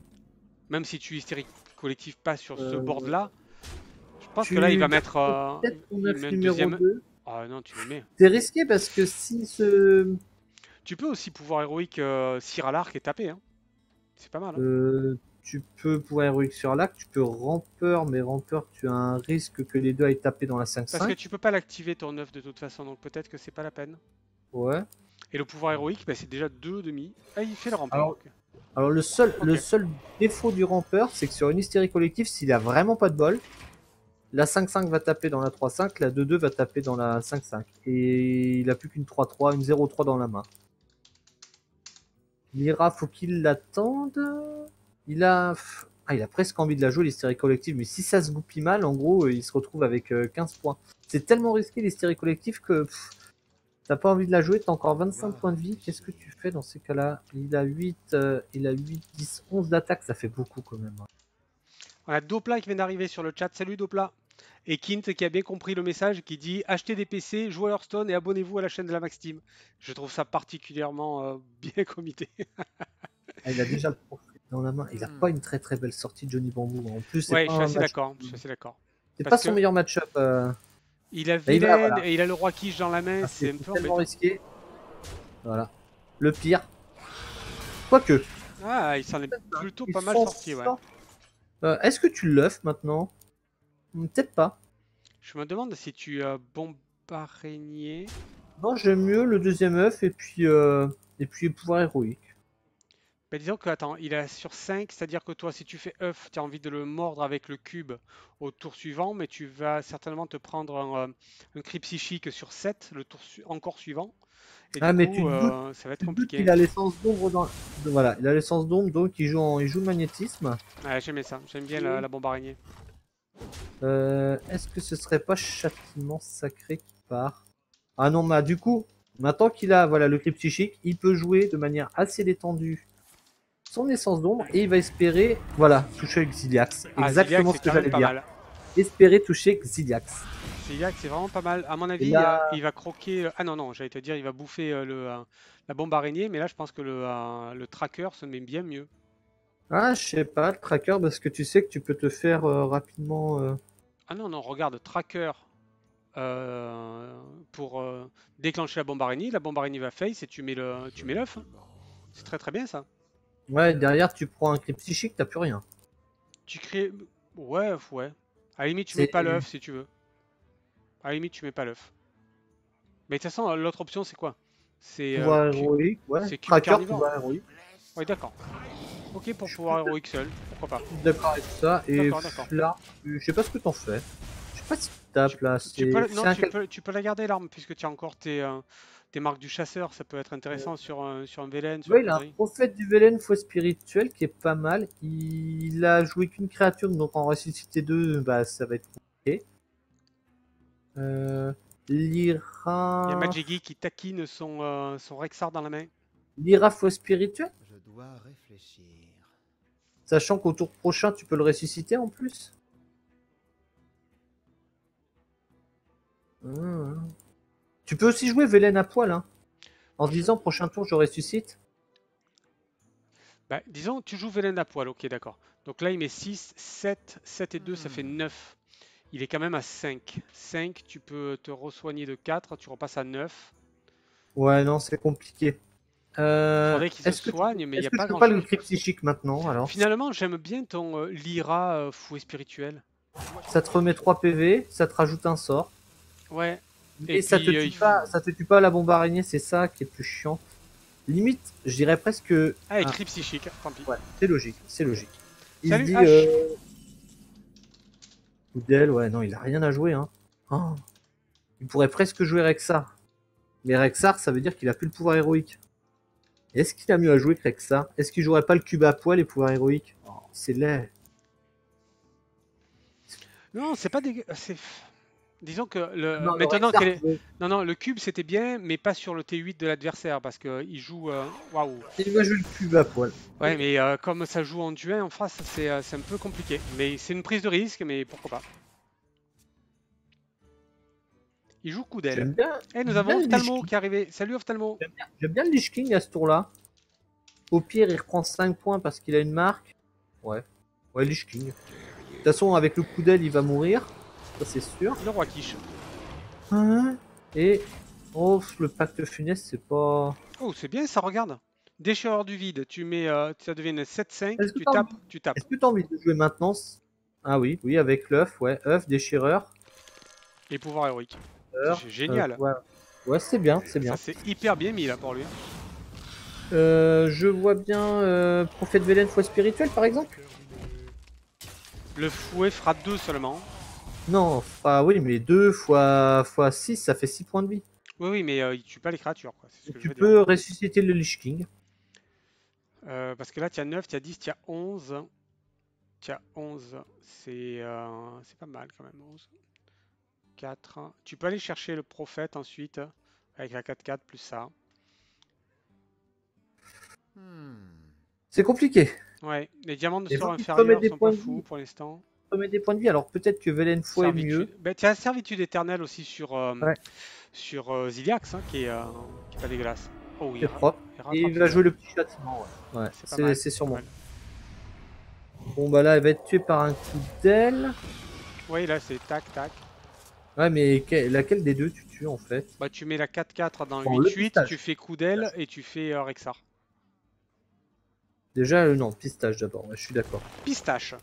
Même si tu hystérie collective pas sur euh... ce board-là. Je pense tu que là il va mettre euh, une deuxième. Ah oh, non, tu le mets. C'est risqué parce que si ce. Tu peux aussi pouvoir héroïque euh, cire à l'arc et taper. Hein. C'est pas mal. Hein. Euh, tu peux pouvoir héroïque sur l'arc, tu peux rampeur, mais rampeur, tu as un risque que les deux aillent taper dans la cinq cinq. Parce que tu peux pas l'activer ton œuf de toute façon, donc peut-être que c'est pas la peine. Ouais. Et le pouvoir héroïque, bah, c'est déjà deux virgule cinq. Ah, il fait le rampeur. Alors, alors le, seul, okay. le seul défaut du rampeur, c'est que sur une hystérie collective, s'il a vraiment pas de bol. La cinq cinq va taper dans la trois cinq, la deux deux va taper dans la cinq cinq. Et il a plus qu'une trois trois, une zéro trois dans la main. Mira, faut qu'il l'attende. Il a... Ah, il a presque envie de la jouer, l'hystérie collective. Mais si ça se goupille mal, en gros, il se retrouve avec quinze points. C'est tellement risqué, l'hystérie collective, que... T'as pas envie de la jouer, t'as encore vingt-cinq points de vie. Qu'est-ce que tu fais dans ces cas-là? Il a huit, euh, il a huit, dix, onze d'attaque. Ça fait beaucoup, quand même. On a Dopla qui vient d'arriver sur le chat. Salut Dopla. Et Kint qui a bien compris le message, qui dit achetez des P C, jouez à Hearthstone et abonnez-vous à la chaîne de la Max Team. Je trouve ça particulièrement euh, bien comité. Ah, il a déjà profité dans la main. Il n'a hmm. pas une très très belle sortie de Johnny Bambou. En plus, ouais, je suis assez d'accord. C'est pas son meilleur match-up. Euh... Il a Vilaine, bah, il a, voilà. Et il a le roi quiche dans la main. Ah, c'est un peu risqué. Voilà. le pire. Quoique. Ah, il s'en est plutôt pas mal sorti, ouais. Euh, Est-ce que tu l'œuf maintenant? Peut-être pas. Je me demande si tu euh, bombes araignée. Non, j'aime mieux le deuxième œuf et puis euh, et puis pouvoir héroïque. Mais disons que, attends, il est sur cinq, c'est-à-dire que toi, si tu fais œuf, tu as envie de le mordre avec le cube au tour suivant, mais tu vas certainement te prendre un, un cri psychique sur sept, le tour su encore suivant. Et ah, du mais coup, tu euh, doutes, ça va être compliqué. Il a l'essence d'ombre, dans... voilà, il a l'essence d'ombre, donc il joue, en... il joue magnétisme. Ouais, j'aimais ça, j'aime bien la, la bombe araignée. Euh, Est-ce que ce serait pas châtiment sacré qui part? Ah non, bah du coup, maintenant qu'il a voilà, le cri psychique, il peut jouer de manière assez détendue son essence d'ombre et il va espérer, voilà, toucher Xyliax. Ah, exactement Xyliax, ce que j'allais dire. Mal. Espérer toucher Xyliax. Xyliax, c'est vraiment pas mal. À mon avis, là... il va croquer. Ah non, non, j'allais te dire, il va bouffer le, la bombe araignée, mais là, je pense que le, le tracker se met bien mieux. Ah, je sais pas, le tracker, parce que tu sais que tu peux te faire euh, rapidement. Euh... Ah non, non, regarde, tracker. Euh, pour euh, déclencher la bombe araignée, la bombe araignée va face et tu mets le, tu mets l'œuf. C'est très très bien ça. Ouais, derrière tu prends un cri psychique, t'as plus rien. Tu crées, ouais, ouais. À la limite tu mets pas l'œuf si tu veux. À la limite tu mets pas l'œuf. Mais de toute façon l'autre option c'est quoi? C'est euh, héroïque, ouais. C'est tracker pouvoir héroïque. Ouais, d'accord. Ok, pour pouvoir héroïque seul, pourquoi pas. D'accord avec ça et là, je sais pas ce que t'en fais. Pas si tu, là, tu, peux, non, tu, peux, tu peux la garder l'arme puisque tu as encore tes, euh, tes marques du chasseur, ça peut être intéressant ouais. sur, euh, sur un Velen. Oui, il a un prophète du Velen foi spirituel qui est pas mal. Il a joué qu'une créature donc en ressusciter deux, bah ça va être compliqué. Euh, L'Ira. Il y a Magic Geek qui taquine son, euh, son Rexar dans la main. L'Ira foi spirituel. Je dois réfléchir. Sachant qu'au tour prochain tu peux le ressusciter en plus. Mmh. Tu peux aussi jouer Velen à poil, hein, en se disant prochain tour je ressuscite. Bah, disons tu joues Velen à poil, ok d'accord. Donc là il met six, sept, sept et deux, mmh. Ça fait neuf. Il est quand même à cinq. cinq, tu peux te re-soigner de quatre, tu repasses à neuf. Ouais non c'est compliqué. Euh... Il faudrait qu'il se soigne, tu... mais il n'y a pas grand-chose. Est-ce que tu peux pas le cri psychique maintenant alors? Finalement j'aime bien ton euh, Lyra euh, fouet spirituel. Ça te remet trois P V, ça te rajoute un sort. Ouais. Et, et ça, puis, te tue euh, pas, faut... ça te tue pas la bombe araignée, c'est ça qui est plus chiant. Limite, je dirais presque. Ah, écrit ah. psychique, tant pis. Ouais, c'est logique, c'est logique. Il Salut, dit. H. Euh... Poudel, ouais, non, il a rien à jouer, hein. Oh. Il pourrait presque jouer Rexar. Mais Rexar, ça veut dire qu'il a plus le pouvoir héroïque. Est-ce qu'il a mieux à jouer que Rexar? Est-ce qu'il jouerait pas le cube à poil et pouvoir héroïque? Oh, c'est laid. Non, c'est pas dégueu. Disons que le non, maintenant le, Rexar, est... non, non, le cube c'était bien, mais pas sur le T huit de l'adversaire parce que il joue. Waouh! Wow. Il va jouer le cube à poil. Ouais, mais euh, comme ça joue en duel en face, c'est euh, un peu compliqué. Mais c'est une prise de risque, mais pourquoi pas? Il joue coup d'aile. Et nous avons Ophtalmo qui est arrivé. Salut Ophtalmo! J'aime bien le Lich King à ce tour-là. Au pire, il reprend cinq points parce qu'il a une marque. Ouais, ouais, Lich King. De toute façon, avec le coup d'aile, il va mourir. C'est sûr. Le roi quiche. Hein et oh, le pacte funeste, c'est pas. Oh, c'est bien ça, regarde. Déchireur du vide, tu mets. Euh, ça devient sept cinq, tu tapes, envie... tu tapes. Est-ce que tu as envie de jouer maintenance? Ah oui, oui, avec l'œuf, ouais. œuf, déchireur. Les pouvoirs héroïques. C'est génial. Euh, ouais, ouais c'est bien, c'est bien. C'est hyper bien mis là pour lui. Euh, je vois bien euh, Prophète Velen, foi spirituelle par exemple. Le fouet fera deux seulement. Non, ah oui, mais deux fois six, ça fait six points de vie. Oui, oui, mais euh, il tue pas les créatures. Quoi. Ce que tu je peux dire. Ressusciter le Lich King. Euh, parce que là, tu as neuf, tu as dix, tu as onze. Tu as onze, c'est euh, pas mal quand même. onze. quatre. Tu peux aller chercher le prophète ensuite, avec la quatre quatre plus ça. Hmm. C'est compliqué. Ouais, les diamants de sort inférieur sont pas fous pour l'instant. Remet des points de vie, alors peut-être que Velen foi est mieux. Bah, tu as servitude éternelle aussi sur, euh, ouais. sur euh, Xyliax hein, qui, est, euh, qui est pas dégueulasse. Oh, il, propre. il, il va jouer le petit châtiment. Ouais, ouais c'est sûrement. Bon, bah là, elle va être tuée par un coup d'aile. Oui, là, c'est tac, tac. Ouais, mais que... laquelle des deux tu tues en fait? Bah, tu mets la quatre quatre dans bon, huit huit, tu fais coup d'aile et tu fais euh, Rexar. Déjà, euh, non, pistache d'abord, ouais, je suis d'accord. Pistache.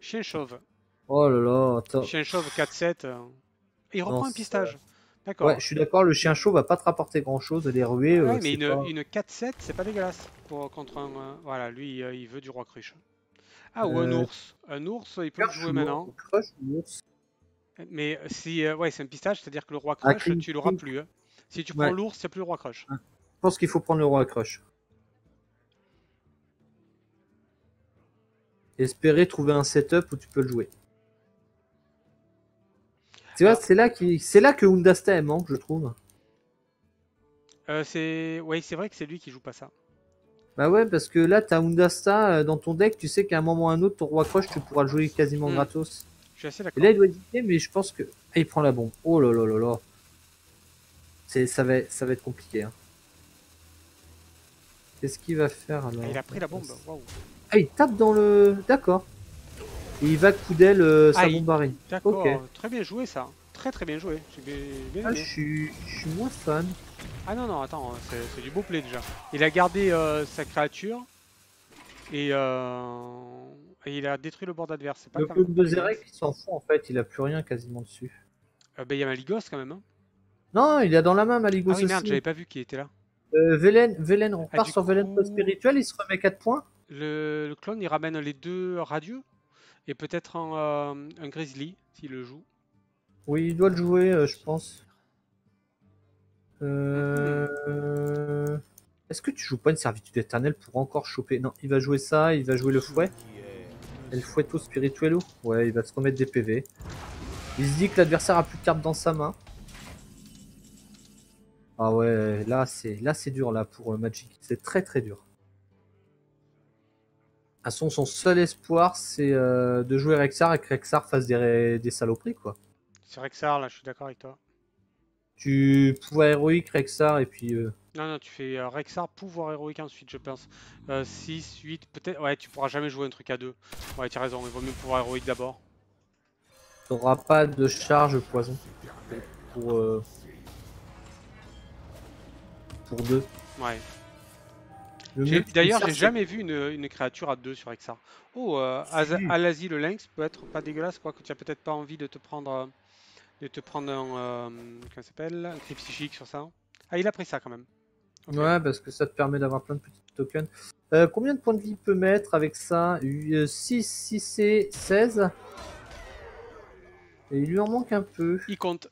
Chien chauve. Oh là là, attends. Chien chauve quatre sept. Euh... Il reprend non, un pistache. D'accord. Ouais, je suis d'accord, le chien chauve va pas te rapporter grand chose, les ruées. Ouais, euh, mais une, pas... une quatre sept, c'est pas dégueulasse. Pour, contre un. Euh, voilà, lui, euh, il veut du roi cruche. Ah, ou euh... un ours. Un ours, il peut le jouer maintenant. Crush ou ours. Mais si. Euh, ouais, c'est un pistache, c'est-à-dire que le roi crush, ah, tu l'auras plus. Hein. Si tu prends ouais. l'ours, c'est plus le roi crush. Ouais. Je pense qu'il faut prendre le roi crush. Espérer trouver un setup où tu peux le jouer. Tu vois, c'est là, qui... là que Undasta manque, je trouve. Euh, c'est ouais, c'est vrai que c'est lui qui joue pas ça. Bah ouais, parce que là, t'as Undasta dans ton deck, tu sais qu'à un moment ou à un autre, ton roi crush, tu pourras le jouer quasiment mmh. gratos. Je suis assez d'accord. Là, il doit hésiter, mais je pense que... Ah, il prend la bombe. Oh là là là là. Ça va... ça va être compliqué. Hein. Qu'est-ce qu'il va faire alors? Il a pris la bombe, waouh. Ah, il tape dans le... D'accord. Et il va coup d'aile euh, ah, Saumon barré. D'accord, okay. Très bien joué ça. Très très bien joué. Bien, bien ah, je suis... je suis moins fan. Ah non, non, attends, c'est du beau play déjà. Il a gardé euh, sa créature et, euh... et il a détruit le board adverse. Pas le club de Zerek, il s'en fout en fait, il a plus rien quasiment dessus. Euh, bah, il y a Maligos quand même. Hein. Non, il a dans la main Maligos. Ah oui, merde, j'avais pas vu qu'il était là. Euh, Velen, Velen, on ah, part sur coup... Velen spirituel, il se remet quatre points. Le, le clone, il ramène les deux radieux. Et peut-être un, euh, un Grizzly, s'il le joue. Oui, il doit le jouer, euh, je pense. Euh... Est-ce que tu joues pas une servitude éternelle pour encore choper? Non, il va jouer ça, il va jouer le fouet. Et le fouetto spirituello. Ouais, il va se remettre des P V. Il se dit que l'adversaire a plus de cartes dans sa main. Ah ouais, là c'est là c'est dur là pour euh, Magic. C'est très très dur. À son, son seul espoir, c'est euh, de jouer Rexar et que Rexar fasse des, des saloperies, quoi. C'est Rexar, là, je suis d'accord avec toi. Tu pouvoir héroïque, Rexar, et puis... Euh... Non, non, tu fais euh, Rexar, pouvoir héroïque ensuite, je pense. Euh, six, huit, peut-être... Ouais, tu pourras jamais jouer un truc à deux. Ouais, tu as raison, il vaut mieux pouvoir héroïque d'abord. Tu n'auras pas de charge poison pour... Euh... Pour deux. Ouais. D'ailleurs, j'ai jamais vu une, une créature à deux sur Rexar. Oh, euh, si. Alasi le lynx peut être pas dégueulasse, quoi. Que tu as peut-être pas envie de te prendre, de te prendre un, euh, comment s'appelle, un cri psychique sur ça. Ah, il a pris ça quand même. Okay. Ouais, parce que ça te permet d'avoir plein de petits tokens. Euh, combien de points de vie peut mettre avec ça? six, six et seize. Et il lui en manque un peu. Il compte.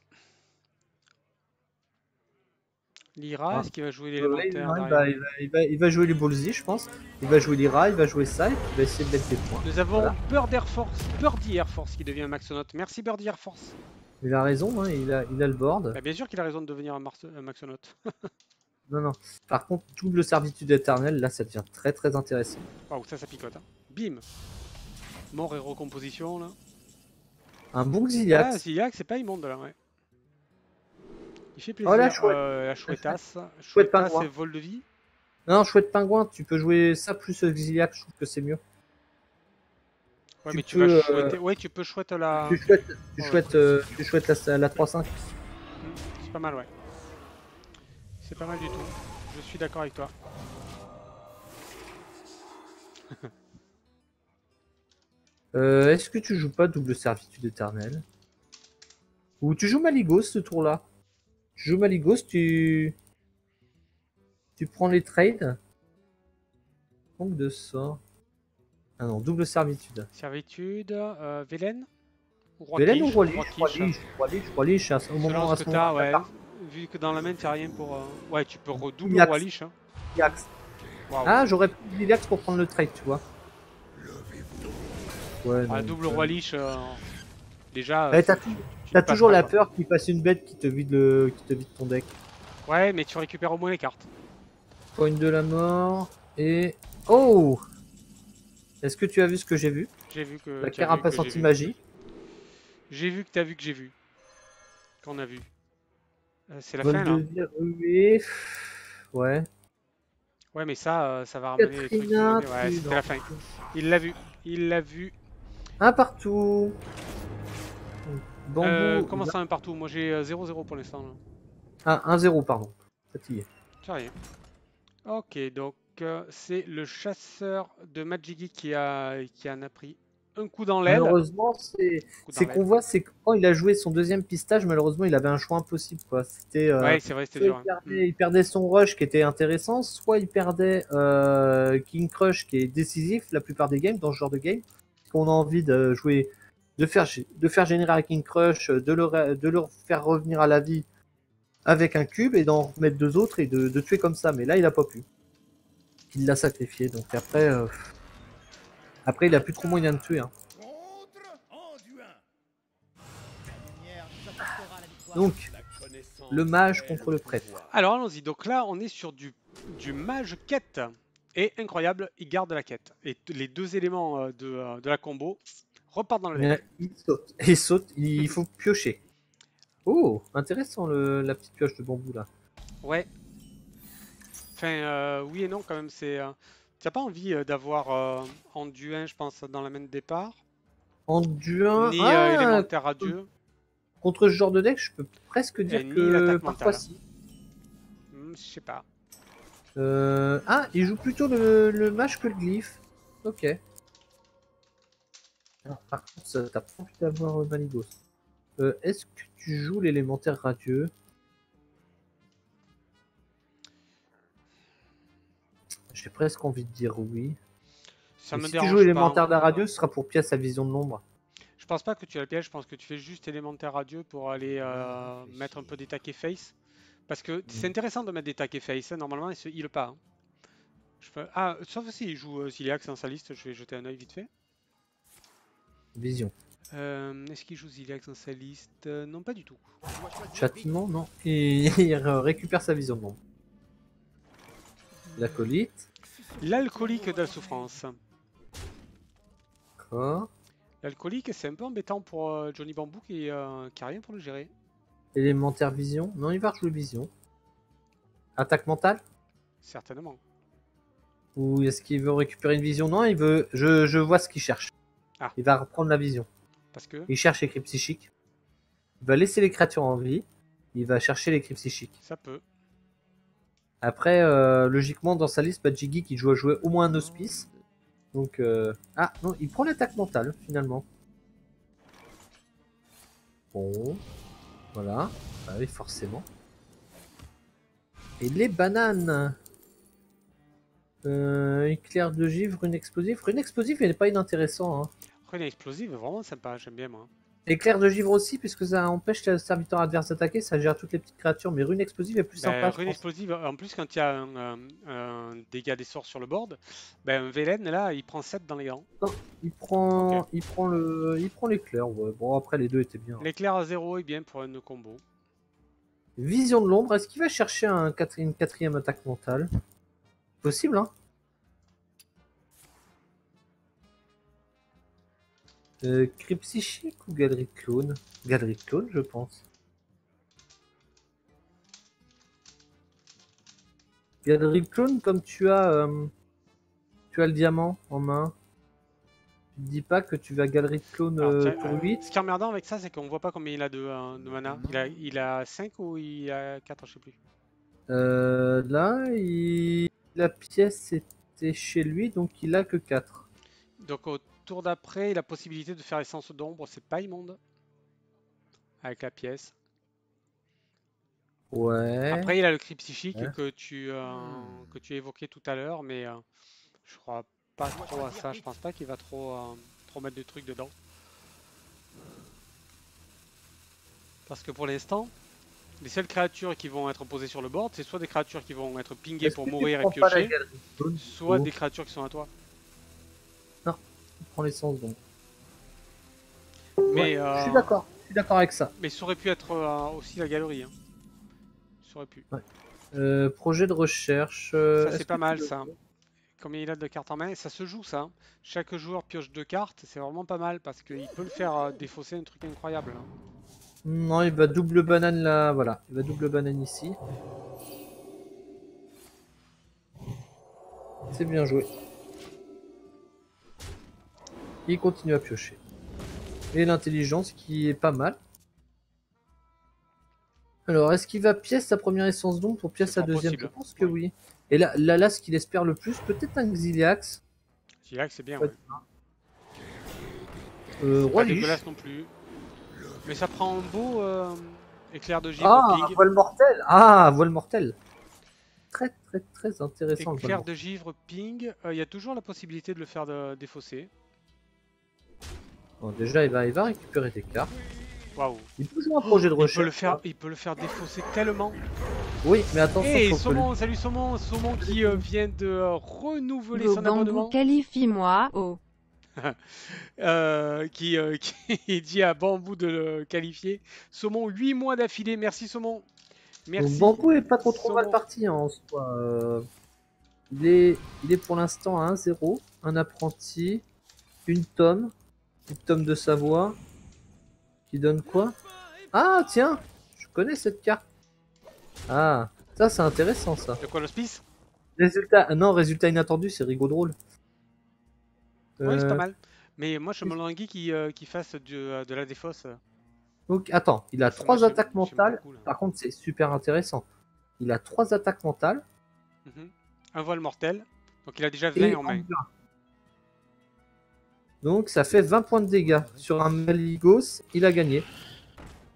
Lyra, ah. Est-ce qu'il va jouer l'élémentaire? Ouais, il, va, il, va, il, va, il va jouer les Bolzi, je pense. Il va jouer Lyra, il va jouer ça et il va essayer de mettre des points. Nous avons voilà. Bird Air Force, Birdie Air Force qui devient un Maxonote. Merci Birdie Air Force. Il a raison, hein, il, a, il a le board. Bah, bien sûr qu'il a raison de devenir un, Marse, un Maxonote. Non, non. Par contre, double servitude éternelle, là ça devient très très intéressant. Waouh, ça ça picote. Hein. Bim. Mort et recomposition là. Un bon Xillac. Ah, Xillac, c'est pas immonde là, ouais. Il fait plaisir. Oh, la chouette. Euh, la chouettasse. Chouette chouettasse et vol de vie. Non, chouette pingouin, tu peux jouer ça plus Exiliac, je trouve que c'est mieux. Ouais, tu mais tu peux, vas chouetter... Ouais, tu peux chouette la... Tu chouettes, tu chouettes, euh, tu chouettes la, la trois cinq. C'est pas mal, ouais. C'est pas mal du tout. Je suis d'accord avec toi. euh, Est-ce que tu joues pas double servitude éternelle? Ou tu joues Maligos ce tour-là? Tu joues Maligos, tu... tu prends les trades. Manque de sort. Ah non, double servitude. Servitude, euh, Velen ou Roi Velen Quiche, ou Roi Liche, Roi Liche, Roi Liche, Roi Liche, Roi Liche, au moment où t'as, ouais. Vu que dans la main, t'as rien pour... Euh... Ouais, tu peux redoubler Yax. Roi Liche. Hein. Yax. Wow. Ah, j'aurais pris l'Ilax pour prendre le trade, tu vois. Ouais, ah, non, double Roi Liche, euh... déjà... Ouais, t'as toujours la peur qu'il fasse une bête qui te vide le, qui te vide ton deck. Ouais, mais tu récupères au moins les cartes. Point de la mort et oh. Est-ce que tu as vu ce que j'ai vu? J'ai vu que la carapace anti-magie. J'ai vu que t'as vu que j'ai vu. Qu'on a vu. Euh, C'est la fin là. Ruée. Ouais. Ouais, mais ça, ça va ramener les trucs. Ouais, c'était la fin. Il l'a vu. Il l'a vu. Un partout. Bambou... Euh, comment ça un partout? Moi j'ai zéro zéro pour l'instant. Ah, un zéro pardon. Fatigué. Ça y est. Ok, donc euh, c'est le chasseur de Magic Geek qui, a, qui en a pris un coup dans l'aile. Malheureusement, c'est qu'on voit, c'est quand il a joué son deuxième pistage, malheureusement il avait un choix impossible. Quoi. Euh, ouais, c'est vrai, c'était dur. Il perdait, hein. il perdait son rush qui était intéressant, soit il perdait euh, King Crush qui est décisif la plupart des games, dans ce genre de game. Qu'on a envie de jouer, de faire, de faire générer un King Crush, de le, de le faire revenir à la vie avec un cube et d'en remettre deux autres et de, de tuer comme ça. Mais là, il n'a pas pu. Il l'a sacrifié. Donc après, euh... après il n'a plus trop moyen de tuer. Hein. Donc, le mage contre le prêtre. Alors allons-y. Donc là, on est sur du, du mage quête. Et incroyable, il garde la quête. Et les deux éléments de, de la combo repartent dans le verre. Il saute, il saute, il faut piocher. Oh, intéressant le, la petite pioche de bambou là. Ouais. Enfin, euh, oui et non quand même. C'est, euh, t'as pas envie d'avoir euh, Anduin, je pense, dans la main de départ. Anduin, ni ah, euh, élémentaire radieux. Contre ce genre de deck, je peux presque dire et que parfois si. Hmm, je sais pas. Euh... Ah, il joue plutôt le, le mage que le glyphe. Ok. Alors, par contre, t'as pas envie d'avoir euh, Maligos. Euh, Est-ce que tu joues l'élémentaire radieux? J'ai presque envie de dire oui. Ça me si dérange tu joues l'élémentaire radieux, ce sera pour pièce sa vision de l'ombre. Je pense pas que tu la pièges, je pense que tu fais juste élémentaire radieux pour aller euh, oui. mettre un peu des taquets face. Parce que c'est intéressant de mettre des taquets face, normalement il se heal pas. Hein. Je peux... Ah, sauf s'il joue Ziliax dans sa liste, je vais jeter un oeil vite fait. Vision. Euh, Est-ce qu'il joue Ziliax dans sa liste? Non, pas du tout. Châtiment, non. Et il récupère sa vision, bon. L'acolyte. L'alcoolique de la souffrance. D'accord. L'alcoolique, c'est un peu embêtant pour Johnny Bambou qui euh, qui a rien pour le gérer. Élémentaire vision. Non, il va rejouer vision. Attaque mentale? Certainement. Ou est-ce qu'il veut récupérer une vision? Non, il veut... Je, je vois ce qu'il cherche. Ah. Il va reprendre la vision. Parce que... Il cherche les cris psychiques. Il va laisser les créatures en vie. Il va chercher les cris psychiques. Ça peut. Après, euh, logiquement, dans sa liste, Magic Geek, il doit jouer au moins un hospice. Donc, euh... ah, non, il prend l'attaque mentale, finalement. Bon... Voilà, bah oui forcément. Et les bananes euh, éclair de givre, rune explosive. Rune explosive, elle n'est pas inintéressante. Hein. Rune explosive, vraiment sympa, j'aime bien moi. Éclair de givre aussi, puisque ça empêche le serviteur adverse d'attaquer, ça gère toutes les petites créatures, mais rune explosive est plus bah, sympa. Rune explosive, en plus quand il y a un, un, un dégât des sorts sur le board, bah, un Velen là, il prend sept dans les gants. Non, il prend, okay. il prend le, il prend l'éclair. Ouais. Bon après les deux étaient bien. L'éclair à zéro est bien pour un combo. Vision de l'ombre, est-ce qu'il va chercher un quatri une quatrième attaque mentale? Possible hein. Euh, Cri psychique ou galerie de clone? Galerie de clone, je pense. Galerie de clone, comme tu as, euh, tu as le diamant en main, tu te dis pas que tu vas galerie de clone euh, Alors, pour huit. Euh, ce qui est emmerdant avec ça, c'est qu'on voit pas combien il a de, euh, de mana. Il a, il a cinq ou il a quatre, je sais plus. Euh, là, il... la pièce était chez lui, donc il a que quatre. Donc, au tour d'après, il a la possibilité de faire essence d'ombre, c'est pas immonde. Avec la pièce. Ouais. Après, il a le cri psychique ouais. que, tu, euh, que tu évoquais tout à l'heure, mais euh, je crois pas trop à ça. Je pense pas qu'il va trop, euh, trop mettre de trucs dedans. Parce que pour l'instant, les seules créatures qui vont être posées sur le board, c'est soit des créatures qui vont être pingées pour mourir et piocher, soit des créatures qui sont à toi. Prend l'essence donc. Mais ouais, euh... je suis d'accord, je suis d'accord avec ça. Mais ça aurait pu être euh, aussi la galerie. Hein. Ça aurait pu. Ouais. Euh, projet de recherche. Euh... Ça c'est -ce pas mal ça. Combien il a de cartes en main, ça se joue ça. Chaque joueur pioche deux cartes, c'est vraiment pas mal parce qu'il peut le faire euh, défausser un truc incroyable. Hein. Non, il va double banane là, voilà. Il va double banane ici. C'est bien joué. Il continue à piocher. Et l'intelligence qui est pas mal, Alors, est-ce qu'il va pièce sa première essence d'ombre pour pièce sa deuxième? Je pense que oui. Et là, là, là ce qu'il espère le plus, peut-être un Xyliax. Xyliax, c'est bien. Ouais. Euh, Roi Lich. Pas dégueulasse non plus. Mais ça prend en beau euh, éclair de givre. Ah, pig. Voile mortel. Ah, voile mortel. Très, très, très intéressant. Éclair de givre, ping. Il euh, y a toujours la possibilité de le faire de, défausser. Bon, déjà, il va, il va récupérer des cartes. Waouh. Il peut toujours un projet de recherche. Il peut le faire, il peut le faire défausser tellement. Oui, mais attention. Hey, Saumon, que... salut Saumon. Saumon qui euh, vient de euh, renouveler le son abonnement. Qualifie-moi. Oh. euh, qui, euh, qui dit à Bambou de le qualifier. Saumon, huit mois d'affilée. Merci Saumon. Merci. Donc, Bambou est pas trop trop Saumon. mal parti en soi. Euh, il, est, il est pour l'instant à un zéro. Un apprenti. Une tome. Une tome de Savoie. Qui donne quoi? Ah tiens, je connais cette carte. Ah, ça c'est intéressant ça. De quoi l'hospice? Résultat, non, résultat inattendu, c'est rigolo drôle. Euh... Oui, c'est pas mal. Mais moi je me languis qu'il euh, qui fasse du, euh, de la défausse. Donc attends, il a trois attaques mentales. Beaucoup, par contre c'est super intéressant. Il a trois attaques mentales. Mm-hmm. Un voile mortel. Donc il a déjà vingt en main. Donc ça fait vingt points de dégâts. Sur un Maligos, il a gagné.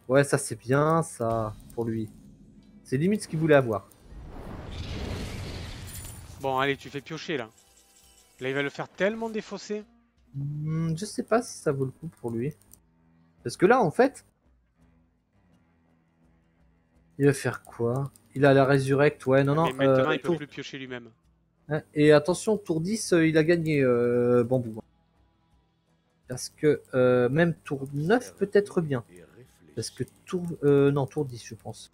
Ouais, ça c'est bien, ça, pour lui. C'est limite ce qu'il voulait avoir. Bon, allez, tu fais piocher, là. Là, il va le faire tellement défausser. Mmh, je sais pas si ça vaut le coup pour lui. Parce que là, en fait... Il va faire quoi? Il a la résurrect, ouais, non, non. Et maintenant, euh, il peut tour... plus piocher lui-même. Et attention, tour dix, il a gagné, euh, Bambou. Parce que euh, même tour neuf peut-être bien. Parce que tour... Euh, non, tour dix je pense.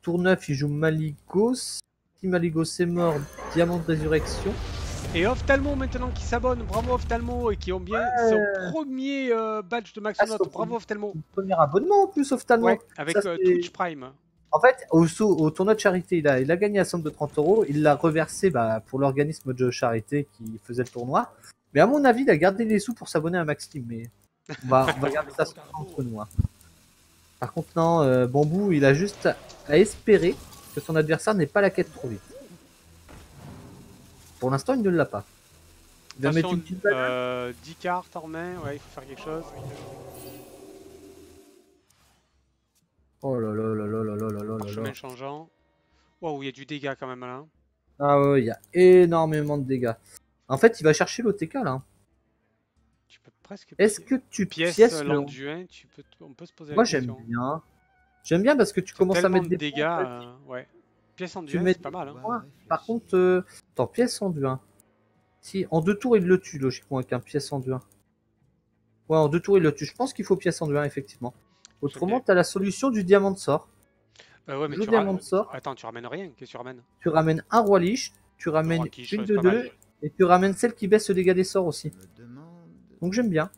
Tour neuf il joue Maligos. Si Maligos est mort, Diamant de Résurrection. Et Ophtalmo maintenant qui s'abonne. Bravo Ophtalmo et qui ont bien ouais. son premier euh, badge de Max Note. Bravo Ophtalmo. Premier abonnement en plus Ophtalmo. Ouais, avec ça, euh, Twitch Prime. En fait, au, au tournoi de charité, il a, il a gagné la somme de trente euros. Il l'a reversé bah, pour l'organisme de charité qui faisait le tournoi. Mais à mon avis, il a gardé les sous pour s'abonner à Max Team, mais on va, on va garder ça entre nous. Par contre, non, euh, Bambou, il a juste à, à espérer que son adversaire n'ait pas la quête trop vite. Pour l'instant, il ne l'a pas. Il va mettre une petite euh, dix cartes en main, ouais, il faut faire quelque chose. Oh là là là là là là là là là. Chemin changeant. Waouh, il y a du dégât quand même là. Ah ouais, il y a énormément de dégâts. En fait, il va chercher l'O T K là. Tu peux presque. Est-ce que tu pièces, pièces le... duin, tu peux... On peut se poser la Moi, question. Moi, j'aime bien. J'aime bien parce que tu commences à mettre de des dégâts. Points, euh... ouais. Pièce en duin, c'est pas mal. Hein. Ouais. Par contre, euh... attends, pièce en duin. Si, en deux tours, il le tue logiquement avec un pièce en duin. Ouais, en deux tours, il le tue. Je pense qu'il faut pièce en duin, effectivement. Autrement, tu as la solution du diamant de sort. Euh, ouais, mais le tu diamant ra... de sort. Attends, tu ramènes rien. Qu'est-ce que tu ramènes? Tu ramènes un roi liche, tu ramènes liche, une de deux. Et tu ramènes celle qui baisse le dégât des sorts aussi. Donc j'aime bien.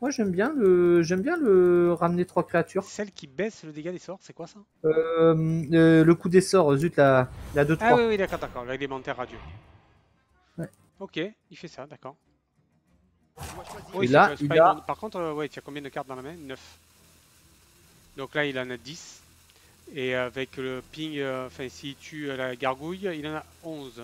Moi j'aime bien le j'aime bien le ramener trois créatures. Celle qui baisse le dégât des sorts, c'est quoi ça? euh, euh, Le coup des sorts, zut, la, la deux trois. Ah oui, oui d'accord, d'accord, l'élémentaire radieux. Ouais. Ok, il fait ça, d'accord. Oh, Et là, il a... Par contre, euh, ouais, tu as combien de cartes dans la main? neuf. Donc là, il en a dix. Et avec le ping, enfin euh, s'il tue la gargouille, il en a onze.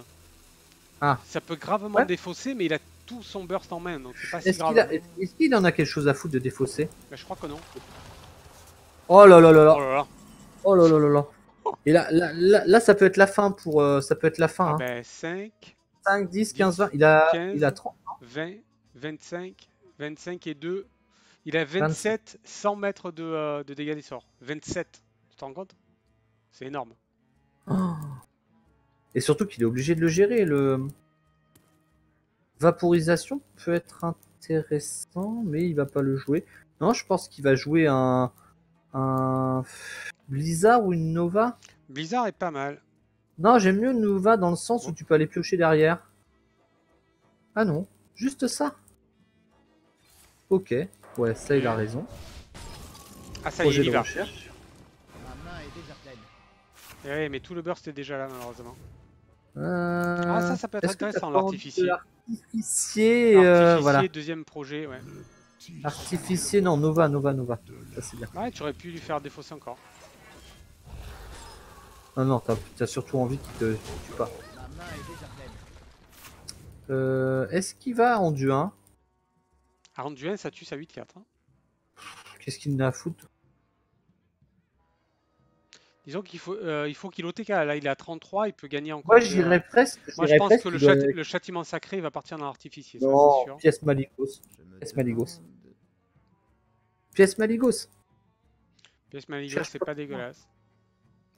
Ah. Ça peut gravement ouais. défausser, mais il a tout son burst en main, donc c'est pas si Est-ce grave. Qu a... Est-ce qu'il en a quelque chose à foutre de défausser? Bah, je crois que non. Oh là là là là. Oh là là là là. Et là, là, là, là ça peut être la fin pour... Euh, ça peut être la fin. Ah hein. bah, cinq, dix, quinze, vingt. Il a, quinze, il a trente. vingt, vingt-cinq, vingt-cinq et deux. Il a vingt-sept, vingt-sept. cent mètres de, euh, de dégâts des sorts. vingt-sept. Tu te rends compte? C'est énorme. Oh. Et surtout qu'il est obligé de le gérer. Le vaporisation peut être intéressant, mais il va pas le jouer. Non, je pense qu'il va jouer un... un Blizzard ou une Nova. Blizzard est pas mal. Non, j'aime mieux Nova dans le sens où tu peux aller piocher derrière. Ah non, juste ça. Ok, ouais, ça il a raison. Ah ça Projet y est, il va. Recherche. Ma main est déjà pleine. Eh oui, mais tout le burst est déjà là malheureusement. Euh... Ah ça, ça peut être intéressant, l'artificier. L'artificier, euh, voilà. Deuxième projet, ouais. Artificier, non, Nova, Nova, Nova. Ça, c'est bien. Ouais, tu aurais pu lui faire défausser encore. Non, non, t'as surtout envie qu'il te tue pas. Euh, Est-ce qu'il va en du un? En du un, ça tue sa huit quatre. Hein. Qu'est-ce qu'il n'a à foutre? Disons qu'il faut euh, il faut qu'il O T K. Là, il est à trente-trois, il peut gagner encore. Moi, j'irais presque. Moi, je pense que le, doit... châti... le châtiment sacré, il va partir dans l'artificier. Non, sûr. Pièce maligos. Pièce maligos. Pièce maligos. Pièce maligos, c'est pas dégueulasse.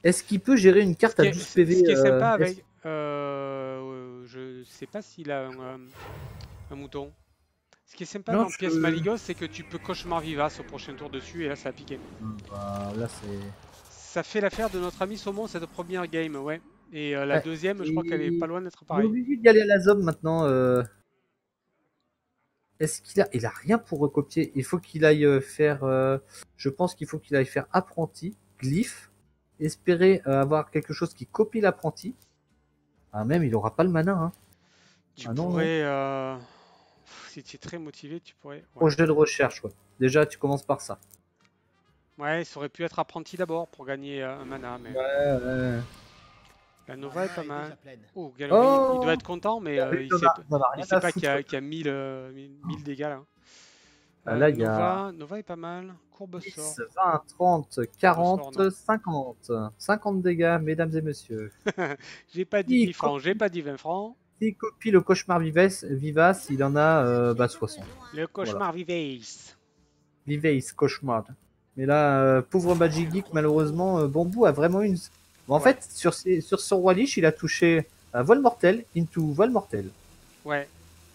Est-ce qu'il peut gérer une carte à douze P V? Ce qui est sympa avec... Euh, je sais pas s'il a un, euh, un mouton. Ce qui est sympa non, dans pièce peux... maligos, c'est que tu peux cauchemar vivace au prochain tour dessus, et là, ça a piqué. Bah, là, c'est... Ça fait l'affaire de notre ami Saumon, cette première game, ouais. Et euh, la ouais. deuxième, je et... crois qu'elle est pas loin d'être pareille. On est obligé d'y aller à la zone maintenant. Euh... Est-ce qu'il a... Il a rien pour recopier. Il faut qu'il aille faire... Euh... Je pense qu'il faut qu'il aille faire apprenti, glyphe. Espérer euh, avoir quelque chose qui copie l'apprenti. Ah, même, il aura pas le mana. Hein. Tu ah, non, pourrais... Non. Euh... Si tu es très motivé, tu pourrais... Ouais. Projet de recherche, ouais. Déjà, tu commences par ça. Ouais, ça aurait pu être apprenti d'abord pour gagner euh, un mana, mais... Ouais, ouais. La Nova est pas mal. Oh, Galerie, oh il doit être content, mais euh, il sait, il sait pas qu'il y a, qu'il y a mille, euh, mille dégâts, là. Euh, là, il y a... Nova est pas mal. Courbe sort. dix, vingt, trente, quarante, cinquante. cinquante dégâts, mesdames et messieurs. J'ai pas dit dix francs, j'ai pas dit vingt francs. S'il copie le cauchemar vivace, vivace il en a euh, bah, soixante. Le cauchemar voilà. vivace. Vivace, cauchemar. Mais là, euh, pauvre Magic Geek, malheureusement, euh, Bambou a vraiment une... Bon, en ouais. fait, sur, ses, sur son roi liche, il a touché à voile mortel, into voile mortel. Ouais,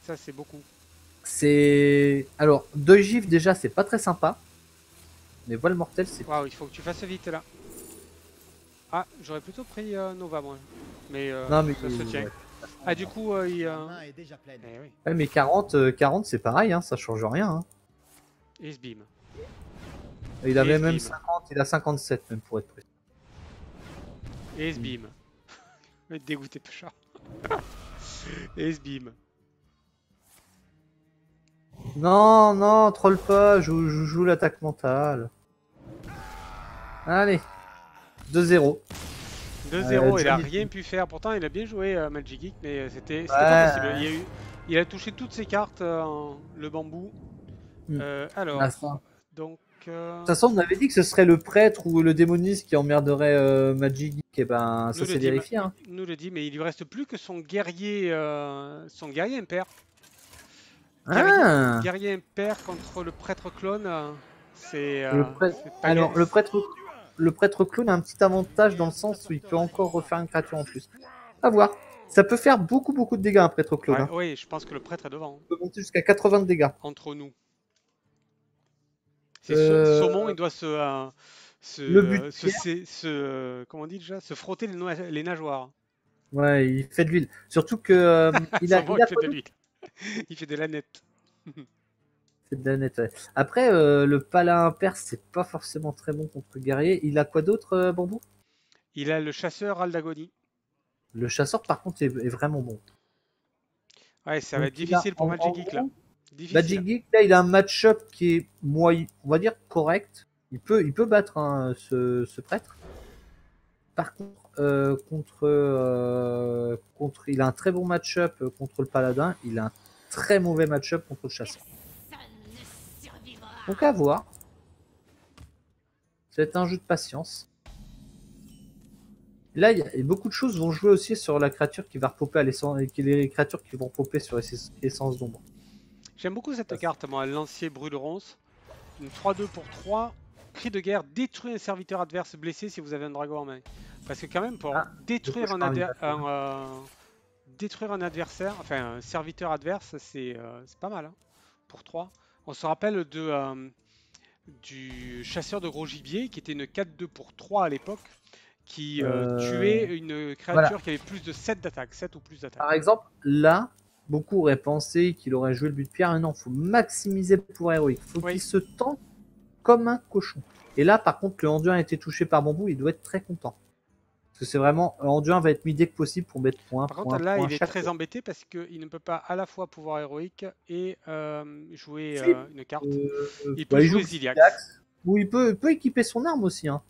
ça c'est beaucoup. C'est... Alors, deux gifs déjà, c'est pas très sympa. Mais voile mortel, c'est... Waouh, il faut que tu fasses vite, là. Ah, j'aurais plutôt pris euh, Nova, moi. Mais, euh, non, mais ça se tient. Ouais. Ah, du coup, euh, il... Euh... est déjà pleine. Eh, oui. Ouais, mais quarante, quarante c'est pareil, hein, ça change rien. Hein. Et ce bim. Il avait même cinquante, il a cinquante-sept même pour être précis. Et sbim. Je vais être dégoûté de chat. Et sbim. Non, non, troll pas, je, je joue l'attaque mentale. Allez. deux zéro. deux zéro, il a rien pu faire. Pourtant, il a bien joué euh, Magic Geek, mais c'était ouais. pas possible. Il a, eu, il a touché toutes ses cartes, euh, le bambou. Mmh. Euh, alors, donc... De toute façon, on avait dit que ce serait le prêtre ou le démoniste qui emmerderait euh, Magic Geek, et ben ça s'est vérifié. Hein. Nous le dit, mais il lui reste plus que son guerrier, euh, son guerrier impair. Ah. Guerrier impair contre le prêtre clone, c'est. Euh, prêtre... Alors le prêtre, le prêtre clone a un petit avantage dans le sens où il peut encore refaire une créature en plus. À voir. Ça peut faire beaucoup beaucoup de dégâts un prêtre clone. Ouais, hein. Oui, je pense que le prêtre est devant. Il peut monter jusqu'à quatre-vingts de dégâts. Entre nous. C'est euh... Saumon, il doit se, euh, se, euh, se, se, se, comment on dit déjà, se frotter les, no les nageoires. Ouais, il fait de l'huile. Surtout que euh, il a, bon, il a il fait de l'huile. Il fait de la nette. Il fait de la nette. Ouais. Après, euh, le paladin perse, c'est pas forcément très bon contre le guerrier. Il a quoi d'autre, euh, Bambou? Il a le chasseur Aldagoni. Le chasseur, par contre, est, est vraiment bon. Ouais, ça va Donc, être difficile a, pour Magic Geek là. Magic Geek, là, il a un match-up qui est, moyen, on va dire, correct. Il peut, il peut battre hein, ce, ce prêtre. Par contre, euh, contre, euh, contre, il a un très bon match-up contre le paladin. Il a un très mauvais match-up contre le chasseur. Donc, à voir. C'est un jeu de patience. Là, il y a, beaucoup de choses vont jouer aussi sur la créature qui va repopper à l'essence, les créatures qui vont popper sur l'essence d'ombre. J'aime beaucoup cette carte, moi, lancier brûle ronce. Une trois deux pour trois. Cri de guerre, détruit un serviteur adverse blessé si vous avez un dragon en main. Parce que quand même, pour ah, détruire, un adver un, euh, détruire un adversaire, enfin un serviteur adverse, c'est euh, pas mal. Hein, pour trois. On se rappelle de, euh, du chasseur de gros gibier, qui était une quatre deux pour trois à l'époque, qui euh, euh... tuait une créature voilà. qui avait plus de sept d'attaque, sept ou plus d'attaque. Par exemple, là... Beaucoup auraient pensé qu'il aurait joué le but de pierre. Non, il faut maximiser pour héroïque. Faut oui. qu'il se tente comme un cochon. Et là, par contre, le Anduin a été touché par Bambou. Il doit être très content. Parce que c'est vraiment... Le Anduin va être mis dès que possible pour mettre point. Par contre, point, là, point, il est très fois. embêté parce qu'il ne peut pas à la fois pouvoir héroïque et euh, jouer si. euh, une carte. Euh, il peut bah, jouer Zyliax. Ou il peut, il peut équiper son arme aussi. Hein.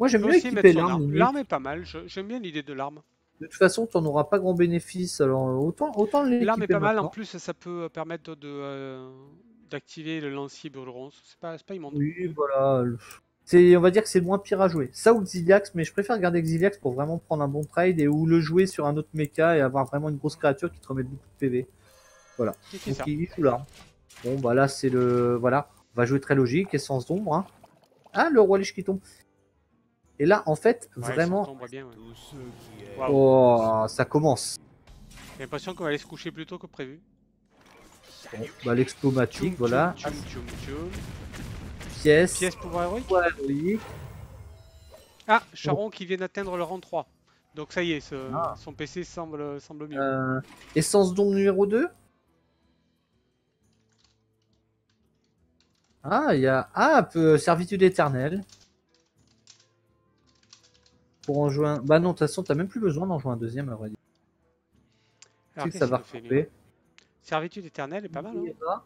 Moi j'aime bien équiper l'arme. L'arme est pas mal, j'aime bien l'idée de l'arme. De toute façon, tu n'en auras pas grand bénéfice, alors autant, autant l'équiper. L'arme est pas maintenant. mal, en plus ça peut permettre de euh, d'activer le lancier Burleron, c'est pas, pas immonde. Oui, voilà. On va dire que c'est moins pire à jouer. Ça ou Xiliax, mais je préfère garder Xiliax pour vraiment prendre un bon trade et ou le jouer sur un autre mecha et avoir vraiment une grosse créature qui te remet beaucoup de P V. Voilà. Donc ça. il joue là. Bon, bah là c'est le... Voilà. On va jouer très logique, essence d'ombre. Hein. Ah, le roi liche qui tombe. Et là, en fait, ouais, vraiment... Ça, bien, ouais. wow. Oh, ça commence. J'ai l'impression qu'on va aller se coucher plus tôt que prévu. Bon, bah l'explomatique, voilà. Tchoum, tchoum, tchoum. Pièce. Pièce pouvoir héroïque. Ouais, oui. Ah, Charon oh. qui vient d'atteindre le rang trois. Donc ça y est, ce... ah. son P C semble, semble mieux. Euh, essence d'ombre numéro deux. Ah, il y a... Ah, peu... servitude éternelle. Pour en jouer un... Bah non, de toute façon, t'as même plus besoin d'en jouer un deuxième, à vrai dire. Alors, tu sais que ça va recouper. Servitude éternelle est pas mal, hein.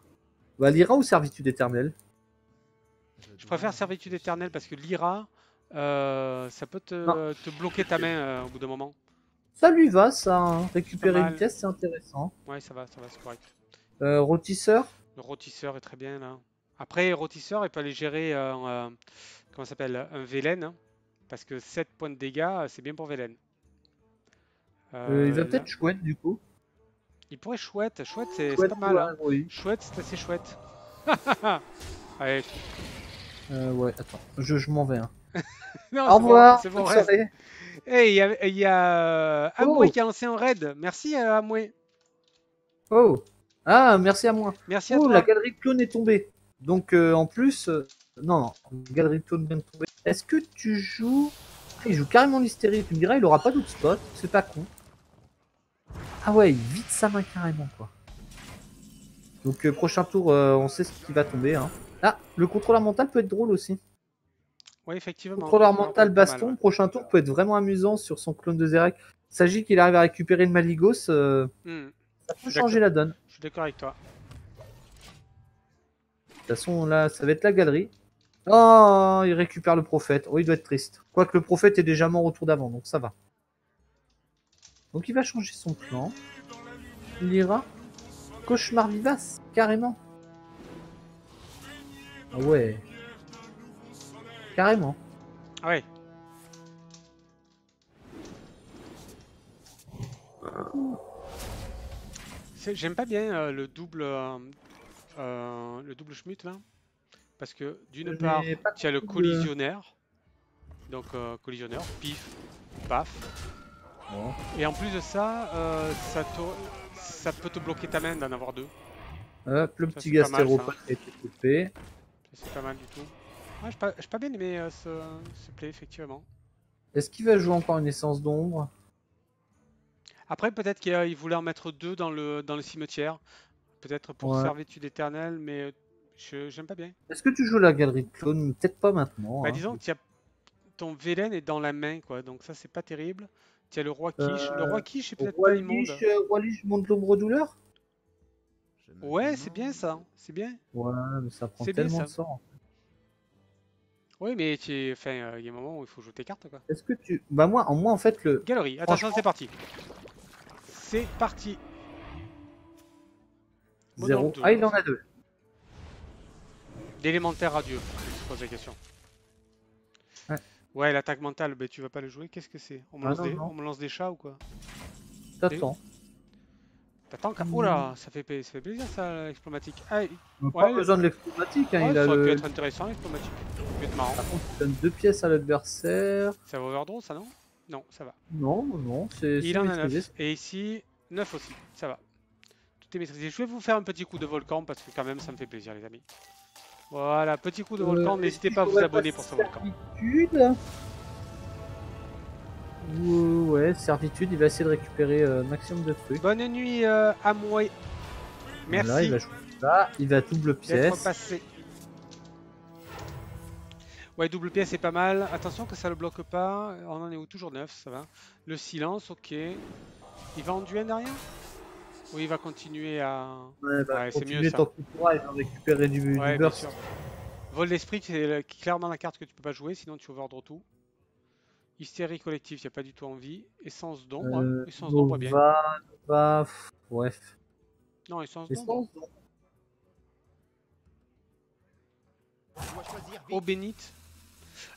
Bah, l'I R A ou servitude éternelle? Je préfère servitude éternelle parce que l'I R A, euh, ça peut te, te bloquer ta main euh, au bout d'un moment. Ça lui va, ça. Hein. Récupérer une pièce, c'est intéressant. Ouais, ça va, ça va, c'est correct. Euh, rôtisseur? Le rôtisseur est très bien, là. Après, rôtisseur, il peut aller gérer en, euh, comment s'appelle, un Velen, hein, parce que sept points de dégâts, c'est bien pour Velen. Euh, euh, il va peut-être chouette, du coup. Il pourrait chouette, chouette, c'est pas mal. Hein. Oui. Chouette, c'est assez chouette. Allez. Euh, ouais, attends, je, je m'en vais. Hein. non, Au revoir, bon, bon hey, il y a, y a oh. Amoué qui a lancé en raid. Merci à Amoué. Oh, ah, merci à moi. Merci à oh, toi. La galerie de clones est tombée. Donc euh, en plus, euh, non, non, galerie de clones vient de tomber. Est-ce que tu joues... Ah, il joue carrément l'hystérie, tu me diras, il aura pas d'autre spot, c'est pas con. Ah ouais, il vide sa main carrément, quoi. Donc euh, prochain tour, euh, on sait ce qui va tomber, hein. Ah, le contrôleur mental peut être drôle aussi. Oui, effectivement. Contrôleur mental baston, mal. Prochain tour peut être vraiment amusant sur son clone de Zerek. Il s'agit qu'il arrive à récupérer le Maligos, euh, mmh. ça peut changer la donne. Je suis d'accord avec toi. De toute façon, là, ça va être la galerie. Oh, il récupère le prophète. Oh, il doit être triste. Quoique le prophète est déjà mort au tour d'avant, donc ça va. Donc, il va changer son plan. Il ira. Cauchemar vivace, carrément. Ah ouais. Carrément. Ah ouais. J'aime pas bien euh, le double... Euh... Euh, le double schmut là, parce que d'une part tu as le collisionnaire, donc euh, collisionnaire, pif, paf, oh. et en plus de ça, euh, ça, te... ça peut te bloquer ta main d'en avoir deux. Hop, le ça, petit gastéropathe est coupé. C'est pas mal du tout. Ah, j'ai pas, pas bien aimé euh, ce, ce play effectivement. Est-ce qu'il va jouer encore une essence d'ombre? Après peut-être qu'il voulait en mettre deux dans le, dans le cimetière. Peut-être pour ouais. servitude éternelle, mais j'aime pas bien. Est-ce que tu joues la galerie de clones? Peut-être pas maintenant. Bah, hein. Disons que ton Velen est dans la main, quoi, donc ça c'est pas terrible. Tu as le roi Quiche. Euh... Le roi Quiche est peut-être pas immonde. Le roi Quiche monte l'ombre douleur. Ouais, c'est bien ça. C'est bien. Ouais, mais ça prend tellement de sang. En fait. Oui, mais tu... enfin, il euh, y a un moment où il faut jouer tes cartes, quoi. Est-ce que tu. Bah, moi, en moi, en fait, le. Galerie, attention, c'est parti. C'est parti. zéro. Ah, il en a deux. L'élémentaire radieux, je pose la question. Ouais, ouais l'attaque mentale, mais tu vas pas le jouer, qu'est-ce que c'est? On, ah on me lance des chats ou quoi? T'attends. T'attends qu'à... Oh là, ça fait plaisir ça, l'explomatique. Ah, il... ouais, pas le... besoin de l'explomatique, hein, ouais, il a le... Ça aurait pu être intéressant, l'explomatique. Ça aurait pu être marrant. Par contre, tu donnes deux pièces à l'adversaire. Ça va overdraw, ça, non? Non, ça va. Non, non, c'est... Il en a neuf. Et ici, neuf aussi, ça va. Maîtrisé. Je vais vous faire un petit coup de volcan parce que quand même ça me fait plaisir les amis. Voilà, petit coup de volcan, euh, n'hésitez pas à vous abonner pour ce volcan. Servitude. Ouais, servitude, il va essayer de récupérer un euh, maximum de trucs. Bonne nuit euh, à moi. Merci. Voilà, il va jouer ça, il va double pièce. Ouais, double pièce c'est pas mal. Attention que ça le bloque pas. On en est où? Toujours neuf, ça va. Le silence, ok. Il va en duel derrière? Oui, il va continuer à... Ouais, bah, ouais c'est mieux ça. Tant qu'il pourra, il va récupérer du, ouais, du burst. Vol d'esprit, c'est clairement la carte que tu peux pas jouer, sinon tu overdraw tout. Hystérie collective, il n'y a pas du tout envie. Essence d'ombre, euh, essence d'ombre bien. Va, va, ouais. Non, essence d'ombre. Eau bénite.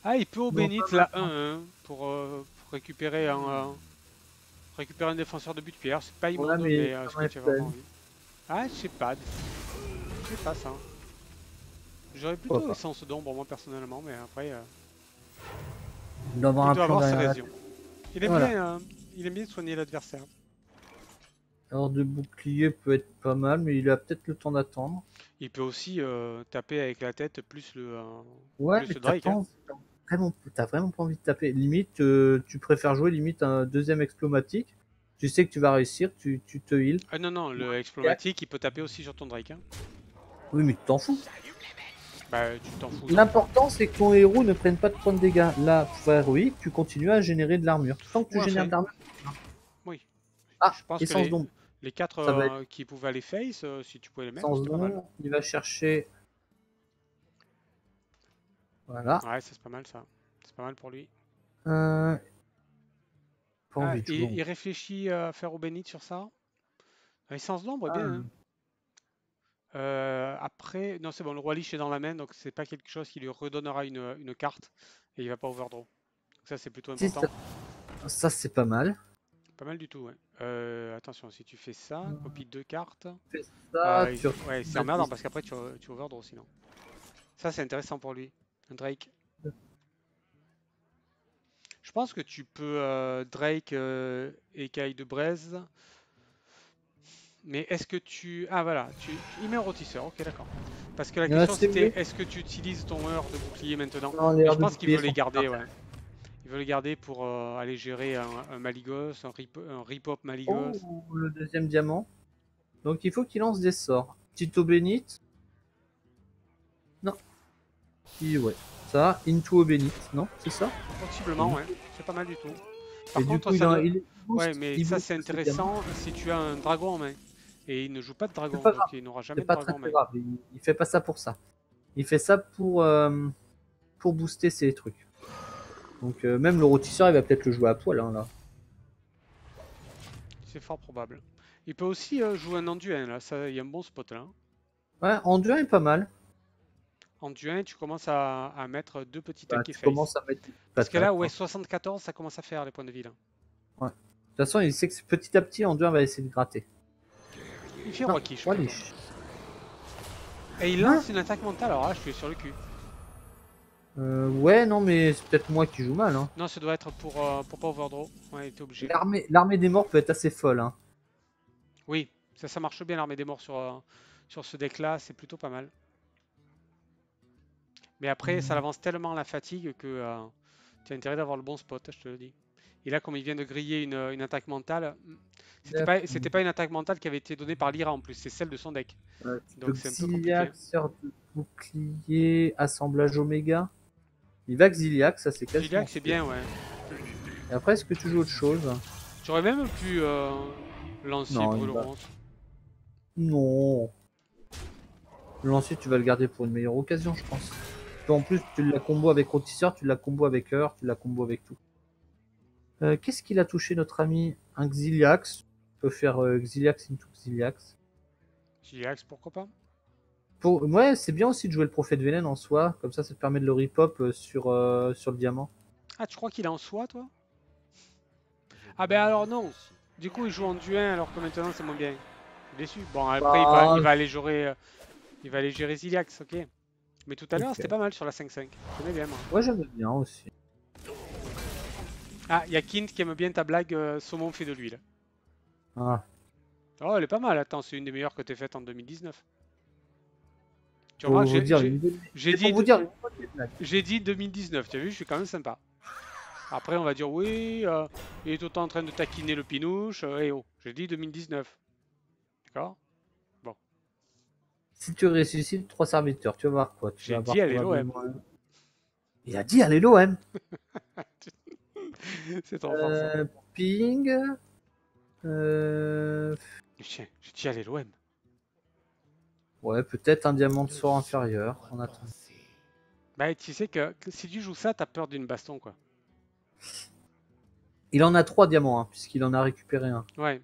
Ah, il peut eau bénite la un un pour, euh, pour récupérer un euh, récupérer un défenseur de but de pierre. C'est pas immonde, ouais, mais, mais euh, ce que tu as vraiment envie. Ah, je sais pas. Je sais pas ça. J'aurais plutôt oh, essence d'ombre moi personnellement, mais après. Euh... Il doit avoir, il doit avoir ses raisons. Il aime, voilà. bien, hein. il aime bien soigner l'adversaire. Alors de bouclier peut être pas mal, mais il a peut-être le temps d'attendre. Il peut aussi euh, taper avec la tête plus le euh, ouais, plus mais le Drake. Hein. Vraiment, t'as vraiment pas envie de taper. Limite, euh, tu préfères jouer limite un deuxième explomatique. Tu sais que tu vas réussir, tu, tu te heal. Ah non, non, le explomatique, il peut taper aussi sur ton Drake. Hein. Oui, mais tu t'en fous. Bah, tu t'en fous. L'important c'est que ton héros ne prenne pas de points de dégâts. Là, pour héroïque, tu continues à générer de l'armure. Tant que tu ouais, génères de l'armure. Oui. Ah, je pense essence que les, les quatre euh, être... qui pouvaient aller face, euh, si tu pouvais les mettre. Essence d'ombre, il va chercher. Voilà. Ouais, c'est pas mal ça. C'est pas mal pour lui. Euh... Pas envie, ah, il, il réfléchit à faire au bénite sur ça. Essence d'ombre, ah, bien. Hein. Euh, après, non c'est bon, le roi Lich est dans la main, donc c'est pas quelque chose qui lui redonnera une, une carte et il va pas overdraw. Ça c'est plutôt important. Ça, ça c'est pas mal. Pas mal du tout, ouais. Euh, attention, si tu fais ça, copie deux cartes. Fais ça, euh, tu... Ouais, c'est emmerdant parce qu'après tu, tu overdraw sinon. Ça c'est intéressant pour lui, un Drake. Je pense que tu peux euh, Drake euh, écaille de braise. Mais est-ce que tu... Ah voilà, tu... il met un rôtisseur, ok d'accord. Parce que la question ah, c'était, est-ce que tu utilises ton heure de bouclier maintenant? Non, je pense qu'il veut les garder, ouais. Il veut les garder pour euh, aller gérer un, un Maligos, un rip-hop Maligos. Oh, le deuxième diamant. Donc il faut qu'il lance des sorts. Tito Bénite. Non. Et ouais, ça, Into Bénite, non? C'est ça? Possiblement, ouais. C'est pas mal du tout. Par et contre, coup, ça... A... Boost, ouais, mais ça c'est intéressant si tu as un dragon en main. Et il ne joue pas de dragon, pas donc grave. Il n'aura jamais de pas dragon en main. Grave. Il fait pas ça pour ça. Il fait ça pour, euh, pour booster ses trucs. Donc euh, même le rôtisseur, il va peut-être le jouer à poil, hein, là. C'est fort probable. Il peut aussi euh, jouer un enduin, là. Ça, il y a un bon spot, là. Ouais, enduin est pas mal. En duin, tu commences à, à mettre deux petits bah, tacs et face. À mettre... Parce que là, ouais, soixante-quatorze, ça commence à faire les points de vie. Là. Ouais. De toute façon, il sait que petit à petit, en duin va essayer de gratter. Il fait roi quiche. Et il lance une attaque mentale, alors là, je suis sur le cul. Euh, ouais, non, mais c'est peut-être moi qui joue mal. Hein. Non, ça doit être pour, euh, pour pas overdraw. Ouais, t'es obligé. L'armée des morts peut être assez folle. Hein. Oui, ça, ça marche bien, l'armée des morts sur, euh, sur ce deck-là, c'est plutôt pas mal. Mais après, ça avance tellement la fatigue que euh, tu as intérêt d'avoir le bon spot, je te le dis. Et là, comme il vient de griller une, une attaque mentale, c'était yep. pas, pas une attaque mentale qui avait été donnée par l'I R A en plus, c'est celle de son deck. Euh, Donc c'est un peu compliqué. De bouclier, assemblage oméga. Il va Xiliac, ça c'est quasiment. Xiliac c'est bien, ouais. Et après, est-ce que tu joues autre chose? J'aurais même pu euh, lancer Brûle Ronce. Non. Le lancer, tu vas le garder pour une meilleure occasion, je pense. En plus, tu la combo avec rôtisseur, tu la combo avec heure, tu la combo avec tout. Euh, Qu'est-ce qu'il a touché, notre ami? Un Xiliax. On peut faire euh, Xiliax into Xiliax. Xiliax, pourquoi pas pour... Ouais, c'est bien aussi de jouer le prophète Velen en soi. Comme ça, ça te permet de le rip-hop sur, euh, sur le diamant. Ah, tu crois qu'il est en soi, toi? Ah ben alors non. Du coup, il joue en duin alors que maintenant, c'est moins bien. Déçu. Bon, après, bah... il, va, il va aller gérer, il va aller gérer Xiliax, ok. Mais tout à l'heure, okay. C'était pas mal sur la cinq cinq. J'aimais bien, moi. Ouais, j'aime bien aussi. Ah, il y a Kint qui aime bien ta blague euh, Saumon fait de l'huile. Ah. Oh, elle est pas mal. Attends, c'est une des meilleures que t'es faite en deux mille dix-neuf. Tu vois, j'ai dit, j'ai dit deux mille dix-neuf. Tu as vu, je suis quand même sympa. Après, on va dire oui, euh, il est autant en train de taquiner le Pinouche. Euh, et oh, j'ai dit deux mille dix-neuf. D'accord. Si tu ressuscites trois serviteurs, tu vas voir quoi. Tu vas dit voir à l'O M. Il a dit allez l'O M. C'est trop euh, fort. Ping. Euh... J'ai dit allez l'O M. Ouais, peut-être un diamant de sort inférieur. On attend. Bah, tu sais que, que si tu joues ça, t'as peur d'une baston quoi. Il en a trois diamants, hein, puisqu'il en a récupéré un. Ouais.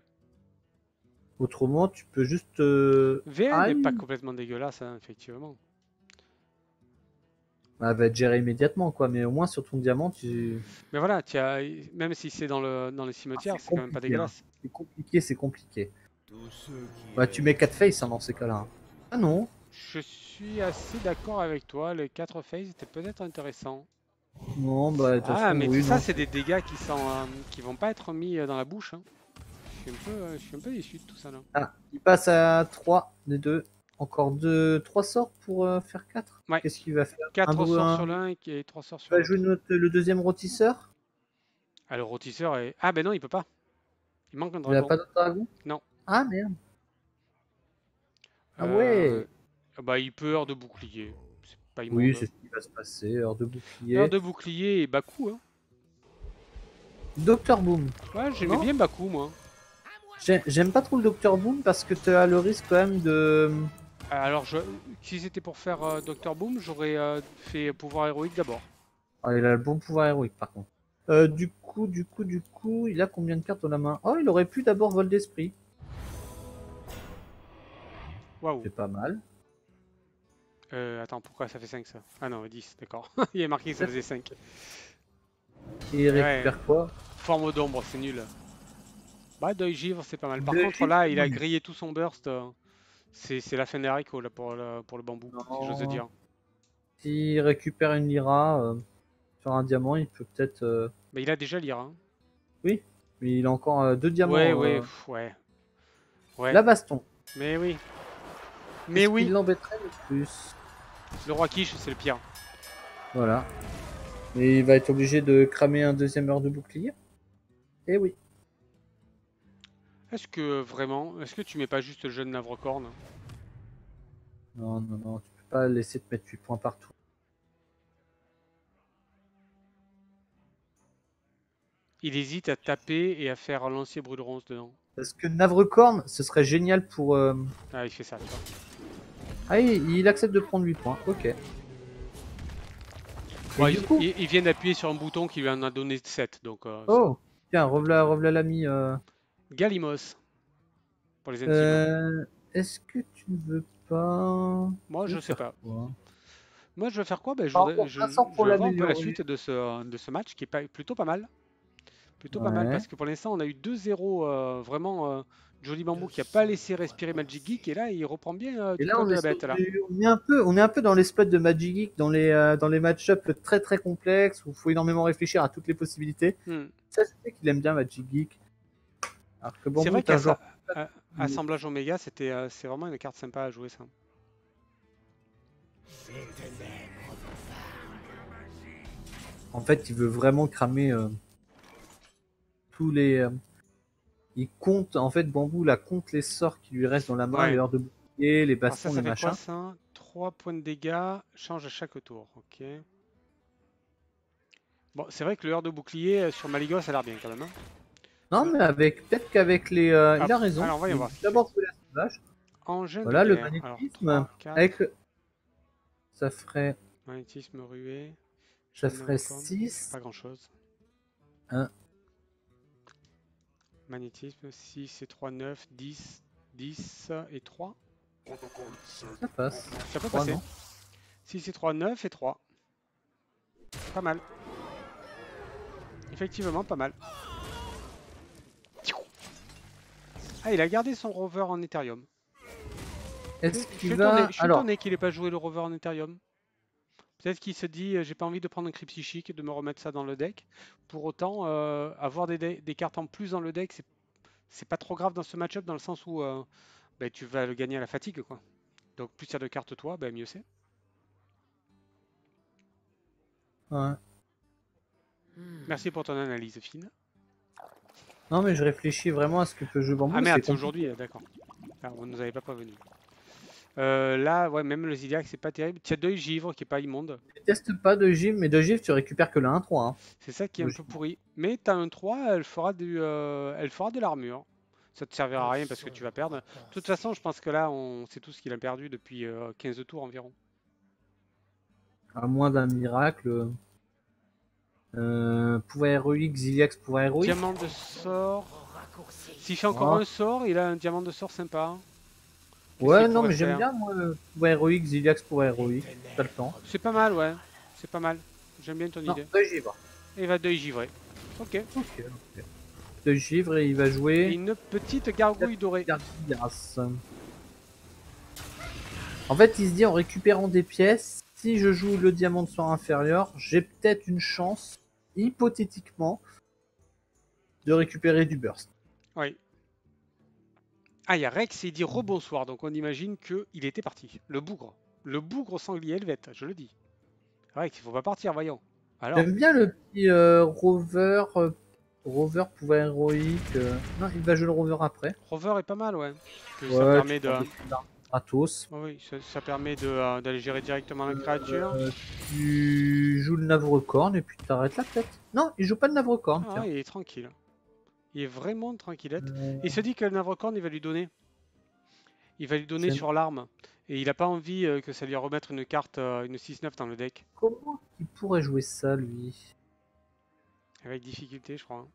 Autrement, tu peux juste... Euh... V un ah, n'est il... pas complètement dégueulasse, hein, effectivement. Bah, va être géré immédiatement, quoi. Mais au moins, sur ton diamant, tu... Mais voilà, tu as... même si c'est dans le, dans le cimetière, ah, c'est quand même pas dégueulasse. Hein. C'est compliqué, c'est compliqué. Bah, tu mets quatre faces hein, dans ces cas-là. Hein. Ah non. Je suis assez d'accord avec toi, les quatre faces étaient peut-être intéressants. Non, bah... Ah, mais oui, tout non. ça, c'est des dégâts qui sont, euh, qui vont pas être mis dans la bouche. Hein. Je suis un peu, je suis un peu déçu de tout ça, là. Ah, il passe à trois des deux. Encore deux, trois sorts pour euh, faire quatre. Ouais. Qu'est-ce qu'il va faire? quatre sorts un... sur l'un et trois sorts sur l'autre. Il va jouer notre, le deuxième rôtisseur. Ah, le rôtisseur est... Ah, ben non, il peut pas. Il manque un dragon. Il n'a pas de dragon? Non. Ah, merde. Ah euh... ouais. Bah, il peut heure de bouclier. C'est pas immonde. Oui, c'est ce qui va se passer. Heure de bouclier. Heure de bouclier et Baku, hein. Docteur Boom. Ouais, j'aimais bien Baku, moi. J'aime pas trop le Docteur Boom parce que tu as le risque quand même de... Alors, je... si c'était pour faire euh, Docteur Boom, j'aurais euh, fait pouvoir héroïque d'abord. Ah, il a le bon pouvoir héroïque par contre. Euh, du coup, du coup, du coup, il a combien de cartes dans la main? Oh, il aurait pu d'abord Vol d'Esprit. Waouh. C'est pas mal. Euh, attends, pourquoi ça fait cinq ça? Ah non, dix, d'accord. Il est marqué que ça faisait cinq. Et il récupère ouais. quoi? Forme d'ombre, c'est nul. Bah, Deuil Givre, c'est pas mal. Par Deuil contre, là, il a grillé tout son burst. C'est la fin des haricots là, pour, le, pour le bambou, non. si j'ose dire. S'il récupère une Lyra euh, sur un diamant, il peut peut-être... Euh... Mais il a déjà Lyra. Hein. Oui, mais il a encore euh, deux diamants. Ouais, ouais, euh... pff, ouais, ouais. La baston. Mais oui. Mais oui. Il l'embêterait le plus. Le roi quiche, c'est le pire. Voilà. Mais il va être obligé de cramer un deuxième heure de bouclier. Eh oui. Est-ce que vraiment, est-ce que tu mets pas juste le jeune Navrecorne? Non, non, non, tu peux pas laisser te mettre huit points partout. Il hésite à taper et à faire lancer Brûle Ronce dedans. Parce que Navrecorne, ce serait génial pour... Euh... Ah, il fait ça, tu vois. Ah, il, il accepte de prendre huit points, ok. Bon, il, coup... il, il vient d'appuyer sur un bouton qui lui en a donné sept, donc... Euh, oh, tiens, revelà l'ami... Euh... Galimos pour les intimes. Euh, Est-ce que tu ne veux pas... Moi je, je sais pas. Moi je veux faire quoi? Ben, Je, je, je, je veux voir un peu la suite de ce, de ce match qui est pas, plutôt pas mal. Plutôt ouais. pas mal parce que pour l'instant on a eu deux zéro euh, vraiment euh, Johnny Bambou qui a pas laissé respirer Magic Geek et là il reprend bien euh, et là, on, est la bête, là. On, est un peu, on est un peu dans les spots de Magic Geek, dans les, euh, dans les match-ups très très complexes où il faut énormément réfléchir à toutes les possibilités. Hmm. Ça c'est qu'il aime bien Magic Geek. Bon, c'est vrai qu'assemblage genre... Oméga, c'était euh, c'est vraiment une carte sympa à jouer ça. En fait, il veut vraiment cramer euh, tous les. Euh, il compte en fait Bambou la compte les sorts qui lui restent dans la main, ouais. les heures de bouclier, les bastons, les machins. Quoi, ça trois points de dégâts change à chaque tour. Ok. Bon, c'est vrai que le heure de bouclier sur Maligos, ça a l'air bien quand même. Hein. Non, mais avec peut-être qu'avec les... Euh, ah, il a raison. Alors, on va y voir. D'abord, il faut l'assemblage. Voilà, le magnétisme. Alors, trois, avec... Ça ferait... Magnétisme rué. Ça ferait six. Pas grand-chose. un. Magnétisme, six et trois, neuf, dix, dix et trois. Ça passe. Ça peut passer. six et trois, neuf et trois. Pas mal. Effectivement, pas mal. Ah, il a gardé son rover en Ethereum. Est-ce qu'il va... Je suis étonné qu'il n'ait pas joué le rover en Ethereum. Peut-être qu'il se dit, j'ai pas envie de prendre un cri psychique et de me remettre ça dans le deck. Pour autant, euh, avoir des, des cartes en plus dans le deck, c'est pas trop grave dans ce match-up, dans le sens où euh, bah, tu vas le gagner à la fatigue, quoi. Donc, plus il y a de cartes toi, bah, mieux c'est. Ouais. Merci pour ton analyse fine. Non mais je réfléchis vraiment à ce que peut jouer Bambou. Ah merde, c'est aujourd'hui, d'accord. On nous avait pas prévenu. Euh, là, ouais, même le Zodiac c'est pas terrible. Tu as Deuil Givre qui est pas immonde. Je déteste pas Deuil Givre, mais Deuil Givre tu récupères que le un trois. Hein. C'est ça qui est Deuil un peu pourri. Mais t'as un trois, elle fera, du, euh, elle fera de l'armure. Ça te servira à rien parce que tu vas perdre. De toute façon, je pense que là, on sait tout ce qu'il a perdu depuis euh, quinze tours environ. À moins d'un miracle... Euh, pour R E X, Iliax pour R O X. Diamant de sort. Si je fais encore ah. un sort, il a un diamant de sort sympa. Ouais, non, mais j'aime bien, moi, pour R O X, Iliax pour R O X. T'as le temps. C'est pas mal, ouais. C'est pas mal. J'aime bien ton non, idée. Deuil givre. Il va deuil givrer. Ok. Ok. Deuil givre et il va jouer. Une petite gargouille dorée. En fait, il se dit en récupérant des pièces, si je joue le diamant de soir inférieur, j'ai peut-être une chance, hypothétiquement, de récupérer du burst. Oui. Ah, il y a Rex et il dit rebonsoir, donc on imagine qu'il était parti. Le bougre. Le bougre sanglier helvète, je le dis. Rex, il faut pas partir, voyons. Alors... J'aime bien le petit euh, rover. Euh, rover pouvait héroïque. Euh... Non, il va jouer le rover après. Rover est pas mal, ouais. Que ouais ça permet de... Atos. Oh oui, ça, ça permet d'aller euh, gérer directement la créature. Euh, tu joues le navrecorne et puis t'arrêtes là peut-être. Non, il joue pas de navrecorne. Ah, il est tranquille. Il est vraiment tranquillette. Euh... Il se dit que le navrecorne, il va lui donner. Il va lui donner sur l'arme. Et il n'a pas envie euh, que ça lui remette une carte, euh, une six neuf dans le deck. Comment il pourrait jouer ça, lui? Avec difficulté, je crois. Hein.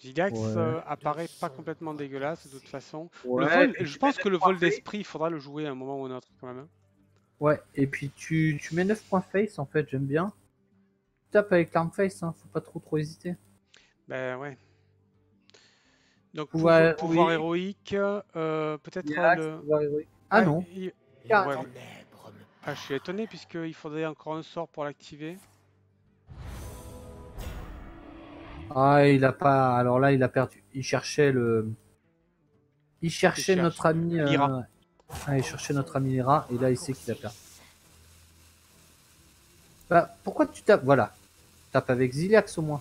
Gigax ouais. euh, apparaît pas complètement dégueulasse de toute façon. Ouais, vol, je pense que le vol d'esprit, il faudra le jouer à un moment ou un autre quand même. Hein. Ouais, et puis tu, tu mets neuf points face en fait, j'aime bien. Tu tapes avec l'arme face, hein, faut pas trop trop hésiter. Ben ouais. Donc pouvoir, pouvoir oui. héroïque, euh, peut-être le... héroïque. Ah ouais, non il... Car... ouais. Ah, je suis étonné puisqu'il faudrait encore un sort pour l'activer. Ah, il a pas. Alors là, il a perdu. Il cherchait le. Il cherchait il cherche notre ami. Lyra. Euh... Ah, il cherchait notre ami Lyra et là, il sait qu'il a perdu. Bah, pourquoi tu tapes? Voilà. Tape avec Zyliax au moins.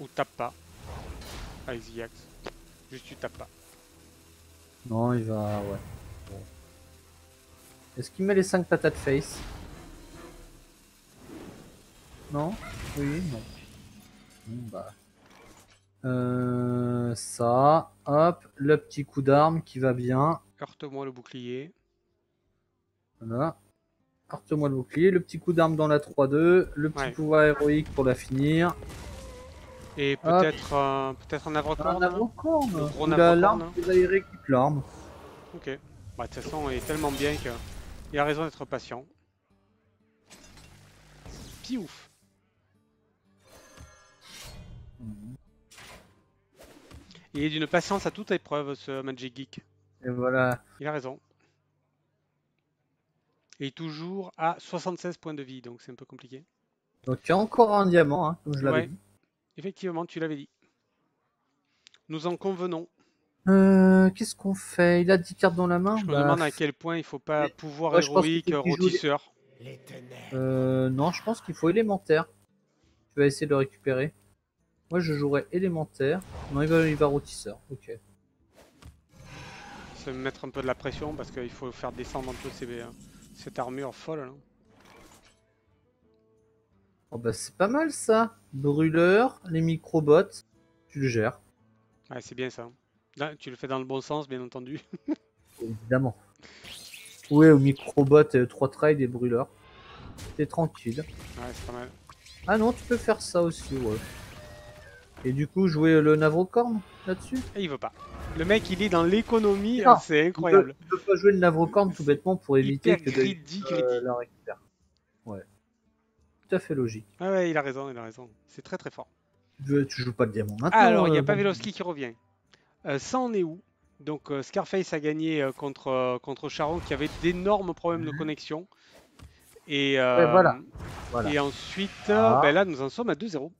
Ou tape pas. Avec Zyliax. Juste, tu tapes pas. Non, il va. Ouais. Bon. Est-ce qu'il met les cinq patates face? Non, oui, non. Bon, bah. Euh, ça, hop, le petit coup d'arme qui va bien. Heurte-moi le bouclier. Voilà. Heurte-moi le bouclier, le petit coup d'arme dans la trois deux, le petit ouais. pouvoir héroïque pour la finir. Et peut-être euh, peut-être un avant-corne. Un avant-corne. L'arme, il récupère l'arme. Ok. Bah, de toute façon, il est tellement bien qu'il a raison d'être patient. Piouf. Il est d'une patience à toute épreuve, ce Magic Geek. Et voilà. Il a raison. Et toujours à soixante-seize points de vie, donc c'est un peu compliqué. Donc tu as encore un diamant, hein, comme je l'avais ouais. dit. Effectivement, tu l'avais dit. Nous en convenons. Euh, Qu'est-ce qu'on fait? Il a dix cartes dans la main. Je bah... me demande à quel point il faut pas Mais... pouvoir ouais, héroïque, rôtisseur. Les... Euh, non, je pense qu'il faut élémentaire. Tu vas essayer de le récupérer. Moi je jouerais élémentaire. Non, il va, il va rôtisseur, ok. Se mettre un peu de la pression parce qu'il faut faire descendre un peu ces, cette armure folle. Hein. Oh bah c'est pas mal ça. Brûleur, les microbots, tu le gères. Ouais, c'est bien ça. Là, tu le fais dans le bon sens, bien entendu. Évidemment. Ouais, au microbot, trois trails et brûleurs. T'es tranquille. Ouais, c'est pas mal. Ah non, tu peux faire ça aussi, ouais. Et du coup, jouer le navrocorne là-dessus? Et il veut pas. Le mec, il est dans l'économie, ah, c'est incroyable. Il peut, il peut pas jouer le navrocorne tout bêtement pour éviter Hyper que greedy, de, euh, la récupère. Ouais. Tout à fait logique. Ah ouais, il a raison, il a raison. C'est très très fort. Tu, tu joues pas de diamant maintenant. Ah, alors, il euh, y a Pavlovski qui revient. Euh, ça, on est où? Donc, euh, Scarface a gagné euh, contre, euh, contre Charon qui avait d'énormes problèmes mmh. de connexion. Et, euh, ouais, voilà. Voilà. Et ensuite, ah. ben là, nous en sommes à deux zéro.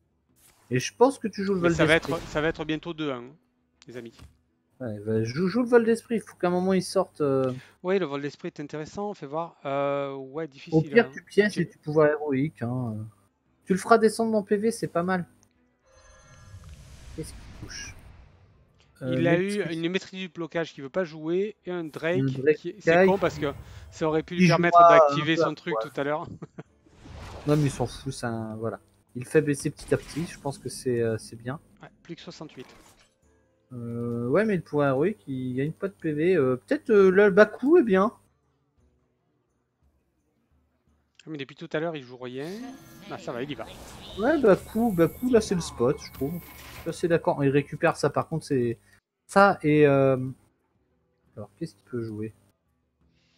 Et je pense que tu joues le vol d'esprit. Ça va être bientôt deux un, les amis. Ouais, bah, je joue le vol d'esprit, il faut qu'à un moment il sorte. Euh... Oui, le vol d'esprit est intéressant, on fait voir. Euh, ouais, difficile. Au pire, hein. tu pièges tu... et tu pouvoir héroïque. Hein. Tu le feras descendre en P V, c'est pas mal. Qu'est-ce qu'il touche? euh, Il a eu une maîtrise du blocage qui veut pas jouer et un Drake. Drake qui... C'est con parce que ça aurait pu lui permettre d'activer son truc ouais. tout à l'heure. Non, mais il s'en fout, ça. Voilà. Il fait baisser petit à petit, je pense que c'est euh, bien. Ouais, plus que soixante-huit. Euh, ouais, mais le pouvoir héroïque, il gagne pas de P V. Euh, Peut-être euh, le Baku est bien. Mais depuis tout à l'heure, il joue rien. Ah, ça va, il y va. Ouais, bah coup, bah coup là, c'est le spot, je trouve. Là, c'est d'accord. Il récupère ça, par contre, c'est... Ça et... Euh... Alors, qu'est-ce qu'il peut jouer?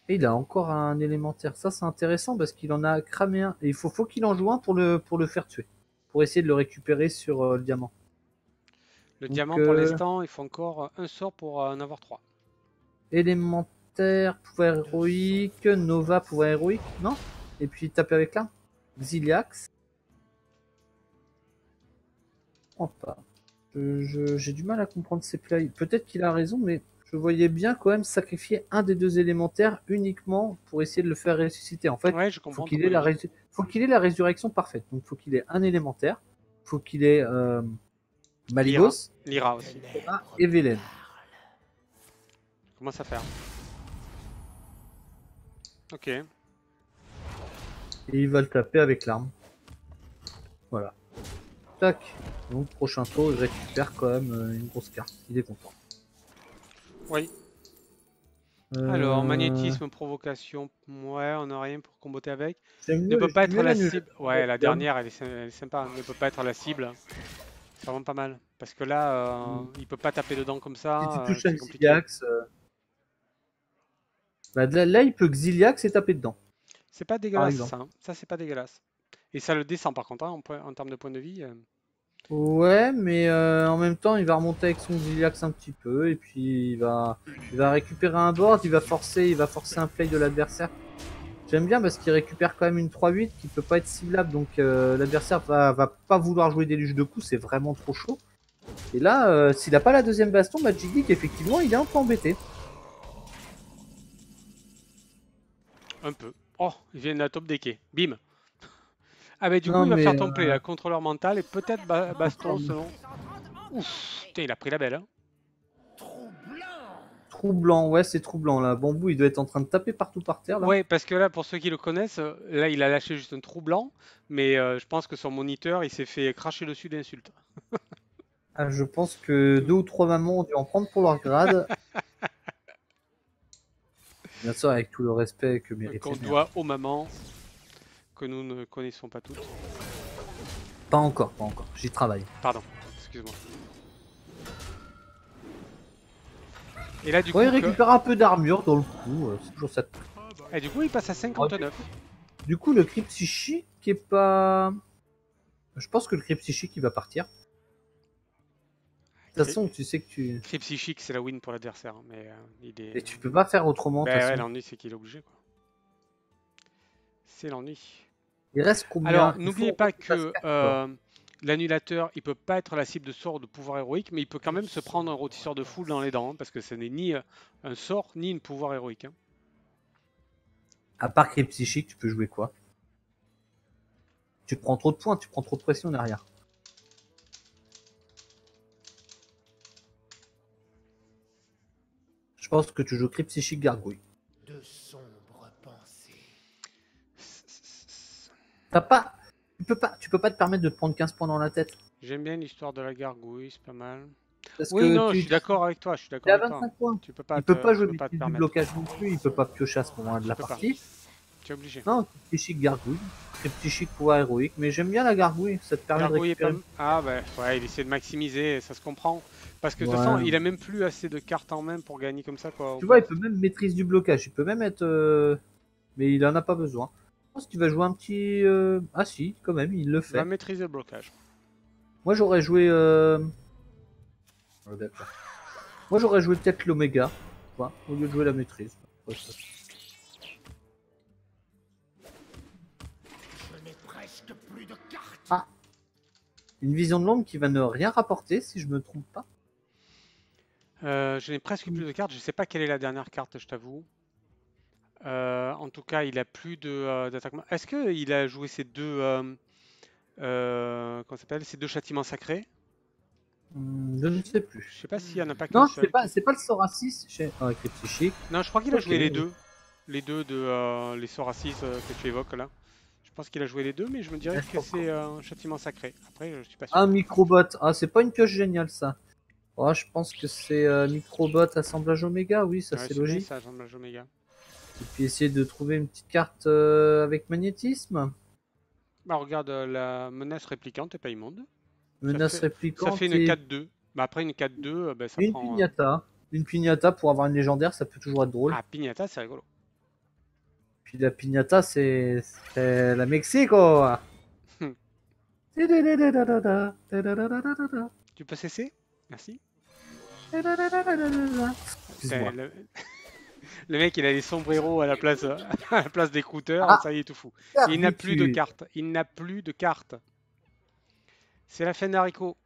Et il a encore un élémentaire. Ça, c'est intéressant parce qu'il en a cramé un. Et il faut, faut qu'il en joue un pour le, pour le faire tuer. Pour essayer de le récupérer sur euh, le diamant. Le Donc, diamant, pour euh... l'instant, il faut encore un sort pour en avoir trois. Élémentaire, pouvoir héroïque, Nova, pouvoir héroïque, non? Et puis taper avec là. Xyliax. Hop. J'ai du mal à comprendre ses plays. Peut-être qu'il a raison, mais je voyais bien quand même sacrifier un des deux élémentaires uniquement pour essayer de le faire ressusciter. En fait, ouais, je comprends, faut qu'il ait la résu... faut qu'il ait la résurrection parfaite. Donc, faut qu'il ait un élémentaire. Faut qu'il ait euh... Maligos, Lyra aussi. Et Vélène. Comment ça faire? Ok. Et il va le taper avec l'arme. Voilà. Tac. Donc prochain tour, il récupère quand même une grosse carte. Il est content. Oui. Euh... Alors, magnétisme, provocation. Ouais, on n'a rien pour comboter avec. Mieux, ne peut pas être la cible. Ouais, la dernière, elle est, elle est sympa. Ne peut pas être la cible. C'est vraiment pas mal. Parce que là, euh, mm. il peut pas taper dedans comme ça. Si tu touches euh, un Xyliax, euh... bah, là, là, il peut Xyliax et taper dedans. C'est pas dégueulasse ça. Hein. Ça, c'est pas dégueulasse. Et ça le descend par contre, hein, en, en termes de points de vie. Euh... Ouais, mais euh, en même temps, il va remonter avec son Xyliax un petit peu. Et puis, il va, il va récupérer un board. Il va forcer, il va forcer un play de l'adversaire. J'aime bien parce qu'il récupère quand même une trois huit qui peut pas être ciblable, donc euh, l'adversaire va, va pas vouloir jouer des luges de coups, c'est vraiment trop chaud. Et là, euh, s'il a pas la deuxième baston, Magic Geek, effectivement, il est un peu embêté. Un peu. Oh, il vient de la top des quais. Bim. Ah bah du non, coup, il va faire ton euh... play, là, contrôleur mental et peut-être ba baston selon... Ouf, putain, il a pris la belle, hein. Troublant, ouais, c'est troublant là. Bambou, il doit être en train de taper partout par terre. Là. Ouais, parce que là, pour ceux qui le connaissent, là, il a lâché juste un troublant, mais euh, je pense que son moniteur, il s'est fait cracher dessus d'insultes. Ah, je pense que deux ou trois mamans ont dû en prendre pour leur grade. Bien sûr, avec tout le respect que mérite. Qu'on doit aux mamans que nous ne connaissons pas toutes. Pas encore, pas encore. J'y travaille. Pardon, excuse-moi. Et là, du ouais, coup, il récupère que... un peu d'armure dans le coup, c'est toujours ça. Et du coup, il passe à cinquante-neuf. Du coup, le cri psychique est pas... Je pense que le cri psychique, il va partir. De toute okay. façon, tu sais que tu... Cri psychique, c'est la win pour l'adversaire. mais euh, il est... Et tu peux pas faire autrement. Bah, ouais, l'ennui, c'est qu'il est obligé. C'est l'ennui. Il reste combien? Alors, n'oubliez pas que... l'annulateur, il peut pas être la cible de sort de pouvoir héroïque, mais il peut quand même se prendre un rôtisseur de foule dans les dents, hein, parce que ce n'est ni un sort, ni une pouvoir héroïque. Hein. À part cri psychique, tu peux jouer quoi? Tu prends trop de points, tu prends trop de pression derrière. Je pense que tu joues cri psychique gargouille. De sombres pensées. T'as pas... Tu peux pas, tu peux pas te permettre de te prendre quinze points dans la tête. J'aime bien l'histoire de la gargouille, c'est pas mal. Parce oui, que non, tu, je suis d'accord avec toi, je suis d'accord avec toi. Points. Tu peux pas il te, peut pas jouer des petits blocages non plus, il peut pas piocher à ce moment-là de la partie. Tu es obligé. Non, petit chic gargouille, petit chic pouvoir héroïque, mais j'aime bien la gargouille, ça te permet gargouille de récupérer. Pas... Ah bah ouais, il essaie de maximiser, ça se comprend. Parce que de toute ouais. façon, il a même plus assez de cartes en main pour gagner comme ça quoi. Tu vois, il peut même maîtrise du blocage, il peut même être... Euh... Mais il en a pas besoin. Je pense qu'il va jouer un petit... Euh... Ah si, quand même, il le fait. Il va maîtriser le blocage. Moi j'aurais joué... Euh... Oh, d'accord. Moi j'aurais joué peut-être l'oméga, ouais, au lieu de jouer la maîtrise. Ouais, ça... Je n'ai presque plus de cartes. Ah. Une vision de l'ombre qui va ne rien rapporter, si je me trompe pas. Euh, je n'ai presque plus de cartes, je sais pas quelle est la dernière carte, je t'avoue. Euh, en tout cas, il a plus de euh, d'attaquement. Est-ce que il a joué ces deux, euh, euh, comment s'appelle, ces deux châtiments sacrés? Je ne sais plus. Je sais pas s'il y en a pas. Non, c'est pas, c'est pas le sort à six chez oh, avec les psychiques. Non, je crois qu'il a joué les deux, les deux de euh, les sorts à six euh, que tu évoques là. Je pense qu'il a joué les deux, mais je me dirais ouais, que c'est un euh, châtiment sacré. Après, je suis pas sûr. Un microbot. Ah, c'est pas une pioche géniale ça. Oh, je pense que c'est euh, microbot assemblage oméga. Oui, ça ouais, c'est logique. Ça, assemblage oméga. Et puis essayer de trouver une petite carte euh, avec magnétisme. Bah regarde, euh, la menace réplicante est pas immonde. Menace ça fait, réplicante. Ça fait une et... quatre deux. Bah après une quatre deux, euh, bah, ça et prend... Une pignata. Euh... Une pignata pour avoir une légendaire, ça peut toujours être drôle. Ah, pignata, c'est rigolo. Puis la pignata, c'est la Mexico. Tu peux cesser? Merci. Excuse-moi. Le... le mec, il a des sombreros à la place, à la place des croûteurs, ah, ça y est, tout fou. Il n'a plus de cartes. Il n'a plus de cartes. C'est la fin d'Haricot.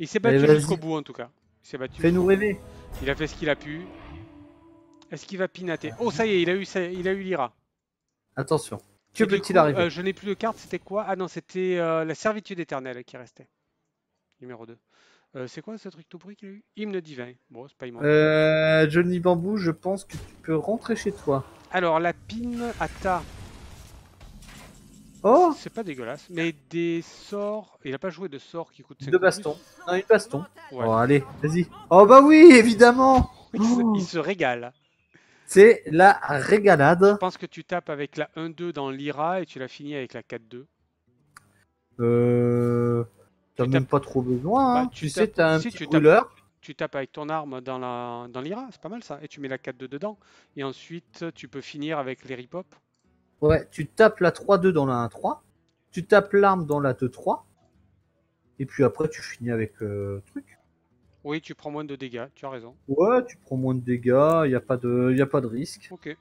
Il s'est battu jusqu'au bout, en tout cas. Il s'est battu. Fais-nous rêver. Il a fait ce qu'il a pu. Est-ce qu'il va pinater? Oh, ça y est, il a eu, ça, il a eu l'I R A. Attention. Que peut-il arriver? euh, Je n'ai plus de cartes, c'était quoi? Ah non, c'était euh, la servitude éternelle qui restait. Numéro deux. Euh, c'est quoi ce truc tout pourri qu'il a eu? Hymne divin. Bon, c'est pas immense. Euh, Johnny Bambou, je pense que tu peux rentrer chez toi. Alors, la pine à ta... Oh! C'est pas dégueulasse, mais des sorts... Il a pas joué de sorts qui coûtent... Deux bastons. Non, une baston. Ouais. Oh, allez, vas-y. Oh bah oui, évidemment. Il se, oh. il se régale. C'est la régalade. Je pense que tu tapes avec la un deux dans l'I R A et tu l'as fini avec la quatre deux. Euh... T'as même tapes... pas trop besoin, hein. Bah, tu, tu sais, t'as un si, petit tu rouleur. Tapes... Tu tapes avec ton arme dans la dans l'I R A, c'est pas mal ça. Et tu mets la quatre deux dedans. Et ensuite, tu peux finir avec les ripop. Ouais, tu tapes la trois deux dans la un trois. Tu tapes l'arme dans la deux trois. Et puis après, tu finis avec euh, truc. Oui, tu prends moins de dégâts, tu as raison. Ouais, tu prends moins de dégâts, il n'y a, a pas de risque. Ok.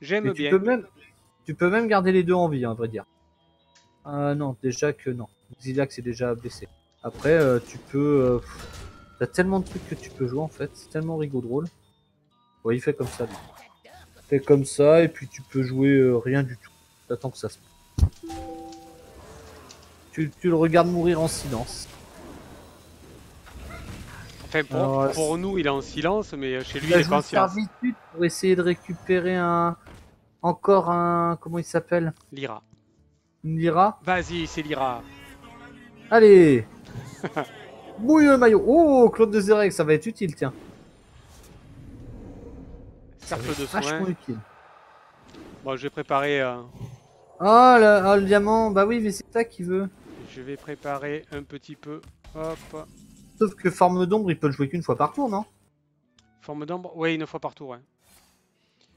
J'aime bien. Tu peux, même, tu peux même garder les deux en vie, hein, à vrai dire. Ah non, déjà que non. Xilax est déjà blessé. Après, euh, tu peux... Euh, t'as tellement de trucs que tu peux jouer, en fait. C'est tellement rigolo drôle. Ouais, il fait comme ça, lui. Il fait comme ça, et puis tu peux jouer euh, rien du tout. T'attends que ça se... Tu, tu le regardes mourir en silence. Enfin, pour, Alors, pour nous, il est en silence, mais chez lui, il est pas en silence. Servitude pour essayer de récupérer un... Encore un... Comment il s'appelle? L'I R A. L'I R A? Vas-y, c'est l'I R A. Allez. Mouille le maillot. Oh, Claude de Zereg, ça va être utile, tiens. Cercle de soin. Vachement utile. Bon, je vais préparer... Euh... Oh, le, oh, le diamant. Bah oui, mais c'est ça qu'il veut. Je vais préparer un petit peu. Hop. Sauf que forme d'ombre, il peut le jouer qu'une fois par tour, non? Forme d'ombre, oui, une fois par tour. Hein.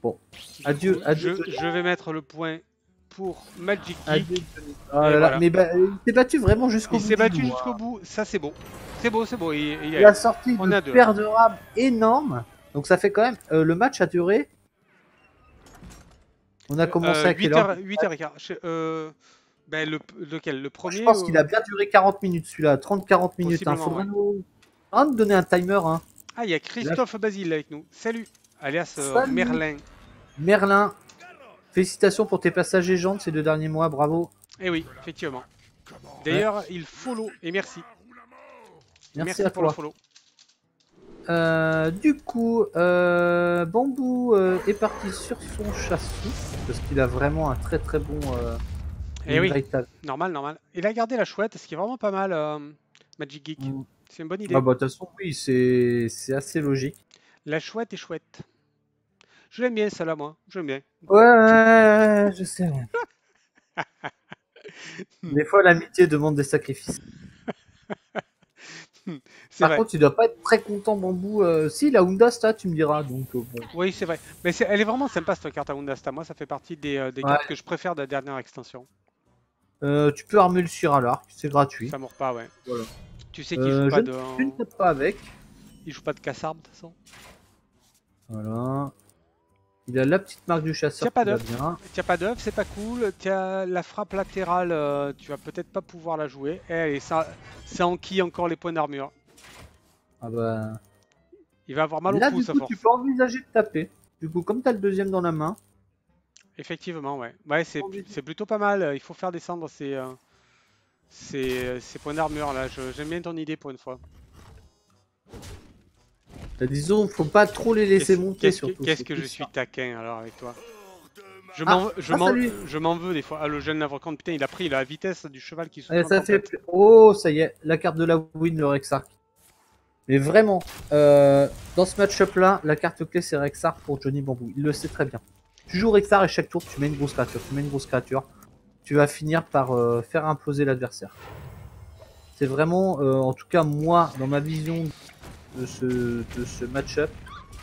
Bon, adieu, adieu. Je, je vais mettre le point pour Magic Geek. Oh là là, voilà. Mais bah, il s'est battu vraiment jusqu'au bout. Il s'est battu jusqu'au bout, ça c'est beau. C'est beau, c'est beau. Il, il, il a sorti une paire de rames énorme. Donc ça fait quand même. Euh, le match a duré. On a commencé euh, à quelle heure? huit heures quinze. Euh... Ben, le, lequel, le premier? Je pense ou... qu'il a bien duré quarante minutes celui-là, trente à quarante minutes. Il hein. faudrait ouais. nous... Ah, nous donner un timer. Hein. Ah, il y a Christophe Là... Basile avec nous. Salut, alias Salut. Merlin. Merlin, félicitations pour tes passages légendes ces deux derniers mois, bravo. Eh oui, effectivement. D'ailleurs, ouais. il follow et merci. Merci, merci à pour toi. Le follow. Euh, du coup, euh, Bambou euh, est parti sur son chassou parce qu'il a vraiment un très très bon. Euh... Et oui, normal, normal. Il a gardé la chouette, ce qui est vraiment pas mal, euh, Magic Geek. Mmh. C'est une bonne idée. Ah bah de toute façon, oui, c'est assez logique. La chouette est chouette. Je l'aime bien, celle-là, moi. J'aime bien. Ouais, je sais. Des fois, l'amitié demande des sacrifices. Par vrai. contre, tu dois pas être très content, Bambou. Euh, si, la Undasta, tu me diras. Donc, euh, bon. Oui, c'est vrai. Mais est, elle est vraiment sympa, cette carte à Undasta. Moi, ça fait partie des, euh, des ouais. cartes que je préfère de la dernière extension. Euh, tu peux armer le Sir à l'arc, c'est gratuit. Ça mord pas, ouais. Voilà. Tu sais qu'il euh, joue pas de. Tu ne tapes pas avec. Il joue pas de casse arme de toute façon. Voilà. Il a la petite marque du chasseur. Tiens pas d'œuf. Tiens pas d'œuf, c'est pas cool. Tiens la frappe latérale, euh, tu vas peut-être pas pouvoir la jouer. Eh, et ça, ça enquille encore les points d'armure. Ah bah. Il va avoir mal au pouce. Là, du coup, tu peux envisager de taper. Du coup, comme t'as le deuxième dans la main. Effectivement, ouais. Ouais, c'est plutôt pas mal. Il faut faire descendre ces, euh, ces, ces points d'armure là. J'aime bien ton idée pour une fois. Disons, faut pas trop les laisser monter surtout. Qu'est-ce que je suis taquin alors avec toi. Je m'en je m'en veux des fois. Ah, le jeune Navrocante, putain, il a pris la vitesse du cheval qui se. Ça fait. Oh, ça y est, la carte de la Win, le Rexark. Mais vraiment, euh, dans ce match-up-là, la carte clé c'est Rexar pour Johnny Bambou. Il le sait très bien. Tu joues Rexar et chaque tour tu mets une grosse créature, tu mets une grosse créature. Tu vas finir par euh, faire imploser l'adversaire. C'est vraiment, euh, en tout cas moi, dans ma vision de ce, de ce match-up,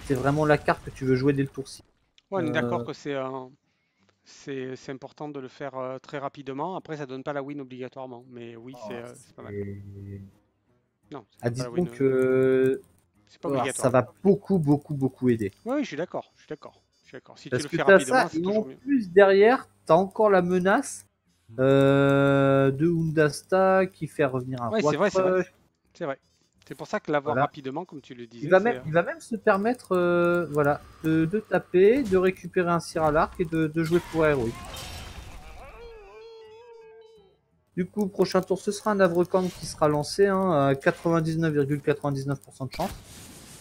c'est vraiment la carte que tu veux jouer dès le tour six. Ouais, on est euh... d'accord que c'est... un... c'est important de le faire euh, très rapidement. Après, ça donne pas la win obligatoirement, mais oui, oh, c'est euh, pas mal. Non, ah, disons que pas obligatoire. Ça va beaucoup, beaucoup, beaucoup aider. Oui, je suis d'accord, je suis d'accord, je suis d'accord. Si Parce tu le fais rapidement, c'est toujours mieux. En plus, derrière, t'as encore la menace euh, de Undasta qui fait revenir un. Ouais, c'est vrai, c'est vrai. C'est vrai. C'est pour ça que l'avoir voilà. rapidement, comme tu le disais... Il va même, il va même se permettre euh, voilà, de, de taper, de récupérer un tir à l'arc et de, de jouer pour Heroic. Du coup, prochain tour, ce sera un Avrocamp qui sera lancé hein, à quatre-vingt-dix-neuf virgule quatre-vingt-dix-neuf pour cent de chance.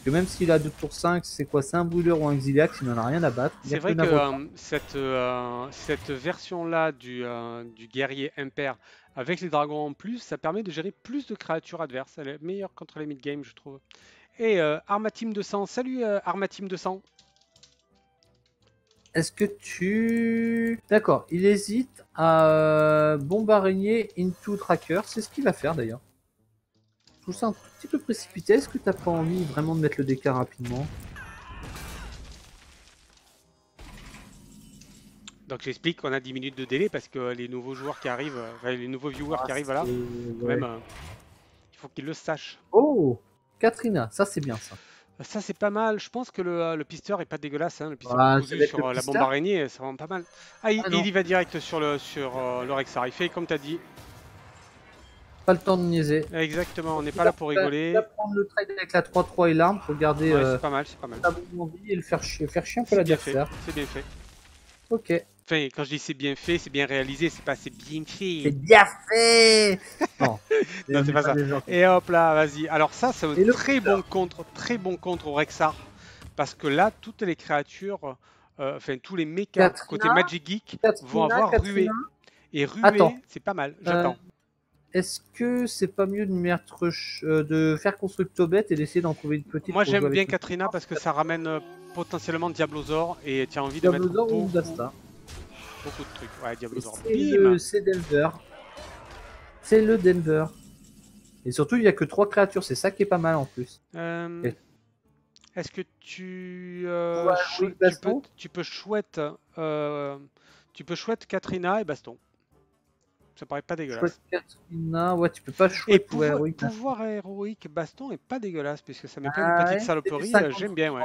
Que même s'il a deux tours cinq, c'est quoi? C'est un brûleur ou un exiliax, il n'en a rien à battre. C'est vrai que euh, cette, euh, cette version-là du, euh, du guerrier impair, avec les dragons en plus, ça permet de gérer plus de créatures adverses. Elle est meilleure contre les mid-game, je trouve. Et euh, Armatim deux cents, salut euh, Armatim deux cents. Est-ce que tu... D'accord, il hésite à bombe araignée into tracker, c'est ce qu'il va faire d'ailleurs. Je trouve ça un petit peu précipité. Est-ce que t'as pas envie vraiment de mettre le D K rapidement? Donc j'explique qu'on a dix minutes de délai parce que les nouveaux joueurs qui arrivent, enfin, les nouveaux viewers ah, qui arrivent là, quand même, ouais. euh, il faut qu'ils le sachent. Oh, Katrina, ça c'est bien ça. Ça c'est pas mal. Je pense que le, le pisteur est pas dégueulasse. Hein. Le pisteur ah, cousu sur la bombe araignée, c'est vraiment pas mal. Ah, il, ah, il y va direct sur le sur euh, le Rexar. Il fait comme t'as dit. Pas le temps de niaiser. Exactement, on n'est pas là pour rigoler. Il va prendre le trade avec la trois trois et l'arme pour garder. Ouais, euh, c'est pas mal, c'est pas mal. Et le faire chier, faire chier un peu l'adversaire. C'est bien fait. Ok. Enfin, quand je dis c'est bien fait, c'est bien réalisé, c'est pas c'est bien fait. C'est bien fait. Non, non c'est pas, pas ça. Et hop là, vas-y. Alors ça, c'est un très bon contre, très bon contre au Rexar, parce que là, toutes les créatures, euh, enfin tous les mechas côté Magic Geek Katrina, vont avoir Katrina. rué. Et rué, c'est pas mal. J'attends. Euh... Est-ce que c'est pas mieux de, mettre, euh, de faire constructo bête et d'essayer d'en trouver une petite? Moi j'aime bien Katrina parce que ça ramène euh, potentiellement Diablosaur et tu as envie Diablosaur de mettre beaucoup, ou Dasta. beaucoup de trucs. Ouais, Diablosaur. C'est Denver. C'est le Denver. Et surtout il n'y a que trois créatures, c'est ça qui est pas mal en plus. Euh, et... Est-ce que tu, euh, ouais, tu, tu, peux, tu peux chouette euh, tu peux chouette Katrina et Baston. Ça paraît pas dégueulasse. Katrina, ouais, tu peux pas chouette. Et pouvoir, ouais, héroïque, pouvoir héroïque Baston est pas dégueulasse puisque ça met plein ah, de petites saloperies. J'aime bien, ouais.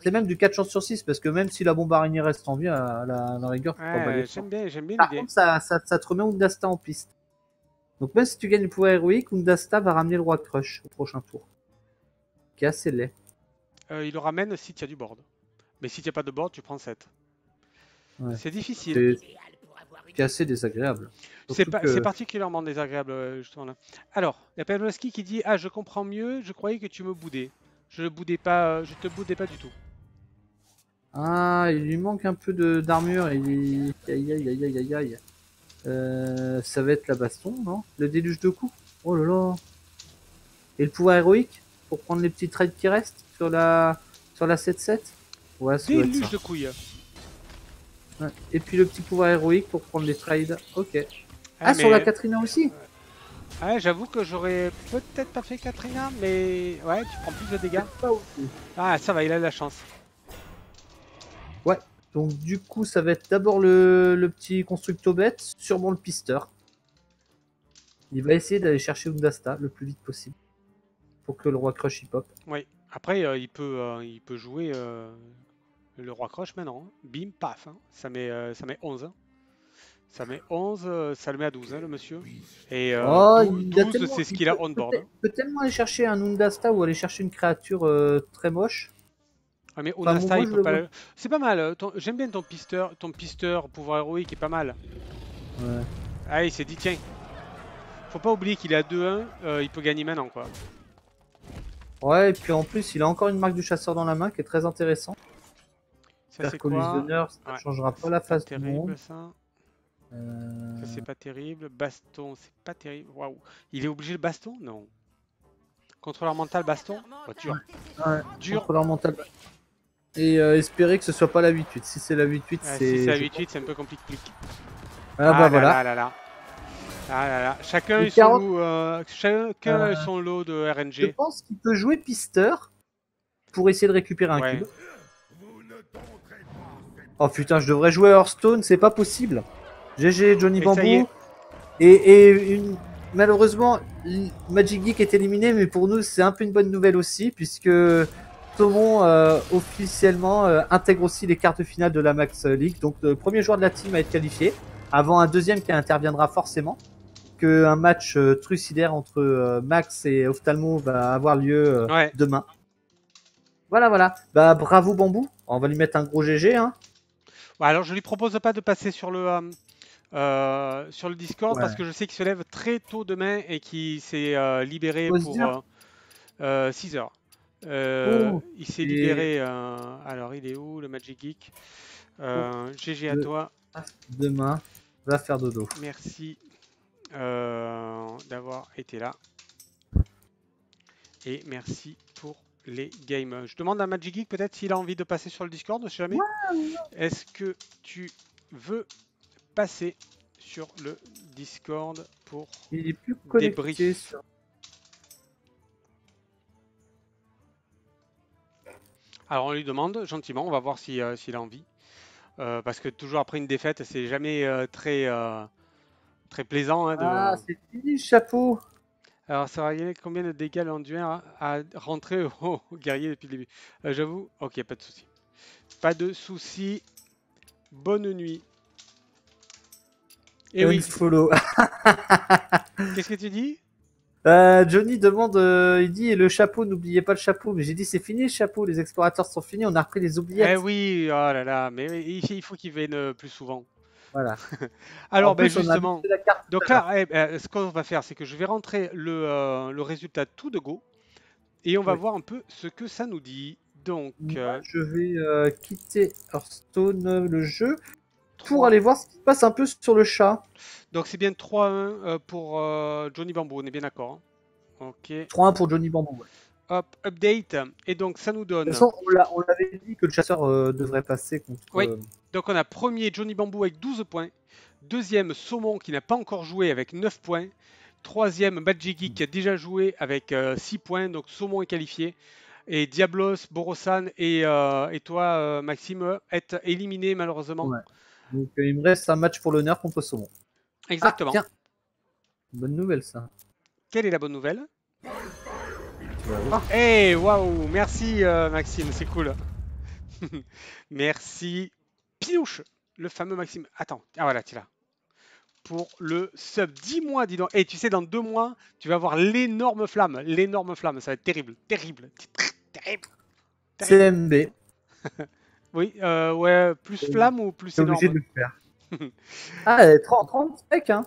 C'est même du quatre chances sur six parce que même si la bombe araignée reste en vie, à la, à la rigueur, tu ouais, peux J'aime bien, j'aime bien l'idée. Par contre, ça, ça, ça te remet Undasta en piste. Donc, même si tu gagnes le pouvoir héroïque, Undasta va ramener le roi de crush au prochain tour. Qui est assez laid. Euh, il le ramène si tu as du board. Mais si tu n'as pas de board, tu prends sept. Ouais. C'est difficile. Qui est assez désagréable. C'est pa que... particulièrement désagréable, justement là. Alors, il y a Pavlovski qui dit: ah, je comprends mieux, je croyais que tu me boudais. Je ne boudais pas, je te boudais pas du tout. Ah, il lui manque un peu d'armure. Il... Aïe, aïe, aïe, aïe, aïe. Euh, ça va être la baston, non? Le déluge de coups? Oh là là. Et le pouvoir héroïque? Pour prendre les petits trades qui restent sur la sur la sept sept? Ouais, déluge de couilles. Et puis le petit pouvoir héroïque pour prendre les trades. Ok. Ah, ah sur la Katrina aussi. Ouais, j'avoue que j'aurais peut-être pas fait Katrina, mais ouais, tu prends plus de dégâts. Pas aussi. Ah, ça va, il a de la chance. Ouais, donc du coup, ça va être d'abord le... le petit constructo bête, sûrement le pisteur. Il va essayer d'aller chercher Undasta le plus vite possible pour que le roi crush hip-hop. Oui, après, euh, il, peut, euh, il peut jouer. Euh... Le roi croche maintenant, hein. Bim, paf, hein. Ça met, euh, ça met onze. Hein. Ça met onze, euh, ça le met à douze, hein, le monsieur. Et euh, oh, douze, c'est ce qu'il a on board. Il peut, peut tellement aller chercher un Undasta ou aller chercher une créature euh, très moche. Ah, mais Undasta, enfin, moi, il peut pas. Le... C'est pas mal. J'aime bien ton pisteur, ton pisteur pouvoir héroïque est pas mal. Ouais. Ah, il s'est dit, tiens. Faut pas oublier qu'il est à deux un, euh, il peut gagner maintenant, quoi. Ouais, et puis en plus, il a encore une marque du chasseur dans la main qui est très intéressante. Ça, c'est collusionneur, ça ne ouais. changera pas la face du monde. Ça, euh... ça c'est pas terrible. Baston, c'est pas terrible. Waouh, il est obligé de baston? Non. Contrôleur mental baston. Oh, dur. Ouais, dur. Contrôleur mental. Et euh, espérer que ce soit pas la huit huit. Si c'est la huit huit, ouais, c'est... Si c'est la huit huit, c'est un peu compliqué. Ah, ah bah là voilà. Là, là, là. Ah là là. Chacun a quarante... son, euh, chacun euh... son lot de R N G. Je pense qu'il peut jouer pisteur pour essayer de récupérer un ouais. cube. Oh putain, je devrais jouer Hearthstone, c'est pas possible. G G Johnny Bambou. Et, et une... malheureusement, Magic Geek est éliminé, mais pour nous, c'est un peu une bonne nouvelle aussi, puisque Saumon euh, officiellement euh, intègre aussi les quarts de finale de la Max League. Donc, le premier joueur de la team à être qualifié, avant un deuxième qui interviendra forcément, qu'un match euh, trucidaire entre euh, Max et Ophtalmo va avoir lieu euh, ouais. demain. Voilà, voilà. Bah, bravo Bambou. On va lui mettre un gros G G. Hein. Bon, alors, je lui propose pas de passer sur le... Euh... Euh, sur le Discord ouais. parce que je sais qu'il se lève très tôt demain et qu'il s'est euh, libéré Faut pour euh, euh, six heures. Euh, oh, il s'est et... libéré. Euh, alors, il est où le Magic Geek euh, oh, G G à de... toi. Demain, va faire dodo. Merci euh, d'avoir été là. Et merci pour les games. Je demande à Magic Geek peut-être s'il a envie de passer sur le Discord, je sais jamais. Wow. Est-ce que tu veux passer sur le Discord pour Il est plus débrief. Sur... Alors on lui demande gentiment, on va voir s'il si, euh, s'il a envie. Euh, parce que toujours après une défaite, c'est jamais euh, très euh, très plaisant. Hein, de... Ah, c'est fini, chapeau. Alors ça va y aller combien de dégâts l'enduaire à rentrer au guerrier depuis le début. euh, J'avoue, ok, pas de souci. Pas de souci. Bonne nuit. Et oui. Follow. Qu'est-ce que tu dis euh, Johnny demande, euh, il dit, et le chapeau, n'oubliez pas le chapeau. Mais j'ai dit, c'est fini le chapeau, les explorateurs sont finis, on a repris les oubliettes. Eh oui, oh là là, mais, mais il faut qu'ils viennent plus souvent. Voilà. Alors, ben, plus, justement, donc là, eh, eh, ce qu'on va faire, c'est que je vais rentrer le, euh, le résultat tout de go, et on va oui. voir un peu ce que ça nous dit. Donc, Moi, euh... je vais euh, quitter Hearthstone, le jeu. Pour aller voir ce qui se passe un peu sur le chat. Donc c'est bien trois un pour Johnny Bambou, on est bien d'accord. Ok. trois un pour Johnny Bambou. Ouais. Hop, update. Et donc ça nous donne... De toute façon, on l'avait dit que le chasseur euh, devrait passer contre... Oui, euh... donc on a premier Johnny Bambou avec douze points. Deuxième Saumon qui n'a pas encore joué avec neuf points. Troisième Magic Geek qui a déjà joué avec euh, six points. Donc Saumon est qualifié. Et Diablos, Borosan et, euh, et toi euh, Maxime êtes éliminés malheureusement. Ouais. Donc euh, il me reste un match pour l'honneur contre Saumon. Exactement. Ah, bonne nouvelle ça. Quelle est la bonne nouvelle? Eh hey, waouh, merci euh, Maxime, c'est cool. Merci Pinouche, le fameux Maxime. Attends, ah voilà, tu es là. Pour le sub, dix mois, dis donc. Et hey, tu sais, dans deux mois, tu vas avoir l'énorme flamme, l'énorme flamme, ça va être terrible, terrible, terrible. terrible. C M B. Oui, euh, ouais, plus flamme ou plus énorme. Obligé de le faire. Ah, trente specs, hein.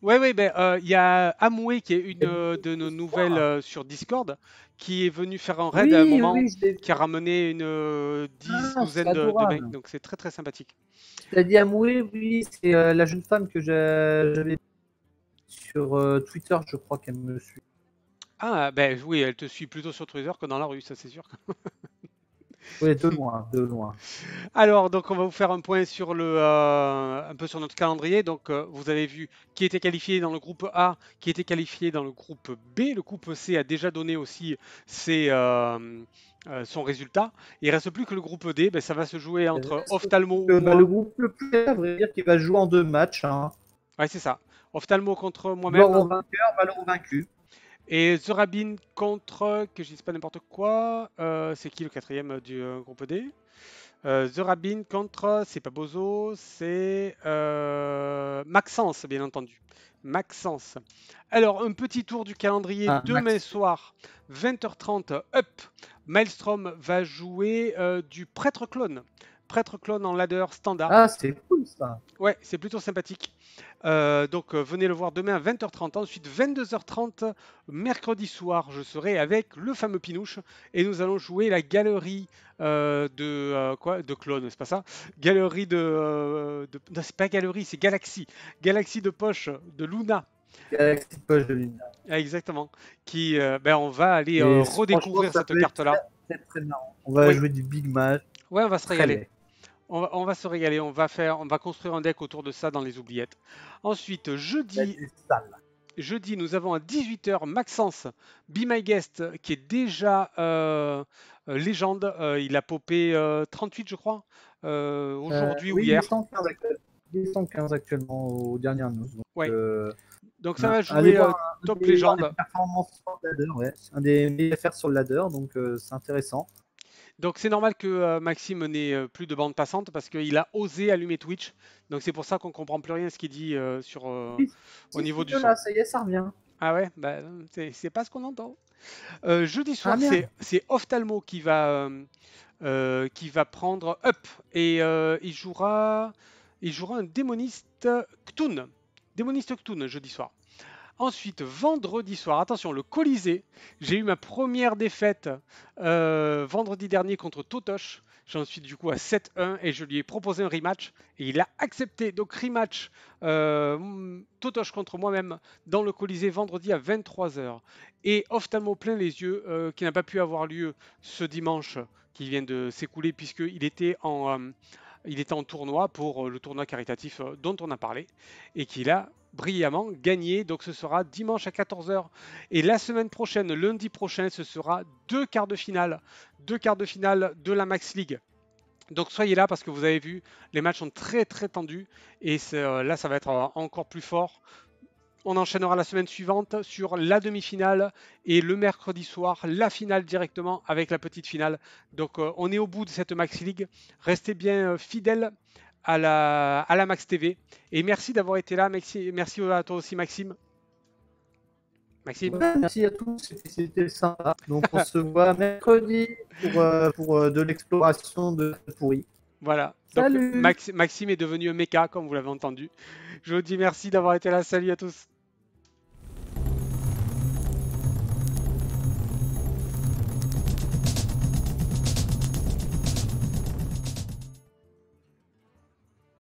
Ouais, ouais, ben, euh, y a Amoué qui est une euh, de nos nouvelles euh, sur Discord, qui est venue faire un raid oui, à un moment, oui, qui a ramené une euh, dix, ah, douzaine de, de mecs, donc c'est très très sympathique. Tu as dit Amoué, oui, c'est euh, la jeune femme que j'avais sur euh, Twitter, je crois qu'elle me suit. Ah, ben oui, elle te suit plutôt sur Twitter que dans la rue, ça c'est sûr. Oui, de loin, de loin. Alors, donc, on va vous faire un point sur le, euh, un peu sur notre calendrier. Donc, euh, vous avez vu qui était qualifié dans le groupe A, qui était qualifié dans le groupe B. Le groupe C a déjà donné aussi ses, euh, euh, son résultat. Il ne reste plus que le groupe D. Ben, ça va se jouer entre Ophtalmo... Que, ou bah, le groupe le plus clair, veut dire qu'il va jouer en deux matchs. Hein. Oui, c'est ça. Ophtalmo contre moi-même. Malheur au vainqueur, malheur au vaincu. Et The Rabin contre, que je dise pas n'importe quoi, euh, c'est qui le quatrième du euh, groupe D euh, The Rabin contre, c'est pas Bozo, c'est euh, Maxence, bien entendu. Maxence. Alors, un petit tour du calendrier. Ah, demain Max. Soir, vingt heures trente, up. Maelstrom va jouer euh, du prêtre clone. Prêtre clone en ladder standard. Ah, c'est cool ça. Ouais, c'est plutôt sympathique. Euh, donc, euh, venez le voir demain à vingt heures trente. Ensuite, vingt-deux heures trente, mercredi soir, je serai avec le fameux Pinouche et nous allons jouer la galerie euh, de euh, quoi de clones, c'est pas ça? Galerie de, euh, de... Non, c'est pas galerie, c'est Galaxy. Galaxy de poche de Luna. Galaxie de poche de Luna. Exactement. Qui, euh, ben on va aller euh, redécouvrir cette carte-là. On va oui. jouer du big match. Ouais, on va se régaler. On va, on va se régaler. On va faire, on va construire un deck autour de ça dans les oubliettes. Ensuite, jeudi. Jeudi, nous avons à dix-huit heures Maxence, Be My Guest, qui est déjà euh, légende. Euh, il a popé euh, trente-huit, je crois, euh, aujourd'hui euh, oui, ou hier. Il est cent quinze actuellement aux dernières news. Donc, ouais. euh, donc ça va jouer euh, top des, légende. Ouais. Un des meilleurs F R sur le ladder, donc euh, c'est intéressant. Donc c'est normal que euh, Maxime n'ait euh, plus de bande passante parce qu'il a osé allumer Twitch. Donc c'est pour ça qu'on comprend plus rien à ce qu'il dit euh, sur, euh, au niveau du son. Là, ça y est, ça revient. Ah ouais, bah, c'est pas ce qu'on entend. Euh, jeudi soir, ah, c'est Ophtalmo qui va, euh, euh, qui va prendre Up et euh, il, jouera, il jouera un démoniste Ktoun. Démoniste Ktoun jeudi soir. Ensuite, vendredi soir, attention, le Colisée, j'ai eu ma première défaite euh, vendredi dernier contre Totoche. J'en suis du coup à sept un et je lui ai proposé un rematch et il a accepté. Donc rematch euh, Totoche contre moi-même dans le Colisée vendredi à vingt-trois heures. Et Ophtalmo plein les yeux euh, qui n'a pas pu avoir lieu ce dimanche qui vient de s'écouler puisqu'il était en... Euh, Il était en tournoi pour le tournoi caritatif dont on a parlé et qu'il a brillamment gagné. Donc ce sera dimanche à quatorze heures. Et la semaine prochaine, lundi prochain, ce sera deux quarts de finale. Deux quarts de finale de la Max League. Donc soyez là parce que vous avez vu, les matchs sont très très tendus. Et là, ça va être encore plus fort. On enchaînera la semaine suivante sur la demi-finale et le mercredi soir, la finale directement avec la petite finale. Donc euh, on est au bout de cette Max League. Restez bien fidèles à la, à la Max T V. Et merci d'avoir été là. Merci, merci à toi aussi, Maxime. Maxime. Ouais, merci à tous. C'était sympa. Donc on se voit mercredi pour, euh, pour euh, de l'exploration de pourri. Voilà. Donc, Max, Maxime est devenu un méca, comme vous l'avez entendu. Je vous dis merci d'avoir été là. Salut à tous.